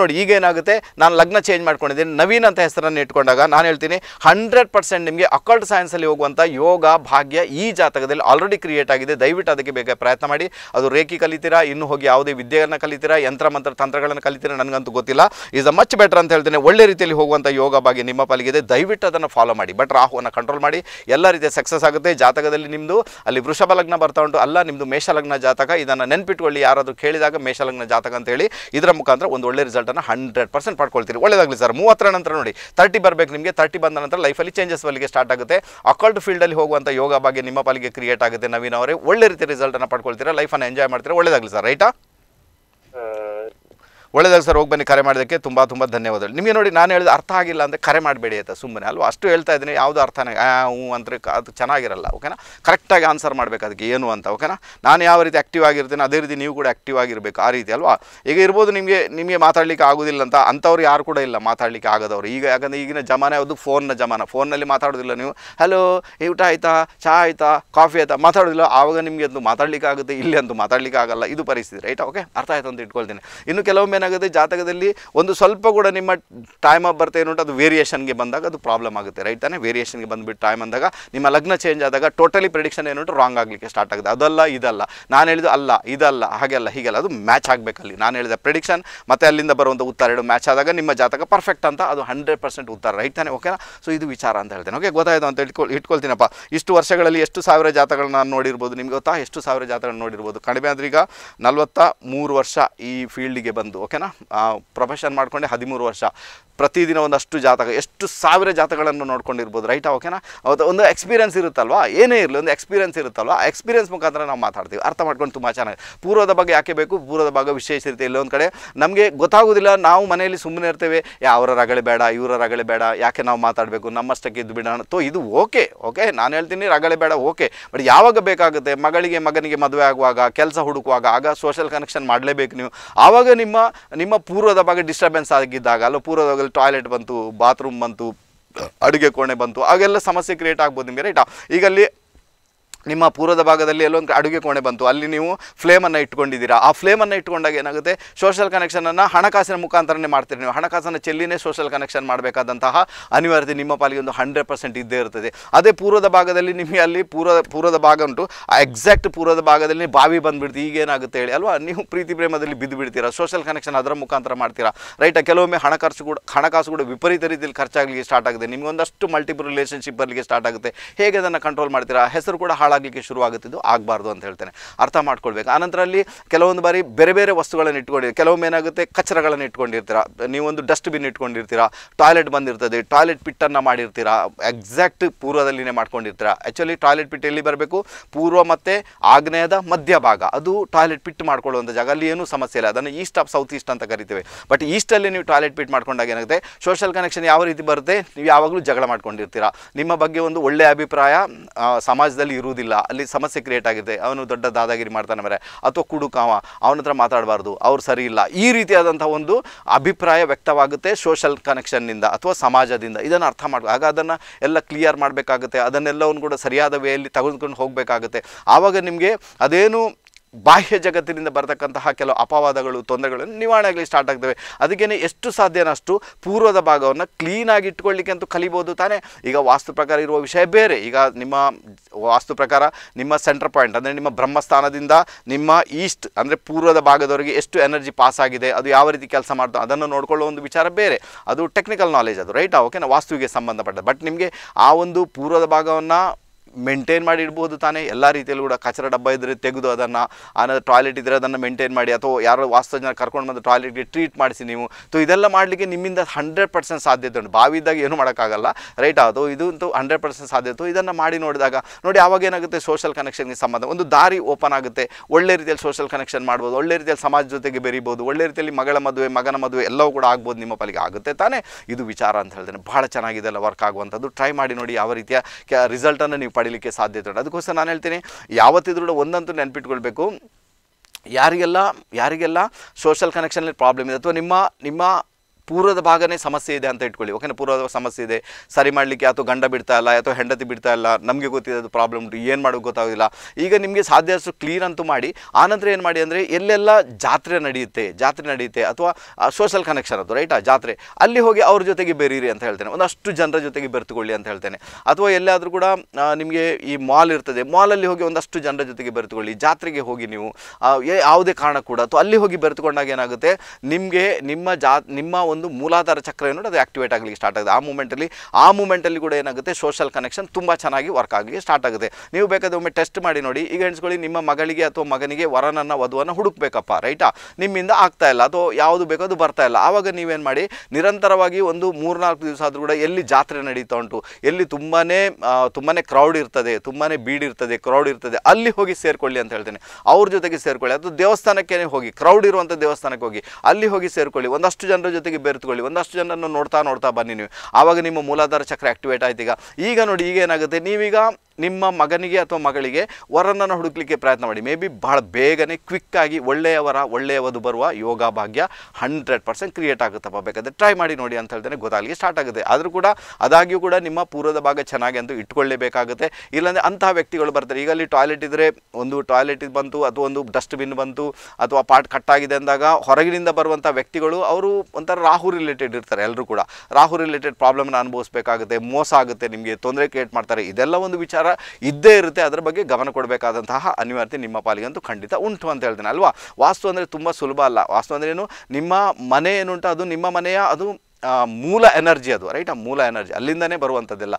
नोडि ಈಗ ಏನಾಗುತ್ತೆ ನಾನು ಲಗ್ನ ಚೇಂಜ್ ಮಾಡ್ಕೊಂಡಿದ್ದೀನಿ ನವೀನ್ ಅಂತ ಹೆಸರನ್ನ ಇಟ್ಕೊಂಡಾಗ ನಾನು ಹೇಳ್ತೀನಿ 100% ನಿಮಗೆ ಅಕಲ್ಟ್ ಸೈನ್ಸ್ ಅಲ್ಲಿ ಹೋಗುವಂತ ಯೋಗ ಭಾಗ್ಯ ಈ ಜಾತಕದಲ್ಲಿ ಆಲ್ರೆಡಿ ಕ್ರಿಯೇಟ್ ಆಗಿದೆ ದಯವಿಟ್ಟು ಅದಕ್ಕೆ ಬೇಗ ಪ್ರಯತ್ನ ಮಾಡಿ ಅದು ರೇಖಿ ಕಲಿತಿರಾ ಇನ್ನು ಹೋಗಿ ಯಾವುದೇ ವಿದ್ಯೆಗಳನ್ನು ಕಲಿತಿರಾ ಯಂತ್ರ ಮಂತ್ರ ತಂತ್ರಗಳನ್ನು ಕಲಿತಿರಾ ನನಗಂತೂ ಗೊತ್ತಿಲ್ಲ ಇಸ್ ಅ ಮಚ್ ಬೆಟರ್ ಅಂತ ಹೇಳ್ತೀನಿ ಒಳ್ಳೆ ರೀತಿಯಲ್ಲಿ ಹೋಗುವಂತ ಯೋಗ ಭಾಗ್ಯ ನಿಮ್ಮ ಪಾಲಿಗಿದೆ ದಯವಿಟ್ಟು ಅದನ್ನ ಫಾಲೋ ಮಾಡಿ ಬಟ್ ರಾಹುವನ್ನ ಕಂಟ್ರೋಲ್ ಮಾಡಿ ಎಲ್ಲ ರೀತಿಯ ಸಕ್ಸಸ್ ಆಗುತ್ತೆ ಜಾತಕದಲ್ಲಿ ನಿಮ್ಮದು ಅಲ್ಲಿ ವೃಷಭ ಲಗ್ನ ಬರ್ತಾ ಉಂಟು ಅಲ್ಲ ನಿಮ್ಮದು ಮೇಷ ಲಗ್ನ ಜಾತಕ ಇದನ್ನ ನೆನಪಿಟ್ಕೊಳ್ಳಿ ಯಾರಾದರೂ ಕೇಳಿದಾಗ ಮೇಷ ಲಗ್ನ ಜಾತಕ ಅಂತ ಹೇಳಿ ಇದರ ಮುಖಾಂತರ ಒಂದು ಒಳ್ಳೆ ರಿಸಲ್ಟ್ ಅನ್ನು 100% ಪಡ್ಕೊಳ್ತೀರಿ ಒಳ್ಳೆದಾಗಲಿ ಸರ್ 30 ನಂತರ ನೋಡಿ 30 ಬರಬೇಕು ನಿಮಗೆ 30 ಬಂದ ನಂತರ ಲೈಫ್ ಅಲ್ಲಿ ಚೇಂಜಸ್ ಬಲಿಗೆ ಸ್ಟಾರ್ಟ್ ಆಗುತ್ತೆ ಅಕಲ್ಟ್ ಫೀಲ್ಡ್ ಅಲ್ಲಿ ಹೋಗುವಂತ ಯೋಗ ಬಗ್ಗೆ ನಿಮ್ಮ ಪಾಲಿಗೆ ಕ್ರಿಯೇಟ್ ಆಗುತ್ತೆ ನವೀನ್ ಅವರೇ ಒಳ್ಳೆ ರೀತಿ ರಿಸಲ್ಟ್ ಅನ್ನು ಪಡ್ಕೊಳ್ತೀರಾ ಲೈಫ್ ಅನ್ನು ಎಂಜಾಯ್ ಮಾಡ್ತೀರಾ ಒಳ್ಳೆದಾಗಲಿ ಸರ್ ರೈಟಾ ಒಳ್ಳೆದಾಗಲಿ ಸರ್ ಹೋಗಿ ಬನ್ನಿ ಕರೆ ಮಾಡೋದಕ್ಕೆ ತುಂಬಾ ತುಂಬಾ ಧನ್ಯವಾದಗಳು ನಿಮಗೆ ನೋಡಿ ನಾನು ಹೇಳಿದ ಅರ್ಥ ಆಗಿಲ್ಲ ಅಂದ್ರೆ ಕರೆ ಮಾಡಬೇಡಿ ಅಂತ ಸುಮ್ಮನೆ ಅಲ್ವಾ ಅಷ್ಟು ಹೇಳ್ತಾ ಇದ್ದೀನಿ ಯಾವುದು ಅರ್ಥನೇ ಹ್ಞೂ ಅಂದ್ರೆ ಅದು ಚೆನ್ನಾಗಿರಲ್ಲ ಓಕೆನಾ ಕರೆಕ್ಟಾಗಿ ಆನ್ಸರ್ ಮಾಡಬೇಕು ಅದಕ್ಕೆ ಏನು ಅಂತ ಓಕೆನಾ ನಾನು ಯಾವ ರೀತಿ ಆ್ಯಕ್ಟಿವ್ ಆಗಿರ್ತೀನಿ ಅದೇ ರೀತಿ ನೀವು ಕೂಡ ಆ್ಯಕ್ಟಿವ್ ಆಗಿರಬೇಕು ಆ ರೀತಿ ಅಲ್ವಾ ಈಗ ಇರ್ಬೋದು ನಿಮಗೆ ಮಾತಾಡಲಿಕ್ಕೆ ಆಗೋದಿಲ್ಲ ಅಂತ ಅಂಥವ್ರು ಯಾರು ಕೂಡ ಇಲ್ಲ ಮಾತಾಡಲಿಕ್ಕೆ ಆಗೋದವ್ರು ಈಗ ಯಾಕಂದರೆ ಈಗಿನ ಜಮಾನೆ ಅದು ಫೋನ್ನ ಜಮಾನ ಫೋನಲ್ಲಿ ಮಾತಾಡೋದಿಲ್ಲ ನೀವು ಹಲೋ ಊಟ ಆಯಿತಾ ಚಹಾ ಆಯಿತಾ ಕಾಫಿ ಆಯಿತಾ ಮಾತಾಡೋದಿಲ್ಲ ಆವಾಗ ನಿಮಗೆ ಅದು ಮಾತಾಡಲಿಕ್ಕೆ ಆಗುತ್ತೆ ಇಲ್ಲಿ ಅಂತೂ ಮಾತಾಡಲಿಕ್ಕೆ ಆಗಲ್ಲ ಇದು ಪರಿಸ್ಥಿತಿ ರೈಟ್ ಓಕೆ ಅರ್ಥ ಆಯಿತು ಅಂತ ಇಟ್ಕೊಳ್ತೀನಿ ಇನ್ನು ಕೆಲವೊಮ್ಮೆ ಜಾತಕದಲ್ಲಿ ಒಂದು ಸ್ವಲ್ಪ ಕೂಡ ನಿಮ್ಮ ಟೈಮ್ ಆಫ್ ಬರ್ತಾ ಏನು ಅದು ವೇರಿಯೇಷನ್ಗೆ ಬಂದಾಗ ಅದು ಪ್ರಾಬ್ಲಮ್ ಆಗುತ್ತೆ ರೈಟ್ ತಾನೆ ವೇರಿಯೇಷನ್ಗೆ ಬಂದ್ಬಿಟ್ಟು ಟೈಮ್ ಅಂದಾಗ ನಿಮ್ಮ ಲಗ್ನ ಚೇಂಜ್ ಆದಾಗ ಟೋಟಲಿ ಪ್ರಿಡಿಕ್ಷನ್ ಏನು ರಾಂಗ್ ಆಗಲಿಕ್ಕೆ ಸ್ಟಾರ್ಟ್ ಆಗುತ್ತೆ ಅದಲ್ಲ ಇದಲ್ಲ ನಾನು ಹೇಳಿದ್ದು ಅಲ್ಲ ಇದಲ್ಲ ಹಾಗೆಲ್ಲ ಹೀಗೆಲ್ಲ ಅದು ಮ್ಯಾಚ್ ಆಗಬೇಕಲ್ಲಿ ನಾನು ಹೇಳಿದ ಪ್ರಿಡಿಕ್ಷನ್ ಮತ್ತು ಅಲ್ಲಿಂದ ಬರುವಂಥ ಉತ್ತರ ಎರಡು ಮ್ಯಾಚ್ ಆದಾಗ ನಿಮ್ಮ ಜಾತಕ ಪರ್ಫೆಕ್ಟ್ ಅಂತ ಅದು 100% ಉತ್ತರ ರೈಟ್ ತಾನೆ ಓಕೆನಾ ಸೊ ಇದು ವಿಚಾರ ಅಂತ ಹೇಳ್ತೇನೆ ಓಕೆ ಗೊತ್ತಾಯಿತು ಅಂತ ಇಟ್ಕೊಳ್ತೀನಪ್ಪ ಇಷ್ಟು ವರ್ಷಗಳಲ್ಲಿ ಎಷ್ಟು ಸಾವಿರ ಜಾತಕಗಳನ್ನ ನೋಡಿರ್ಬೋದು ನಿಮ್ಗೆ ಗೊತ್ತಾ ಎಷ್ಟು ಸಾವಿರ ಜಾತಕಗಳನ್ನ ನೋಡಿರ್ಬೋದು ಕಡಿಮೆ ಆದ್ರೆ ಈಗ 43 ವರ್ಷ ಈ ಫೀಲ್ಡ್ಗೆ ಬಂದು ಓಕೆನಾ ಪ್ರೊಫೆಷನ್ ಮಾಡ್ಕೊಂಡೆ 13 ವರ್ಷ ಪ್ರತಿದಿನ ಒಂದಷ್ಟು ಜಾತಕ ಎಷ್ಟು ಸಾವಿರ ಜಾತಕಗಳನ್ನು ನೋಡ್ಕೊಂಡಿರ್ಬೋದು ರೈಟಾ ಓಕೆನಾ ಅದು ಒಂದು ಎಕ್ಸ್ಪೀರಿಯನ್ಸ್ ಇರುತ್ತಲ್ವ ಏನೇ ಇರಲಿ ಒಂದು ಎಕ್ಸ್ಪೀರಿಯನ್ಸ್ ಇರುತ್ತಲ್ವ ಆ ಎಕ್ಸ್ಪೀರಿಯನ್ಸ್ ಮುಖಾಂತರ ನಾವು ಮಾತಾಡ್ತೀವಿ ಅರ್ಥ ಮಾಡ್ಕೊಂಡು ತುಂಬ ಚೆನ್ನಾಗಿ ಪೂರ್ವದ ಬಗ್ಗೆ ಯಾಕೆ ಬೇಕು ಪೂರ್ವದ ಭಾಗ ವಿಶೇಷ ಇರುತ್ತೆ ಇಲ್ಲೊಂದು ಕಡೆ ನಮಗೆ ಗೊತ್ತಾಗೋದಿಲ್ಲ ನಾವು ಮನೆಯಲ್ಲಿ ಸುಮ್ಮನೆ ಇರ್ತೇವೆ ಅವರ ರಗಳೆ ಬೇಡ ಇವರ ರಗಳೆ ಬೇಡ ಯಾಕೆ ನಾವು ಮಾತಾಡಬೇಕು ನಮ್ಮಷ್ಟಕ್ಕೆ ಇದ್ದು ಬಿಡೋಣ ತೋ ಇದು ಓಕೆ ಓಕೆ ನಾನು ಹೇಳ್ತೀನಿ ರಗಳೆ ಬೇಡ ಓಕೆ ಬಟ್ ಯಾವಾಗ ಬೇಕಾಗುತ್ತೆ ಮಗನಿಗೆ ಮದುವೆ ಆಗುವಾಗ ಕೆಲಸ ಹುಡುಕುವಾಗ ಆಗ ಸೋಷಲ್ ಕನೆಕ್ಷನ್ ಮಾಡಲೇಬೇಕು ನೀವು ಆವಾಗ ನಿಮ್ಮ ಪೂರ್ವದ ಭಾಗ ಡಿಸ್ಟರ್ಬೆನ್ಸ್ ಆಗಿದ್ದಾಗ ಅಲ್ಲ ಪೂರ್ವದಾಗ ಟಾಯ್ಲೆಟ್ ಬಂತು ಬಾತ್ರೂಮ್ ಬಂತು ಅಡುಗೆ ಕೋಣೆ ಬಂತು ಆಗೆಲ್ಲ ಸಮಸ್ಯೆ ಕ್ರಿಯೇಟ್ ಆಗ್ಬೋದು ನಿಮಗೆ ರೈಟಾ ಈಗ ಅಲ್ಲಿ ನಿಮ್ಮ ಪೂರ್ವದ ಭಾಗದಲ್ಲಿ ಎಲ್ಲೊಂದು ಅಡುಗೆ ಕೋಣೆ ಬಂತು ಅಲ್ಲಿ ನೀವು ಫ್ಲೇಮನ್ನು ಇಟ್ಕೊಂಡಿದ್ದೀರಾ ಆ ಫ್ಲೇಮನ್ನು ಇಟ್ಕೊಂಡಾಗ ಏನಾಗುತ್ತೆ ಸೋಷಲ್ ಕನೆಕ್ಷನನ್ನು ಹಣಕಾಸಿನ ಮುಖಾಂತರನೇ ಮಾಡ್ತೀರಿ ನೀವು ಹಣಕಾಸನ್ನು ಚೆಲ್ಲಿನೇ ಸೋಷಲ್ ಕನೆಕ್ಷನ್ ಮಾಡಬೇಕಾದಂತಹ ಅನಿವಾರ್ಯತೆ ನಿಮ್ಮ ಪಾಲಿಗೆ ಒಂದು 100% ಇದ್ದೇ ಇರ್ತದೆ ಅದೇ ಪೂರ್ವದ ಭಾಗದಲ್ಲಿ ನಿಮಗೆ ಅಲ್ಲಿ ಪೂರ್ವದ ಭಾಗ ಉಂಟು ಆ ಎಕ್ಸಾಕ್ಟ್ ಪೂರ್ವದ ಭಾಗದಲ್ಲಿ ಬಾವಿ ಬಂದುಬಿಡ್ತೀವಿ ಈಗೇನಾಗುತ್ತೆ ಹೇಳಿ ಅಲ್ವಾ ನೀವು ಪ್ರೀತಿ ಪ್ರೇಮದಲ್ಲಿ ಬಿದ್ದು ಬಿಡ್ತೀರಾ ಸೋಷಲ್ ಕನೆಕ್ಷನ್ ಅದರ ಮುಖಾಂತರ ಮಾಡ್ತೀರಾ ರೈಟಾ ಕೆಲವೊಮ್ಮೆ ಹಣಕಾಸು ಕೂಡ ವಿಪರೀತ ರೀತಿಯಲ್ಲಿ ಖರ್ಚಾಗಲಿಕ್ಕೆ ಸ್ಟಾರ್ಟ್ ಆಗುತ್ತೆ ನಿಮಗೊಂದಷ್ಟು ಮಲ್ಟಿಪಲ್ ರಿಲೇಷನ್ಶಿಪ್ ಬರಲಿಕ್ಕೆ ಸ್ಟಾರ್ಟ್ ಆಗುತ್ತೆ ಹೇಗೆ ಅದನ್ನು ಕಂಟ್ರೋಲ್ ಮಾಡ್ತೀರಾ ಹೆಸರು ಕೂಡ ಆಗಲಿಕ್ಕೆ ಶುರುವಾಗುತ್ತಿದ್ದು ಆಗಬಾರ್ದು ಅಂತ ಹೇಳ್ತೇನೆ ಅರ್ಥ ಮಾಡ್ಕೊಳ್ಬೇಕು ಆನಂತರ ಅಲ್ಲಿ ಕೆಲವೊಂದು ಬಾರಿ ಬೇರೆ ಬೇರೆ ವಸ್ತುಗಳನ್ನು ಇಟ್ಕೊಂಡಿರ್ತೀರ ಕೆಲವೊಮ್ಮೆ ಏನಾಗುತ್ತೆ ಕಚರಗಳನ್ನು ಇಟ್ಕೊಂಡಿರ್ತೀರಾ ನೀವೊಂದು ಡಸ್ಟ್ಬಿನ್ ಇಟ್ಕೊಂಡಿರ್ತೀರಾ ಟಾಯ್ಲೆಟ್ ಬಂದಿರ್ತದೆ ಟಾಯ್ಲೆಟ್ ಪಿಟ್ಟನ್ನು ಮಾಡಿರ್ತೀರಾ ಎಕ್ಸಾಕ್ಟ್ ಪೂರ್ವದಲ್ಲಿನೇ ಮಾಡ್ಕೊಂಡಿರ್ತೀರಾ ಆ್ಯಕ್ಚುಲಿ ಟಾಯ್ಲೆಟ್ ಪಿಟ್ ಎಲ್ಲಿ ಬರಬೇಕು ಪೂರ್ವ ಮತ್ತು ಆಗ್ನೇಯದ ಮಧ್ಯಭಾಗ ಅದು ಟಾಯ್ಲೆಟ್ ಪಿಟ್ ಮಾಡ್ಕೊಳ್ಳುವಂಥ ಜಾಗ ಅಲ್ಲಿ ಏನೂ ಸಮಸ್ಯೆ ಇಲ್ಲ ಅದನ್ನು ಈಸ್ಟ್ ಆಫ್ ಸೌತ್ ಈಸ್ಟ್ ಅಂತ ಕರಿತೇವೆ ಬಟ್ ಈಸ್ಟಲ್ಲಿ ನೀವು ಟಾಯ್ಲೆಟ್ ಪಿಟ್ ಮಾಡ್ಕೊಂಡಾಗ ಏನಾಗುತ್ತೆ ಸೋಷಲ್ ಕನೆಕ್ಷನ್ ಯಾವ ರೀತಿ ಬರುತ್ತೆ ನೀವು ಯಾವಾಗಲೂ ಜಗಳ ಮಾಡ್ಕೊಂಡಿರ್ತೀರಾ ನಿಮ್ಮ ಬಗ್ಗೆ ಒಂದು ಒಳ್ಳೆಯ ಅಭಿಪ್ರಾಯ ಸಮಾಜದಲ್ಲಿ ಇರುವುದಿಲ್ಲ ಅಲ್ಲಿ ಸಮಸ್ಯೆ ಕ್ರಿಯೇಟ್ ಆಗಿದೆ ಅವನು ದೊಡ್ಡ ದಾದಾಗಿರಿ ಮಾಡ್ತಾನೆ ಮರೆ ಅಥವಾ ಕುಡುಕಾವ ಅವನ ಹತ್ರ ಮಾತಾಡಬಾರ್ದು ಅವ್ರು ಸರಿ ಇಲ್ಲ ಈ ರೀತಿಯಾದಂಥ ಒಂದು ಅಭಿಪ್ರಾಯ ವ್ಯಕ್ತವಾಗುತ್ತೆ ಸೋಷಲ್ ಕನೆಕ್ಷನ್ನಿಂದ ಅಥವಾ ಸಮಾಜದಿಂದ ಇದನ್ನು ಅರ್ಥ ಮಾಡಬೇಕು ಆಗ ಅದನ್ನು ಎಲ್ಲ ಕ್ಲಿಯರ್ ಮಾಡಬೇಕಾಗುತ್ತೆ ಅದನ್ನೆಲ್ಲವನ್ನು ಕೂಡ ಸರಿಯಾದ ವೇಯಲ್ಲಿ ತೆಗೆದುಕೊಂಡು ಹೋಗಬೇಕಾಗುತ್ತೆ ಆವಾಗ ನಿಮಗೆ ಅದೇನು ಬಾಹ್ಯ ಜಗತ್ತಿನಿಂದ ಬರತಕ್ಕಂತಹ ಕೆಲವು ಅಪವಾದಗಳು ತೊಂದರೆಗಳನ್ನು ನಿವಾರಣೆ ಆಗಲಿ ಸ್ಟಾರ್ಟ್ ಆಗ್ತವೆ ಅದಕ್ಕೇನೆ ಎಷ್ಟು ಸಾಧ್ಯನಷ್ಟು ಪೂರ್ವದ ಭಾಗವನ್ನು ಕ್ಲೀನಾಗಿ ಇಟ್ಕೊಳ್ಳಿಕ್ಕೆ ಅಂತೂ ಕಲಿಬೋದು ತಾನೇ ಈಗ ವಾಸ್ತು ಪ್ರಕಾರ ಇರುವ ವಿಷಯ ಬೇರೆ ಈಗ ನಿಮ್ಮ ವಾಸ್ತು ಪ್ರಕಾರ ನಿಮ್ಮ ಸೆಂಟರ್ ಪಾಯಿಂಟ್ ಅಂದರೆ ನಿಮ್ಮ ಬ್ರಹ್ಮಸ್ಥಾನದಿಂದ ನಿಮ್ಮ ಈಸ್ಟ್ ಅಂದರೆ ಪೂರ್ವದ ಭಾಗದವರೆಗೆ ಎಷ್ಟು ಎನರ್ಜಿ ಪಾಸ್ ಆಗಿದೆ ಅದು ಯಾವ ರೀತಿ ಕೆಲಸ ಮಾಡ್ತಾ ಅದನ್ನು ನೋಡಿಕೊಳ್ಳೋ ಒಂದು ವಿಚಾರ ಬೇರೆ ಅದು ಟೆಕ್ನಿಕಲ್ ನಾಲೆಜ್ ಅದು ರೈಟ್ ಓಕೆನಾ ವಾಸ್ತುವಿಗೆ ಸಂಬಂಧಪಟ್ಟದ್ದು ಬಟ್ ನಿಮಗೆ ಆ ಒಂದು ಪೂರ್ವದ ಭಾಗವನ್ನು ಮೇಂಟೈನ್ ಮಾಡಿ ಇಡ್ಬೋದು ತಾನೇ ಎಲ್ಲ ರೀತಿಯಲ್ಲೂ ಕೂಡ ಕಚರ ಡಬ್ಬ ಇದ್ದರೆ ತೆಗೆದು ಅದನ್ನು ಆನಂತರ ಟಾಯ್ಲೆಟ್ ಇದ್ದರೆ ಅದನ್ನು ಮೇಂಟೈನ್ ಮಾಡಿ ಅಥವಾ ಯಾರೋ ವಾಸ್ತು ಜನ ಕರ್ಕೊಂಡು ಬಂದು ಟಾಯ್ಲೆಟ್ಗೆ ಟ್ರೀಟ್ ಮಾಡಿಸಿ ನೀವು ಇದೆಲ್ಲ ಮಾಡಲಿಕ್ಕೆ ನಿಮ್ಮಿಂದ 100% ಸಾಧ್ಯತೆ ಉಂಟು ಬಾವಿದಾಗ ಏನೂ ಮಾಡೋಕ್ಕಾಗಲ್ಲ ರೈಟ್ ಅದು ಇದಂತೂ 100% ಸಾಧ್ಯತೆ ಇದನ್ನು ಮಾಡಿ ನೋಡಿದಾಗ ನೋಡಿ ಆವಾಗ ಏನಾಗುತ್ತೆ ಸೋಷಲ್ ಕನೆಕ್ಷನ್ಗೆ ಸಂಬಂಧ ಒಂದು ದಾರಿ ಓಪನ್ ಆಗುತ್ತೆ ಒಳ್ಳೆ ರೀತಿಯಲ್ಲಿ ಸೋಷಲ್ ಕನೆಕ್ಷನ್ ಮಾಡ್ಬೋದು ಒಳ್ಳೆ ರೀತಿಯಲ್ಲಿ ಸಮಾಜ ಜೊತೆಗೆ ಬೆರೀಬೋದು ಒಳ್ಳೆ ರೀತಿಯಲ್ಲಿ ಮಗನ ಮದುವೆ ಎಲ್ಲವೂ ಕೂಡ ಆಗ್ಬೋದು ನಿಮ್ಮ ಪಾಲಿಗೆ ಆಗುತ್ತೆ ತಾನೇ ಇದು ವಿಚಾರ ಅಂತ ಹೇಳ್ತೇನೆ ಭಾಳ ಚೆನ್ನಾಗಿದೆ ಅಲ್ಲ ವರ್ಕ್ ಆಗುವಂಥದ್ದು ಟ್ರೈ ಮಾಡಿ ನೋಡಿ ಯಾವ ರೀತಿಯ ರಿಸಲ್ಟನ್ನು ನೀವು ಪಡೀಲಿಕ್ಕೆ ಸಾಧ್ಯತೆ ಉಂಟು ಅದಕ್ಕೋಸ್ಕರ ನಾನು ಹೇಳ್ತೀನಿ ಯಾವತ್ತಿದ್ರೂ ಕೂಡ ಒಂದಂತೂ ನೆನಪಿಟ್ಕೊಳ್ಬೇಕು ಯಾರಿಗೆಲ್ಲ ಸೋಷಲ್ ಕನೆಕ್ಷನಲ್ಲಿ ಪ್ರಾಬ್ಲಮ್ ಇದೆ ಅಥವಾ ನಿಮ್ಮ ಪೂರ್ವದ ಭಾಗನೇ ಸಮಸ್ಯೆ ಇದೆ ಅಂತ ಇಟ್ಕೊಳ್ಳಿ. ಓಕೆನಾ, ಪೂರ್ವದ ಸಮಸ್ಯೆ ಇದೆ ಸರಿ ಮಾಡಲಿಕ್ಕೆ ಅಥವಾ ಗಂಡ ಬಿಡ್ತಾ ಇಲ್ಲ ಅಥವಾ ಹೆಂಡತಿ ಬಿಡ್ತಾ ಇಲ್ಲ, ನಮಗೆ ಗೊತ್ತಿದೆ ಅದು ಪ್ರಾಬ್ಲಮ್ ಉಂಟು, ಏನು ಮಾಡೋದು ಗೊತ್ತಾಗೋದಿಲ್ಲ. ಈಗ ನಿಮಗೆ ಸಾಧ್ಯ ಅಷ್ಟು ಕ್ಲೀನ್ ಅಂತೂ ಮಾಡಿ. ಆನಂತರ ಏನು ಮಾಡಿ ಅಂದರೆ ಎಲ್ಲೆಲ್ಲ ಜಾತ್ರೆ ನಡೆಯುತ್ತೆ ಅಥವಾ ಸೋಷಲ್ ಕನೆಕ್ಷನ್ ಅದು ರೈಟ್, ಆ ಜಾತ್ರೆ ಅಲ್ಲಿ ಹೋಗಿ ಅವ್ರ ಜೊತೆಗೆ ಬೆರೀರಿ ಅಂತ ಹೇಳ್ತೇನೆ, ಒಂದಷ್ಟು ಜನರ ಜೊತೆಗೆ ಬೆರೆತುಕೊಳ್ಳಿ ಅಂತ ಹೇಳ್ತೇನೆ. ಅಥವಾ ಎಲ್ಲಾದರೂ ಕೂಡ ನಿಮಗೆ ಈ ಮಾಲ್ ಇರ್ತದೆ, ಮಾಲಲ್ಲಿ ಹೋಗಿ ಒಂದಷ್ಟು ಜನರ ಜೊತೆಗೆ ಬೆರೆತುಕೊಳ್ಳಿ. ಜಾತ್ರೆಗೆ ಹೋಗಿ ನೀವು ಯಾವುದೇ ಕಾರಣ ಕೂಡ ಅಥವಾ ಅಲ್ಲಿ ಹೋಗಿ ಬೆರೆತುಕೊಂಡಾಗ ಏನಾಗುತ್ತೆ ನಿಮಗೆ ನಿಮ್ಮ ಒಂದು ಮೂಲಾಧಾರ ಚಕ್ರ ಏನು ಅದು ಆ್ಯಕ್ಟಿವೇಟ್ ಆಗಲಿಕ್ಕೆ ಸ್ಟಾರ್ಟ್ ಆಗುತ್ತೆ. ಆ ಮೂಮೆಂಟಲ್ಲಿ ಕೂಡ ಏನಾಗುತ್ತೆ ಸೋಷಲ್ ಕನೆಕ್ಷನ್ ತುಂಬ ಚೆನ್ನಾಗಿ ವರ್ಕ್ ಆಗಲಿಕ್ಕೆ ಸ್ಟಾರ್ಟ್ ಆಗುತ್ತೆ. ನೀವು ಬೇಕಾದ್ರೆ ಒಮ್ಮೆ ಟೆಸ್ಟ್ ಮಾಡಿ ನೋಡಿ. ಈಗ ಎಣಿಸ್ಕೊಳ್ಳಿ ನಿಮ್ಮ ಮಗಳಿಗೆ ಅಥವಾ ಮಗನಿಗೆ ವರನನ್ನು ವಧುವನ್ನು ಹುಡುಕ್ಬೇಕಪ್ಪ ರೈಟಾ, ನಿಮ್ಮಿಂದ ಆಗ್ತಾ ಇಲ್ಲ ಅಥವಾ ಯಾವುದು ಬೇಕೋ ಅದು ಬರ್ತಾ ಇಲ್ಲ. ಆವಾಗ ನೀವೇನು ಮಾಡಿ ನಿರಂತರವಾಗಿ ಒಂದು 3-4 ದಿವಸ ಆದರೂ ಕೂಡ ಎಲ್ಲಿ ಜಾತ್ರೆ ನಡೀತಾ ಉಂಟು, ಎಲ್ಲಿ ತುಂಬಾ ಕ್ರೌಡ್ ಇರ್ತದೆ, ತುಂಬಾ ಬೀಡ್ ಇರ್ತದೆ, ಕ್ರೌಡ್ ಇರ್ತದೆ, ಅಲ್ಲಿ ಹೋಗಿ ಸೇರಿಕೊಳ್ಳಿ ಅಂತ ಹೇಳ್ತೇನೆ. ಅವ್ರ ಜೊತೆಗೆ ಸೇರಿಕೊಳ್ಳಿ ಅಥವಾ ದೇವಸ್ಥಾನಕ್ಕೇ ಹೋಗಿ, ಕ್ರೌಡ್ ಇರುವಂಥ ದೇವಸ್ಥಾನಕ್ಕೆ ಹೋಗಿ ಅಲ್ಲಿ ಹೋಗಿ ಸೇರಿಕೊಳ್ಳಿ, ಒಂದಷ್ಟು ಜನರ ಜೊತೆಗೆ ಬೆರೆತುಕೊಳ್ಳಿ, ಒಂದಷ್ಟು ಜನರನ್ನು ನೋಡ್ತಾ ಬನ್ನಿ ನೀವು. ಆವಾಗ ನಿಮ್ಮ ಮೂಲಾಧಾರ ಚಕ್ರ ಆ್ಯಕ್ಟಿವೇಟ್ ಆಯ್ತು. ಈಗ ನೋಡಿ ಈಗ ಏನಾಗುತ್ತೆ, ನೀವೀಗ ನಿಮ್ಮ ಮಗನಿಗೆ ಅಥವಾ ಮಗಳಿಗೆ ವರನನ್ನು ಹುಡುಕಲಿಕ್ಕೆ ಪ್ರಯತ್ನ ಮಾಡಿ. ಮೇ ಬಿ ಭಾಳ ಬೇಗನೆ ಕ್ವಿಕ್ಕಾಗಿ ಒಳ್ಳೆಯವದು ಬರುವ ಯೋಗ ಭಾಗ್ಯ 100% ಕ್ರಿಯೇಟ್ ಆಗುತ್ತಪ್ಪ. ಬೇಕಾದರೆ ಟ್ರೈ ಮಾಡಿ ನೋಡಿ ಅಂತ ಹೇಳ್ತೇನೆ, ಗೊತ್ತಾಗಲಿಕ್ಕೆ ಸ್ಟಾರ್ಟ್ ಆಗುತ್ತೆ. ಆದರೂ ಕೂಡ ಆದಾಗ್ಯೂ ಕೂಡ ನಿಮ್ಮ ಪೂರ್ವದ ಭಾಗ ಚೆನ್ನಾಗಿ ಅಂತೂ ಇಟ್ಕೊಳ್ಳೇಬೇಕಾಗುತ್ತೆ. ಇಲ್ಲಾಂದರೆ ಅಂತಹ ವ್ಯಕ್ತಿಗಳು ಬರ್ತಾರೆ. ಈಗ ಅಲ್ಲಿ ಟಾಯ್ಲೆಟ್ ಇದ್ದರೆ ಒಂದು ಟಾಯ್ಲೆಟ್ ಬಂತು ಅಥವಾ ಒಂದು ಡಸ್ಟ್ಬಿನ್ ಬಂತು ಅಥವಾ ಪಾಟ್ ಕಟ್ಟಾಗಿದೆ ಅಂದಾಗ ಹೊರಗಿನಿಂದ ಬರುವಂಥ ವ್ಯಕ್ತಿಗಳು ಅವರು ಒಂಥರ ರಾಹು ರಿಲೇಟೆಡ್ ಇರ್ತಾರೆ. ಎಲ್ಲರೂ ಕೂಡ ರಾಹು ರಿಲೇಟೆಡ್ ಪ್ರಾಬ್ಲಮ್ನ ಅನುಭವಿಸಬೇಕಾಗುತ್ತೆ, ಮೋಸ ಆಗುತ್ತೆ, ನಿಮಗೆ ತೊಂದರೆ ಕ್ರಿಯೇಟ್ ಮಾಡ್ತಾರೆ. ಇದೆಲ್ಲ ಒಂದು ವಿಚಾರ ಇದ್ದೇ ಇರುತ್ತೆ. ಅದರ ಬಗ್ಗೆ ಗಮನ ಕೊಡಬೇಕಾದಂತಹ ಅನಿವಾರ್ಯತೆ ನಿಮ್ಮ ಪಾಲಿಗಂತೂ ಖಂಡಿತ ಉಂಟು ಅಂತ ಹೇಳ್ತೇನೆ ಅಲ್ವಾ. ವಾಸ್ತು ಅಂದರೆ ತುಂಬ ಸುಲಭ ಅಲ್ಲ. ವಾಸ್ತು ಅಂದರೆ ಏನು, ನಿಮ್ಮ ಮನೆ ಏನುಂಟು ಅದು ನಿಮ್ಮ ಮನೆಯ ಅದು ಮೂಲ ಎನರ್ಜಿ ಅದು ರೈಟ್. ಆ ಮೂಲ ಎನರ್ಜಿ ಅಲ್ಲಿಂದನೇ ಬರುವಂಥದ್ದೆಲ್ಲ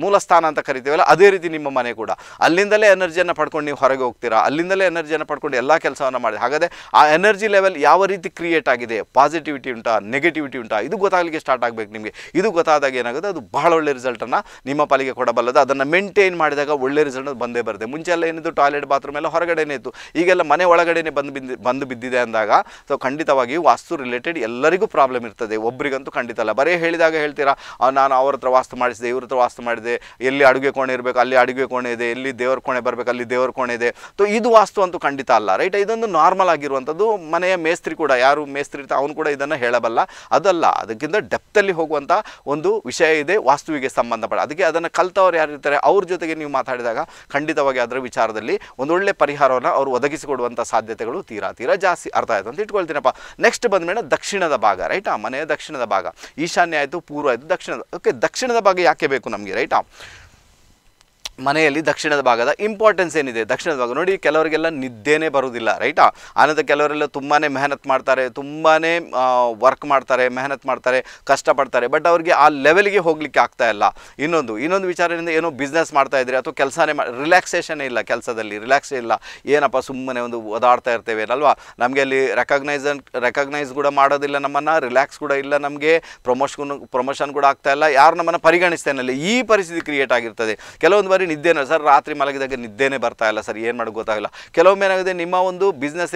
ಮೂಲ ಸ್ಥಾನ ಅಂತ ಕರಿತೀವಲ್ಲ, ಅದೇ ರೀತಿ ನಿಮ್ಮ ಮನೆ ಕೂಡ ಅಲ್ಲಿಂದಲೇ ಎನರ್ಜಿಯನ್ನು ಪಡ್ಕೊಂಡು ನೀವು ಹೊರಗೆ ಹೋಗ್ತೀರಾ, ಅಲ್ಲಿಂದಲೇ ಎನರ್ಜಿಯನ್ನು ಪಡ್ಕೊಂಡು ಎಲ್ಲ ಕೆಲಸವನ್ನು ಮಾಡಿ. ಹಾಗಾದರೆ ಆ ಎನರ್ಜಿ ಲೆವೆಲ್ ಯಾವ ರೀತಿ ಕ್ರಿಯೇಟ್ ಆಗಿದೆ, ಪಾಸಿಟಿವಿಟಿ ಉಂಟಾ ನೆಗೆಟಿವಿಟಿ ಉಂಟಾ, ಇದು ಗೊತ್ತಾಗಲಿಕ್ಕೆ ಸ್ಟಾರ್ಟ್ ಆಗಬೇಕು ನಿಮಗೆ. ಇದು ಗೊತ್ತಾದಾಗ ಏನಾಗುತ್ತೆ ಅದು ಬಹಳ ಒಳ್ಳೆ ರಿಸಲ್ಟನ್ನು ನಿಮ್ಮ ಪಾಲಿಗೆ ಕೊಡಬಲ್ಲದು. ಅದನ್ನು ಮೇಂಟೈನ್ ಮಾಡಿದಾಗ ಒಳ್ಳೆ ರಿಸಲ್ಟ್ ಬಂದೇ ಬರುತ್ತೆ. ಮುಂಚೆಲ್ಲ ಏನಿದ್ದು ಟಾಯ್ಲೆಟ್ ಬಾತ್ರೂಮ್ ಎಲ್ಲ ಹೊರಗಡೆನೇ ಇತ್ತು, ಈಗೆಲ್ಲ ಮನೆ ಒಳಗಡೆನೇ ಬಂದು ಬಿದ್ದಿದೆ ಅಂದಾಗ ಸೊ ಖಂಡಿತವಾಗಿ ವಾಸ್ತು ರಿಲೇಟೆಡ್ ಎಲ್ಲರಿಗೂ ಪ್ರಾಬ್ಲಮ್ ಇರ್ತದೆ. ಒಬ್ಬರಿಗೆ ಅಂತೂ ಖಂಡಿತ ಅಲ್ಲ. ಬರೀ ಹೇಳಿದಾಗ ಹೇಳ್ತೀರಾ ನಾನು ಅವ್ರ ಹತ್ರ ವಾಸ್ತು ಮಾಡಿಸಿದೆ, ಇವ್ರ ಹತ್ರ ವಾಸ್ತು ಮಾಡಿದೆ, ಎಲ್ಲಿ ಅಡುಗೆ ಕೋಣೆ ಇರಬೇಕು ಅಲ್ಲಿ ಅಡುಗೆ ಕೋಣೆ ಇದೆ, ಎಲ್ಲಿ ದೇವ್ರ ಕೋಣೆ ಬರಬೇಕು ಅಲ್ಲಿ ದೇವ್ರ ಕೋಣೆ ಇದೆ. ಸೊ ಇದು ವಾಸ್ತು ಅಂತೂ ಖಂಡಿತ ಅಲ್ಲ ರೈಟ್. ಇದೊಂದು ನಾರ್ಮಲ್ ಆಗಿರುವಂಥದ್ದು. ಮನೆಯ ಮೇಸ್ತ್ರಿ ಕೂಡ ಯಾರು ಮೇಸ್ತ್ರಿ ಇರ್ತಾ ಅವನು ಕೂಡ ಇದನ್ನು ಹೇಳಬಲ್ಲ, ಅದಲ್ಲ. ಅದಕ್ಕಿಂತ ಡೆಪ್ತಲ್ಲಿ ಹೋಗುವಂಥ ಒಂದು ವಿಷಯ ಇದೆ ವಾಸ್ತುವಿಗೆ ಸಂಬಂಧಪಟ್ಟ. ಅದಕ್ಕೆ ಅದನ್ನು ಕಲ್ತವ್ರು ಯಾರು ಇರ್ತಾರೆ ಅವ್ರ ಜೊತೆಗೆ ನೀವು ಮಾತಾಡಿದಾಗ ಖಂಡಿತವಾಗಿ ಅದರ ವಿಚಾರದಲ್ಲಿ ಒಂದೊಳ್ಳೆ ಪರಿಹಾರವನ್ನು ಅವರು ಒದಗಿಸಿಕೊಡುವಂಥ ಸಾಧ್ಯತೆಗಳು ತೀರಾ ಜಾಸ್ತಿ. ಅರ್ಥ ಆಯಿತು ಅಂತ ಇಟ್ಕೊಳ್ತೀನಪ್ಪ. ನೆಕ್ಸ್ಟ್ ಬಂದಮೇಲೆ ದಕ್ಷಿಣದ ಭಾಗ ರೈಟ್. ಆ ಮನೆಯ ದಕ್ಷಿಣದ ಭಾಗ, ಈಶಾನ್ಯ ಆಯಿತು, ಪೂರ್ವ ಆಯಿತು, ದಕ್ಷಿಣದ. ಓಕೆ, ದಕ್ಷಿಣದ ಭಾಗ ಯಾಕೆ ಬೇಕು ನಮಗೆ ರೈಟಾ? ಮನೆಯಲ್ಲಿ ದಕ್ಷಿಣದ ಭಾಗದ ಇಂಪಾರ್ಟೆನ್ಸ್ ಏನಿದೆ? ದಕ್ಷಿಣದ ಭಾಗ ನೋಡಿ, ಕೆಲವರಿಗೆಲ್ಲ ನಿದ್ದೆನೇ ಬರೋದಿಲ್ಲ ರೈಟಾ. ಆನಂತರ ಕೆಲವರೆಲ್ಲ ತುಂಬಾ ಮೆಹನತ್ ಮಾಡ್ತಾರೆ, ತುಂಬಾ ವರ್ಕ್ ಮಾಡ್ತಾರೆ, ಮೆಹನತ್ ಮಾಡ್ತಾರೆ, ಕಷ್ಟಪಡ್ತಾರೆ, ಬಟ್ ಅವರಿಗೆ ಆ ಲೆವೆಲ್ಗೆ ಹೋಗಲಿಕ್ಕೆ ಆಗ್ತಾ ಇಲ್ಲ. ಇನ್ನೊಂದು ವಿಚಾರದಿಂದ ಏನೋ ಬಿಸ್ನೆಸ್ ಮಾಡ್ತಾ ಇದ್ದರೆ ಅಥವಾ ಕೆಲಸನೇ ರಿಲ್ಯಾಕ್ಸೇಷನೇ ಇಲ್ಲ, ಕೆಲಸದಲ್ಲಿ ರಿಲ್ಯಾಕ್ಸೇ ಇಲ್ಲ. ಏನಪ್ಪ ಸುಮ್ಮನೆ ಒಂದು ಓದಾಡ್ತಾ ಇರ್ತೇವೆ ಅಲ್ವಾ, ನಮಗೆ ಅಲ್ಲಿ ರೆಕಗ್ನೈಸ್ ಕೂಡ ಮಾಡೋದಿಲ್ಲ, ನಮ್ಮನ್ನು ರಿಲ್ಯಾಕ್ಸ್ ಕೂಡ ಇಲ್ಲ, ನಮಗೆ ಪ್ರಮೋಷನ್ ಕೂಡ ಆಗ್ತಾ ಇಲ್ಲ, ಯಾರು ನಮ್ಮನ್ನು ಪರಿಗಣಿಸ್ತೇನಲ್ಲ, ಈ ಪರಿಸ್ಥಿತಿ ಕ್ರಿಯೇಟ್ ಆಗಿರ್ತದೆ. ಕೆಲವೊಂದು ಬಾರಿ ನಿದ್ದೇನೋ ಸರ್, ರಾತ್ರಿ ಮಲಗಿದಾಗ ನಿದ್ದೇನೆ ಬರ್ತಾ ಇಲ್ಲ ಸರ್, ಏನು ಮಾಡೋದು ಗೊತ್ತಾಗಿಲ್ಲ. ಕೆಲವೊಮ್ಮೆ ಏನಾಗಿದೆ ನಿಮ್ಮ ಒಂದು ಬಿಸ್ನೆಸ್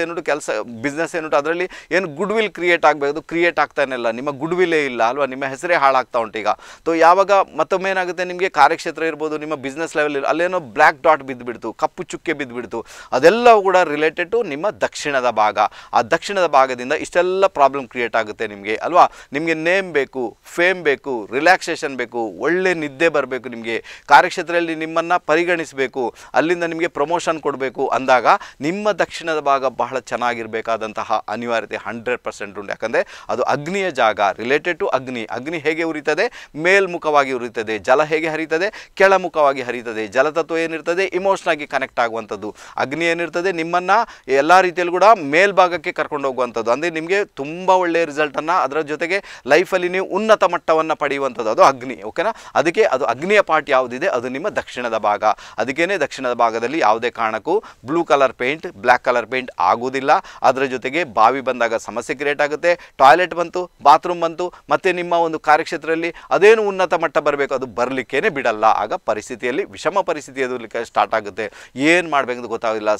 ಏನುಂಟು ಅದರಲ್ಲಿ ಏನು ಗುಡ್ ವಿಲ್ ಕ್ರಿಯೇಟ್ ಆಗಬೇಕು, ಕ್ರಿಯೇಟ್ ಆಗ್ತಾನೆ ಇಲ್ಲ, ನಿಮ್ಮ ಗುಡ್ ವಿಲ್ಲೇ ಇಲ್ಲ ಅಲ್ವಾ, ನಿಮ್ಮ ಹೆಸರೇ ಹಾಳಾಗ್ತಾ ಉಂಟು ಈಗ. ಸೊ ಯಾವಾಗ ಮತ್ತೊಮ್ಮೆ ಏನಾಗುತ್ತೆ ನಿಮಗೆ ಕಾರ್ಯಕ್ಷೇತ್ರ ಇರ್ಬೋದು, ನಿಮ್ಮ ಬಿಸ್ನೆಸ್ ಲೆವೆಲ್ ಇರೋ ಅಲ್ಲೇನೋ ಬ್ಲ್ಯಾಕ್ ಡಾಟ್ ಬಿದ್ದುಬಿಡ್ತು, ಕಪ್ಪು ಚುಕ್ಕೆ ಬಿದ್ದುಬಿಡ್ತು, ಅದೆಲ್ಲ ಕೂಡ ರಿಲೇಟೆಡ್ ಟು ನಿಮ್ಮ ದಕ್ಷಿಣದ ಭಾಗ. ಆ ದಕ್ಷಿಣದ ಭಾಗದಿಂದ ಇಷ್ಟೆಲ್ಲ ಪ್ರಾಬ್ಲಮ್ ಕ್ರಿಯೇಟ್ ಆಗುತ್ತೆ ನಿಮಗೆ ಅಲ್ವಾ. ನಿಮಗೆ ನೇಮ್ ಬೇಕು, ಫೇಮ್ ಬೇಕು, ರಿಲ್ಯಾಕ್ಸೇಷನ್ ಬೇಕು, ಒಳ್ಳೆ ನಿದ್ದೆ ಬರಬೇಕು, ನಿಮಗೆ ಕಾರ್ಯಕ್ಷೇತ್ರದಲ್ಲಿ ನಿಮ್ಮನ್ನು ಪರಿಗಣಿಸಬೇಕು, ಅಲ್ಲಿಂದ ನಿಮಗೆ ಪ್ರಮೋಷನ್ ಕೊಡಬೇಕು ಅಂದಾಗ ನಿಮ್ಮ ದಕ್ಷಿಣದ ಭಾಗ ಬಹಳ ಚೆನ್ನಾಗಿರಬೇಕಾದಂತಹ ಅನಿವಾರ್ಯತೆ 100% ಉಂಟು. ಯಾಕಂದರೆ ಅದು ಅಗ್ನಿಯ ಜಾಗ, ರಿಲೇಟೆಡ್ ಟು ಅಗ್ನಿ. ಅಗ್ನಿ ಹೇಗೆ ಉರಿತದೆ? ಮೇಲ್ಮುಖವಾಗಿ ಉರಿತದೆ. ಜಲ ಹೇಗೆ ಹರಿತದೆ? ಕೆಳಮುಖವಾಗಿ ಹರಿತದೆ. ಜಲತತ್ವ ಏನಿರ್ತದೆ? ಇಮೋಷನ್ ಆಗಿ ಕನೆಕ್ಟ್ ಆಗುವಂಥದ್ದು. ಅಗ್ನಿ ಏನಿರ್ತದೆ? ನಿಮ್ಮನ್ನು ಎಲ್ಲ ರೀತಿಯಲ್ಲೂ ಕೂಡ ಮೇಲ್ಭಾಗಕ್ಕೆ ಕರ್ಕೊಂಡು ಹೋಗುವಂಥದ್ದು, ಅಂದರೆ ನಿಮಗೆ ತುಂಬ ಒಳ್ಳೆಯ ರಿಸಲ್ಟನ್ನು, ಅದರ ಜೊತೆಗೆ ಲೈಫಲ್ಲಿ ನೀವು ಉನ್ನತ ಮಟ್ಟವನ್ನು ಪಡೆಯುವಂಥದ್ದು ಅದು ಅಗ್ನಿ. ಓಕೆನಾ, ಅದಕ್ಕೆ ಅದು ಅಗ್ನಿಯ ಪಾರ್ಟ್ ಯಾವುದಿದೆ ಅದು ನಿಮ್ಮ ದಕ್ಷಿಣದ ಭಾಗ. ಅದಕ್ಕೇನೆ ದಕ್ಷಿಣದ ಭಾಗದಲ್ಲಿ ಯಾವುದೇ ಕಾರಣಕ್ಕೂ blue colour paint, black colour paint ಆಗೋದಿಲ್ಲ. ಅದರ ಜೊತೆಗೆ ಬಾವಿ ಬಂದಾಗ ಸಮಸ್ಯೆ ಕ್ರಿಯೇಟ್ ಆಗುತ್ತೆ. ಟಾಯ್ಲೆಟ್ ಬಂತು, ಬಾತ್ರೂಮ್ ಬಂತು, ಮತ್ತೆ ನಿಮ್ಮ ಒಂದು ಕಾರ್ಯಕ್ಷೇತ್ರದಲ್ಲಿ ಅದೇನು ಉನ್ನತ ಮಟ್ಟ ಬರಬೇಕು ಅದು ಬರಲಿಕ್ಕೇನೆ ಬಿಡಲ್ಲ. ಆಗ ಪರಿಸ್ಥಿತಿಯಲ್ಲಿ ವಿಷಮ ಪರಿಸ್ಥಿತಿ ಎದುರಲಿಕ್ಕೆ ಸ್ಟಾರ್ಟ್ ಆಗುತ್ತೆ, ಏನು ಮಾಡಬೇಕಂತ ಗೊತ್ತಾಗೋದಿಲ್ಲ,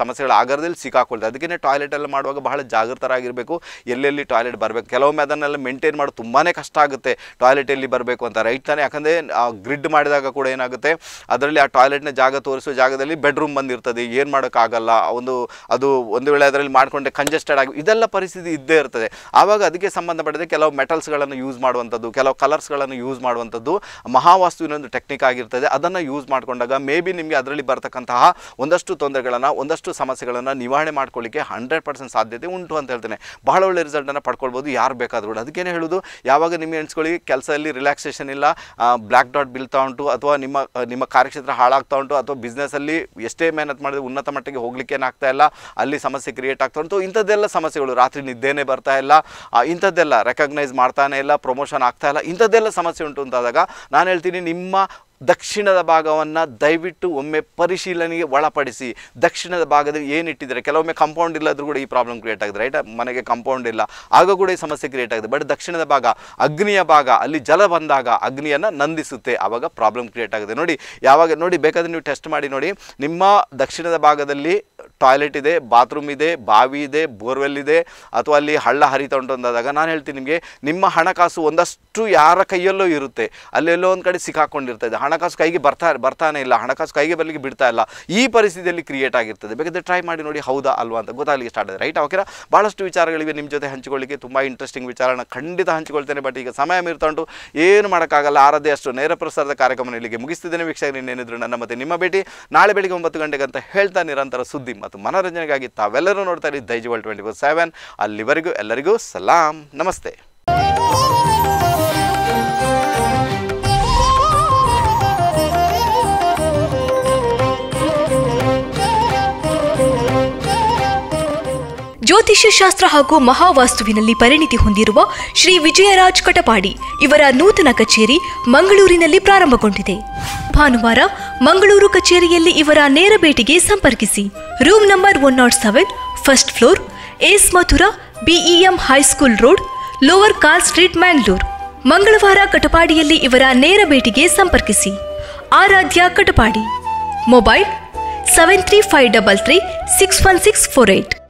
ಸಮಸ್ಯೆಗಳ ಆಗರದಲ್ಲಿ ಸಿಕ್ಕಾಕೊಳ್ತಾರೆ. ಅದಕ್ಕೇ ಟಾಯ್ಲೆಟ್ ಎಲ್ಲ ಮಾಡುವಾಗ ಬಹಳ ಜಾಗೃತರಾಗಿರಬೇಕು, ಎಲ್ಲೆಲ್ಲಿ ಟಾಯ್ಲೆಟ್ ಬರಬೇಕು. ಕೆಲವೊಮ್ಮೆ ಅದನ್ನೆಲ್ಲ ಮೇಂಟೈನ್ ಮಾಡೋದು ತುಂಬಾ ಕಷ್ಟ ಆಗುತ್ತೆ, ಟಾಯ್ಲೆಟ್ ಎಲ್ಲಿ ಬರಬೇಕು ಅಂತ ರೈಟ್ ತಾನೆ. ಯಾಕಂದರೆ ಗ್ರಿಡ್ ಮಾಡಿದಾಗ ಕೂಡ ಏನಾಗುತ್ತೆ ಅದರಲ್ಲಿ ಆ ಟಾಯ್ಲೆಟ್ ನ ಜಾಗ ತೋರಿಸೋ ಜಾಗದಲ್ಲಿ ಬೆಡ್ರೂಮ್ ಬಂದಿರ್ತದೆ ಏನು ಮಾಡಕ ಆಗಲ್ಲ ಒಂದು ಅದು ಒಂದು ವೇಳೆ ಅದರಲ್ಲಿ ಮಾಡ್ಕೊಂಡೆ ಕಂಜೆಸ್ಟೆಡ್ ಆಗಿ ಇದೆಲ್ಲ ಪರಿಸ್ಥಿತಿ ಇದ್ದೇ ಇರ್ತದೆ ಆವಾಗ ಅದಕ್ಕೆ ಸಂಬಂಧಪಟ್ಟಂತೆ ಕೆಲವು ಮೆಟಲ್ಸ್ ಗಳನ್ನು ಯೂಸ್ ಮಾಡುವಂತದ್ದು ಕೆಲವು ಕಲರ್ಸ್ ಗಳನ್ನು ಯೂಸ್ ಮಾಡುವಂತದ್ದು ಮಹಾವಾಸ್ತುವಿನ ಒಂದು ಟೆಕ್ನಿಕ್ ಆಗಿರ್ತದೆ ಅದನ್ನ ಯೂಸ್ ಮಾಡ್ಕೊಂಡಾಗ ಮೇಬಿ ನಿಮಗೆ ಅದರಲ್ಲಿ ಬರ್ತಕ್ಕಂತ ಒಂದಷ್ಟು ತೊಂದರೆಗಳನ್ನು ಒಂದಷ್ಟು ಸಮಸ್ಯೆಗಳನ್ನು ನಿವಾರಣೆ ಮಾಡ್ಕೊಳ್ಳಕ್ಕೆ 100% ಸಾಧ್ಯತೆ ಉಂಟು ಅಂತ ಹೇಳ್ತೇನೆ ಬಹಳ ಒಳ್ಳೆ ರಿಸಲ್ಟ್ ಅನ್ನು ಪಡ್ಕೊಳ್ಳಬಹುದು ಯಾರು ಬೇಕಾದರೂ ಅದಕ್ಕೆ ಏನು ಹೇಳೋದು ಯಾವಾಗ ನಿಮ್ಮ ಎನ್ಸ್ಕೊಳ್ಳಿ ಕೆಲಸದಲ್ಲಿ ರಿಲ್ಯಾಕ್ಸೇಷನ್ ಇಲ್ಲ ಬ್ಲಾಕ್ ಡಾಟ್ ಬೀಳ್ತಾ ಉಂಟು ಅಥವಾ ನಿಮ್ಮ ನಿಮ್ಮ ಕಾರ್ಯಕ್ಷೇತ್ರ ಹಾಳಾಗ್ತಾ ಉಂಟು ಅಥವಾ ಬಿಸಿನೆಸ್ ಅಲ್ಲಿ ಎಷ್ಟೇ ಮೆಹನತ್ ಮಾಡಿದ್ರು ಉನ್ನತ ಮಟ್ಟಕ್ಕೆ ಹೋಗಲಿಕ್ಕೆ ಏನಾಗ್ತಾ ಇಲ್ಲ ಅಲ್ಲಿ ಸಮಸ್ಯೆ ಕ್ರಿಯೇಟ್ ಆಗ್ತಾ ಉಂಟು ಇಂಥದ್ದೆಲ್ಲ ಸಮಸ್ಯೆಗಳು ರಾತ್ರಿ ನಿದ್ದೆನೇ ಬರ್ತಾ ಇಲ್ಲ ಇಂಥದ್ದೆಲ್ಲ ರೆಕಗ್ನೈಸ್ ಮಾಡ್ತಾನೆ ಇಲ್ಲ ಪ್ರಮೋಷನ್ ಆಗ್ತಾ ಇಲ್ಲ ಇಂಥದ್ದೆಲ್ಲ ಸಮಸ್ಯೆ ಉಂಟು ಅಂತಾದಾಗ ನಾನು ಹೇಳ್ತೀನಿ ನಿಮ್ಮ ದಕ್ಷಿಣದ ಭಾಗವನ್ನು ದಯವಿಟ್ಟು ಒಮ್ಮೆ ಪರಿಶೀಲನೆಗೆ ಒಳಪಡಿಸಿ ದಕ್ಷಿಣದ ಭಾಗದಲ್ಲಿ ಏನಿಟ್ಟಿದ್ದಾರೆ ಕೆಲವೊಮ್ಮೆ ಕಾಂಪೌಂಡ್ ಇಲ್ಲದರೂ ಕೂಡ ಈ ಪ್ರಾಬ್ಲಮ್ ಕ್ರಿಯೇಟ್ ಆಗಿದೆ ರೈಟ್ ಮನೆಗೆ ಕಾಂಪೌಂಡ್ ಇಲ್ಲ ಆಗ ಕೂಡ ಈ ಸಮಸ್ಯೆ ಕ್ರಿಯೇಟ್ ಆಗಿದೆ ಬಟ್ ದಕ್ಷಿಣದ ಭಾಗ ಅಗ್ನಿಯ ಭಾಗ ಅಲ್ಲಿ ಜಲ ಬಂದಾಗ ಅಗ್ನಿಯನ್ನು ನಂದಿಸುತ್ತೆ ಆವಾಗ ಪ್ರಾಬ್ಲಮ್ ಕ್ರಿಯೇಟ್ ಆಗಿದೆ ನೋಡಿ ಯಾವಾಗ ನೋಡಿ ಬೇಕಾದರೆ ನೀವು ಟೆಸ್ಟ್ ಮಾಡಿ ನೋಡಿ ನಿಮ್ಮ ದಕ್ಷಿಣದ ಭಾಗದಲ್ಲಿ ಟಾಯ್ಲೆಟ್ ಇದೆ ಬಾತ್ರೂಮ್ ಇದೆ ಬಾವಿ ಇದೆ ಬೋರ್ವೆಲ್ ಇದೆ ಅಥವಾ ಅಲ್ಲಿ ಹಳ್ಳ ಹರಿತಾ ಉಂಟು ಅಂದಾಗ ನಾನು ಹೇಳ್ತೀನಿ ನಿಮಗೆ ನಿಮ್ಮ ಹಣಕಾಸು ಒಂದಷ್ಟು ಯಾರ ಕೈಯಲ್ಲೂ ಇರುತ್ತೆ ಅಲ್ಲೆಲ್ಲೋ ಒಂದು ಕಡೆ ಸಿಕ್ಕಾಕೊಂಡಿರ್ತದೆ ಹಣಕಾಸು ಕೈಗೆ ಬರ್ತಾನೆ ಇಲ್ಲ ಹಣಕಾಸು ಕೈಗೆ ಬರಲಿಕ್ಕೆ ಬಿಡ್ತಾ ಇಲ್ಲ ಈ ಪರಿಸ್ಥಿತಿಯಲ್ಲಿ ಕ್ರಿಯೇಟ್ ಆಗಿರ್ತದೆ ಬೇಕಾದರೆ ಟ್ರೈ ಮಾಡಿ ನೋಡಿ ಹೌದಾ ಅಲ್ವಾ ಅಂತ ಗೊತ್ತಾಗಲಿಕ್ಕೆ ಸ್ಟಾರ್ಟ್ ಆಗಿದೆ ರೈಟ್ ಓಕೆನಾ ಭಾಳಷ್ಟು ವಿಚಾರಗಳಿವೆ ನಿಮ್ಮ ಜೊತೆ ಹಂಚಿಕೊಳ್ಳಿಕ್ಕೆ ತುಂಬ ಇಂಟ್ರೆಸ್ಟಿಂಗ್ ವಿಚಾರನ ಖಂಡಿತ ಹಂಚಿಕೊಳ್ತೇನೆ ಬಟ್ ಈಗ ಸಮಯ ಮೀರ್ತಾ ಉಂಟು ಏನು ಮಾಡೋಕ್ಕಾಗಲ್ಲ ಆರಾಧ್ಯ ಅಷ್ಟು ನೇರ ಪ್ರಸಾರದ ಕಾರ್ಯಕ್ರಮ ಇಲ್ಲಿಗೆ ಮುಗಿಸ್ತಿದ್ದೇನೆ ವೀಕ್ಷಕರು ಇನ್ನೇನಿದ್ರು ನನ್ನ ಮತ್ತೆ ನಿಮ್ಮ ಭೇಟಿ ನಾಳೆ ಬೆಳಿಗ್ಗೆ 9 ಗಂಟೆಗೆ ಅಂತ ಹೇಳ್ತಾ ನಿರಂತರ ಸುದ್ದಿ ಮತ್ತು ಮನೋರಂಜನೆಗಾಗಿ ತಾವೆಲ್ಲರೂ ನೋಡ್ತಾ ಇದ್ದೀವಿ ದೈಜಿವರ್ಲ್ಡ್ 24/7 ಅಲ್ಲಿವರೆಗೂ ಎಲ್ಲರಿಗೂ ಸಲಾಂ ನಮಸ್ತೆ ಜ್ಯೋತಿಷ್ಯ ಶಾಸ್ತ್ರ ಹಾಗೂ ಮಹಾವಾಸ್ತುವಿನಲ್ಲಿ ಪರಿಣಿತಿ ಹೊಂದಿರುವ ಶ್ರೀ ವಿಜಯರಾಜ್ ಕಟಪಾಡಿ ಇವರ ನೂತನ ಕಚೇರಿ ಮಂಗಳೂರಿನಲ್ಲಿ ಪ್ರಾರಂಭಗೊಂಡಿದೆ. ಭಾನುವಾರ ಮಂಗಳೂರು ಕಚೇರಿಯಲ್ಲಿ ಇವರ ನೇರ ಭೇಟಿಗೆ ಸಂಪರ್ಕಿಸಿ. Room number 107 first floor S Mathura BEM high school road lower car street Mangalore. ಮಂಗಳವಾರ ಕಟಪಾಡಿಯಲ್ಲಿ ಇವರ ನೇರ ಭೇಟಿಗೆ ಸಂಪರ್ಕಿಸಿ. ಆರಾಧ್ಯ ಕಟಪಾಡಿ ಮೊಬೈಲ್ 7353361648.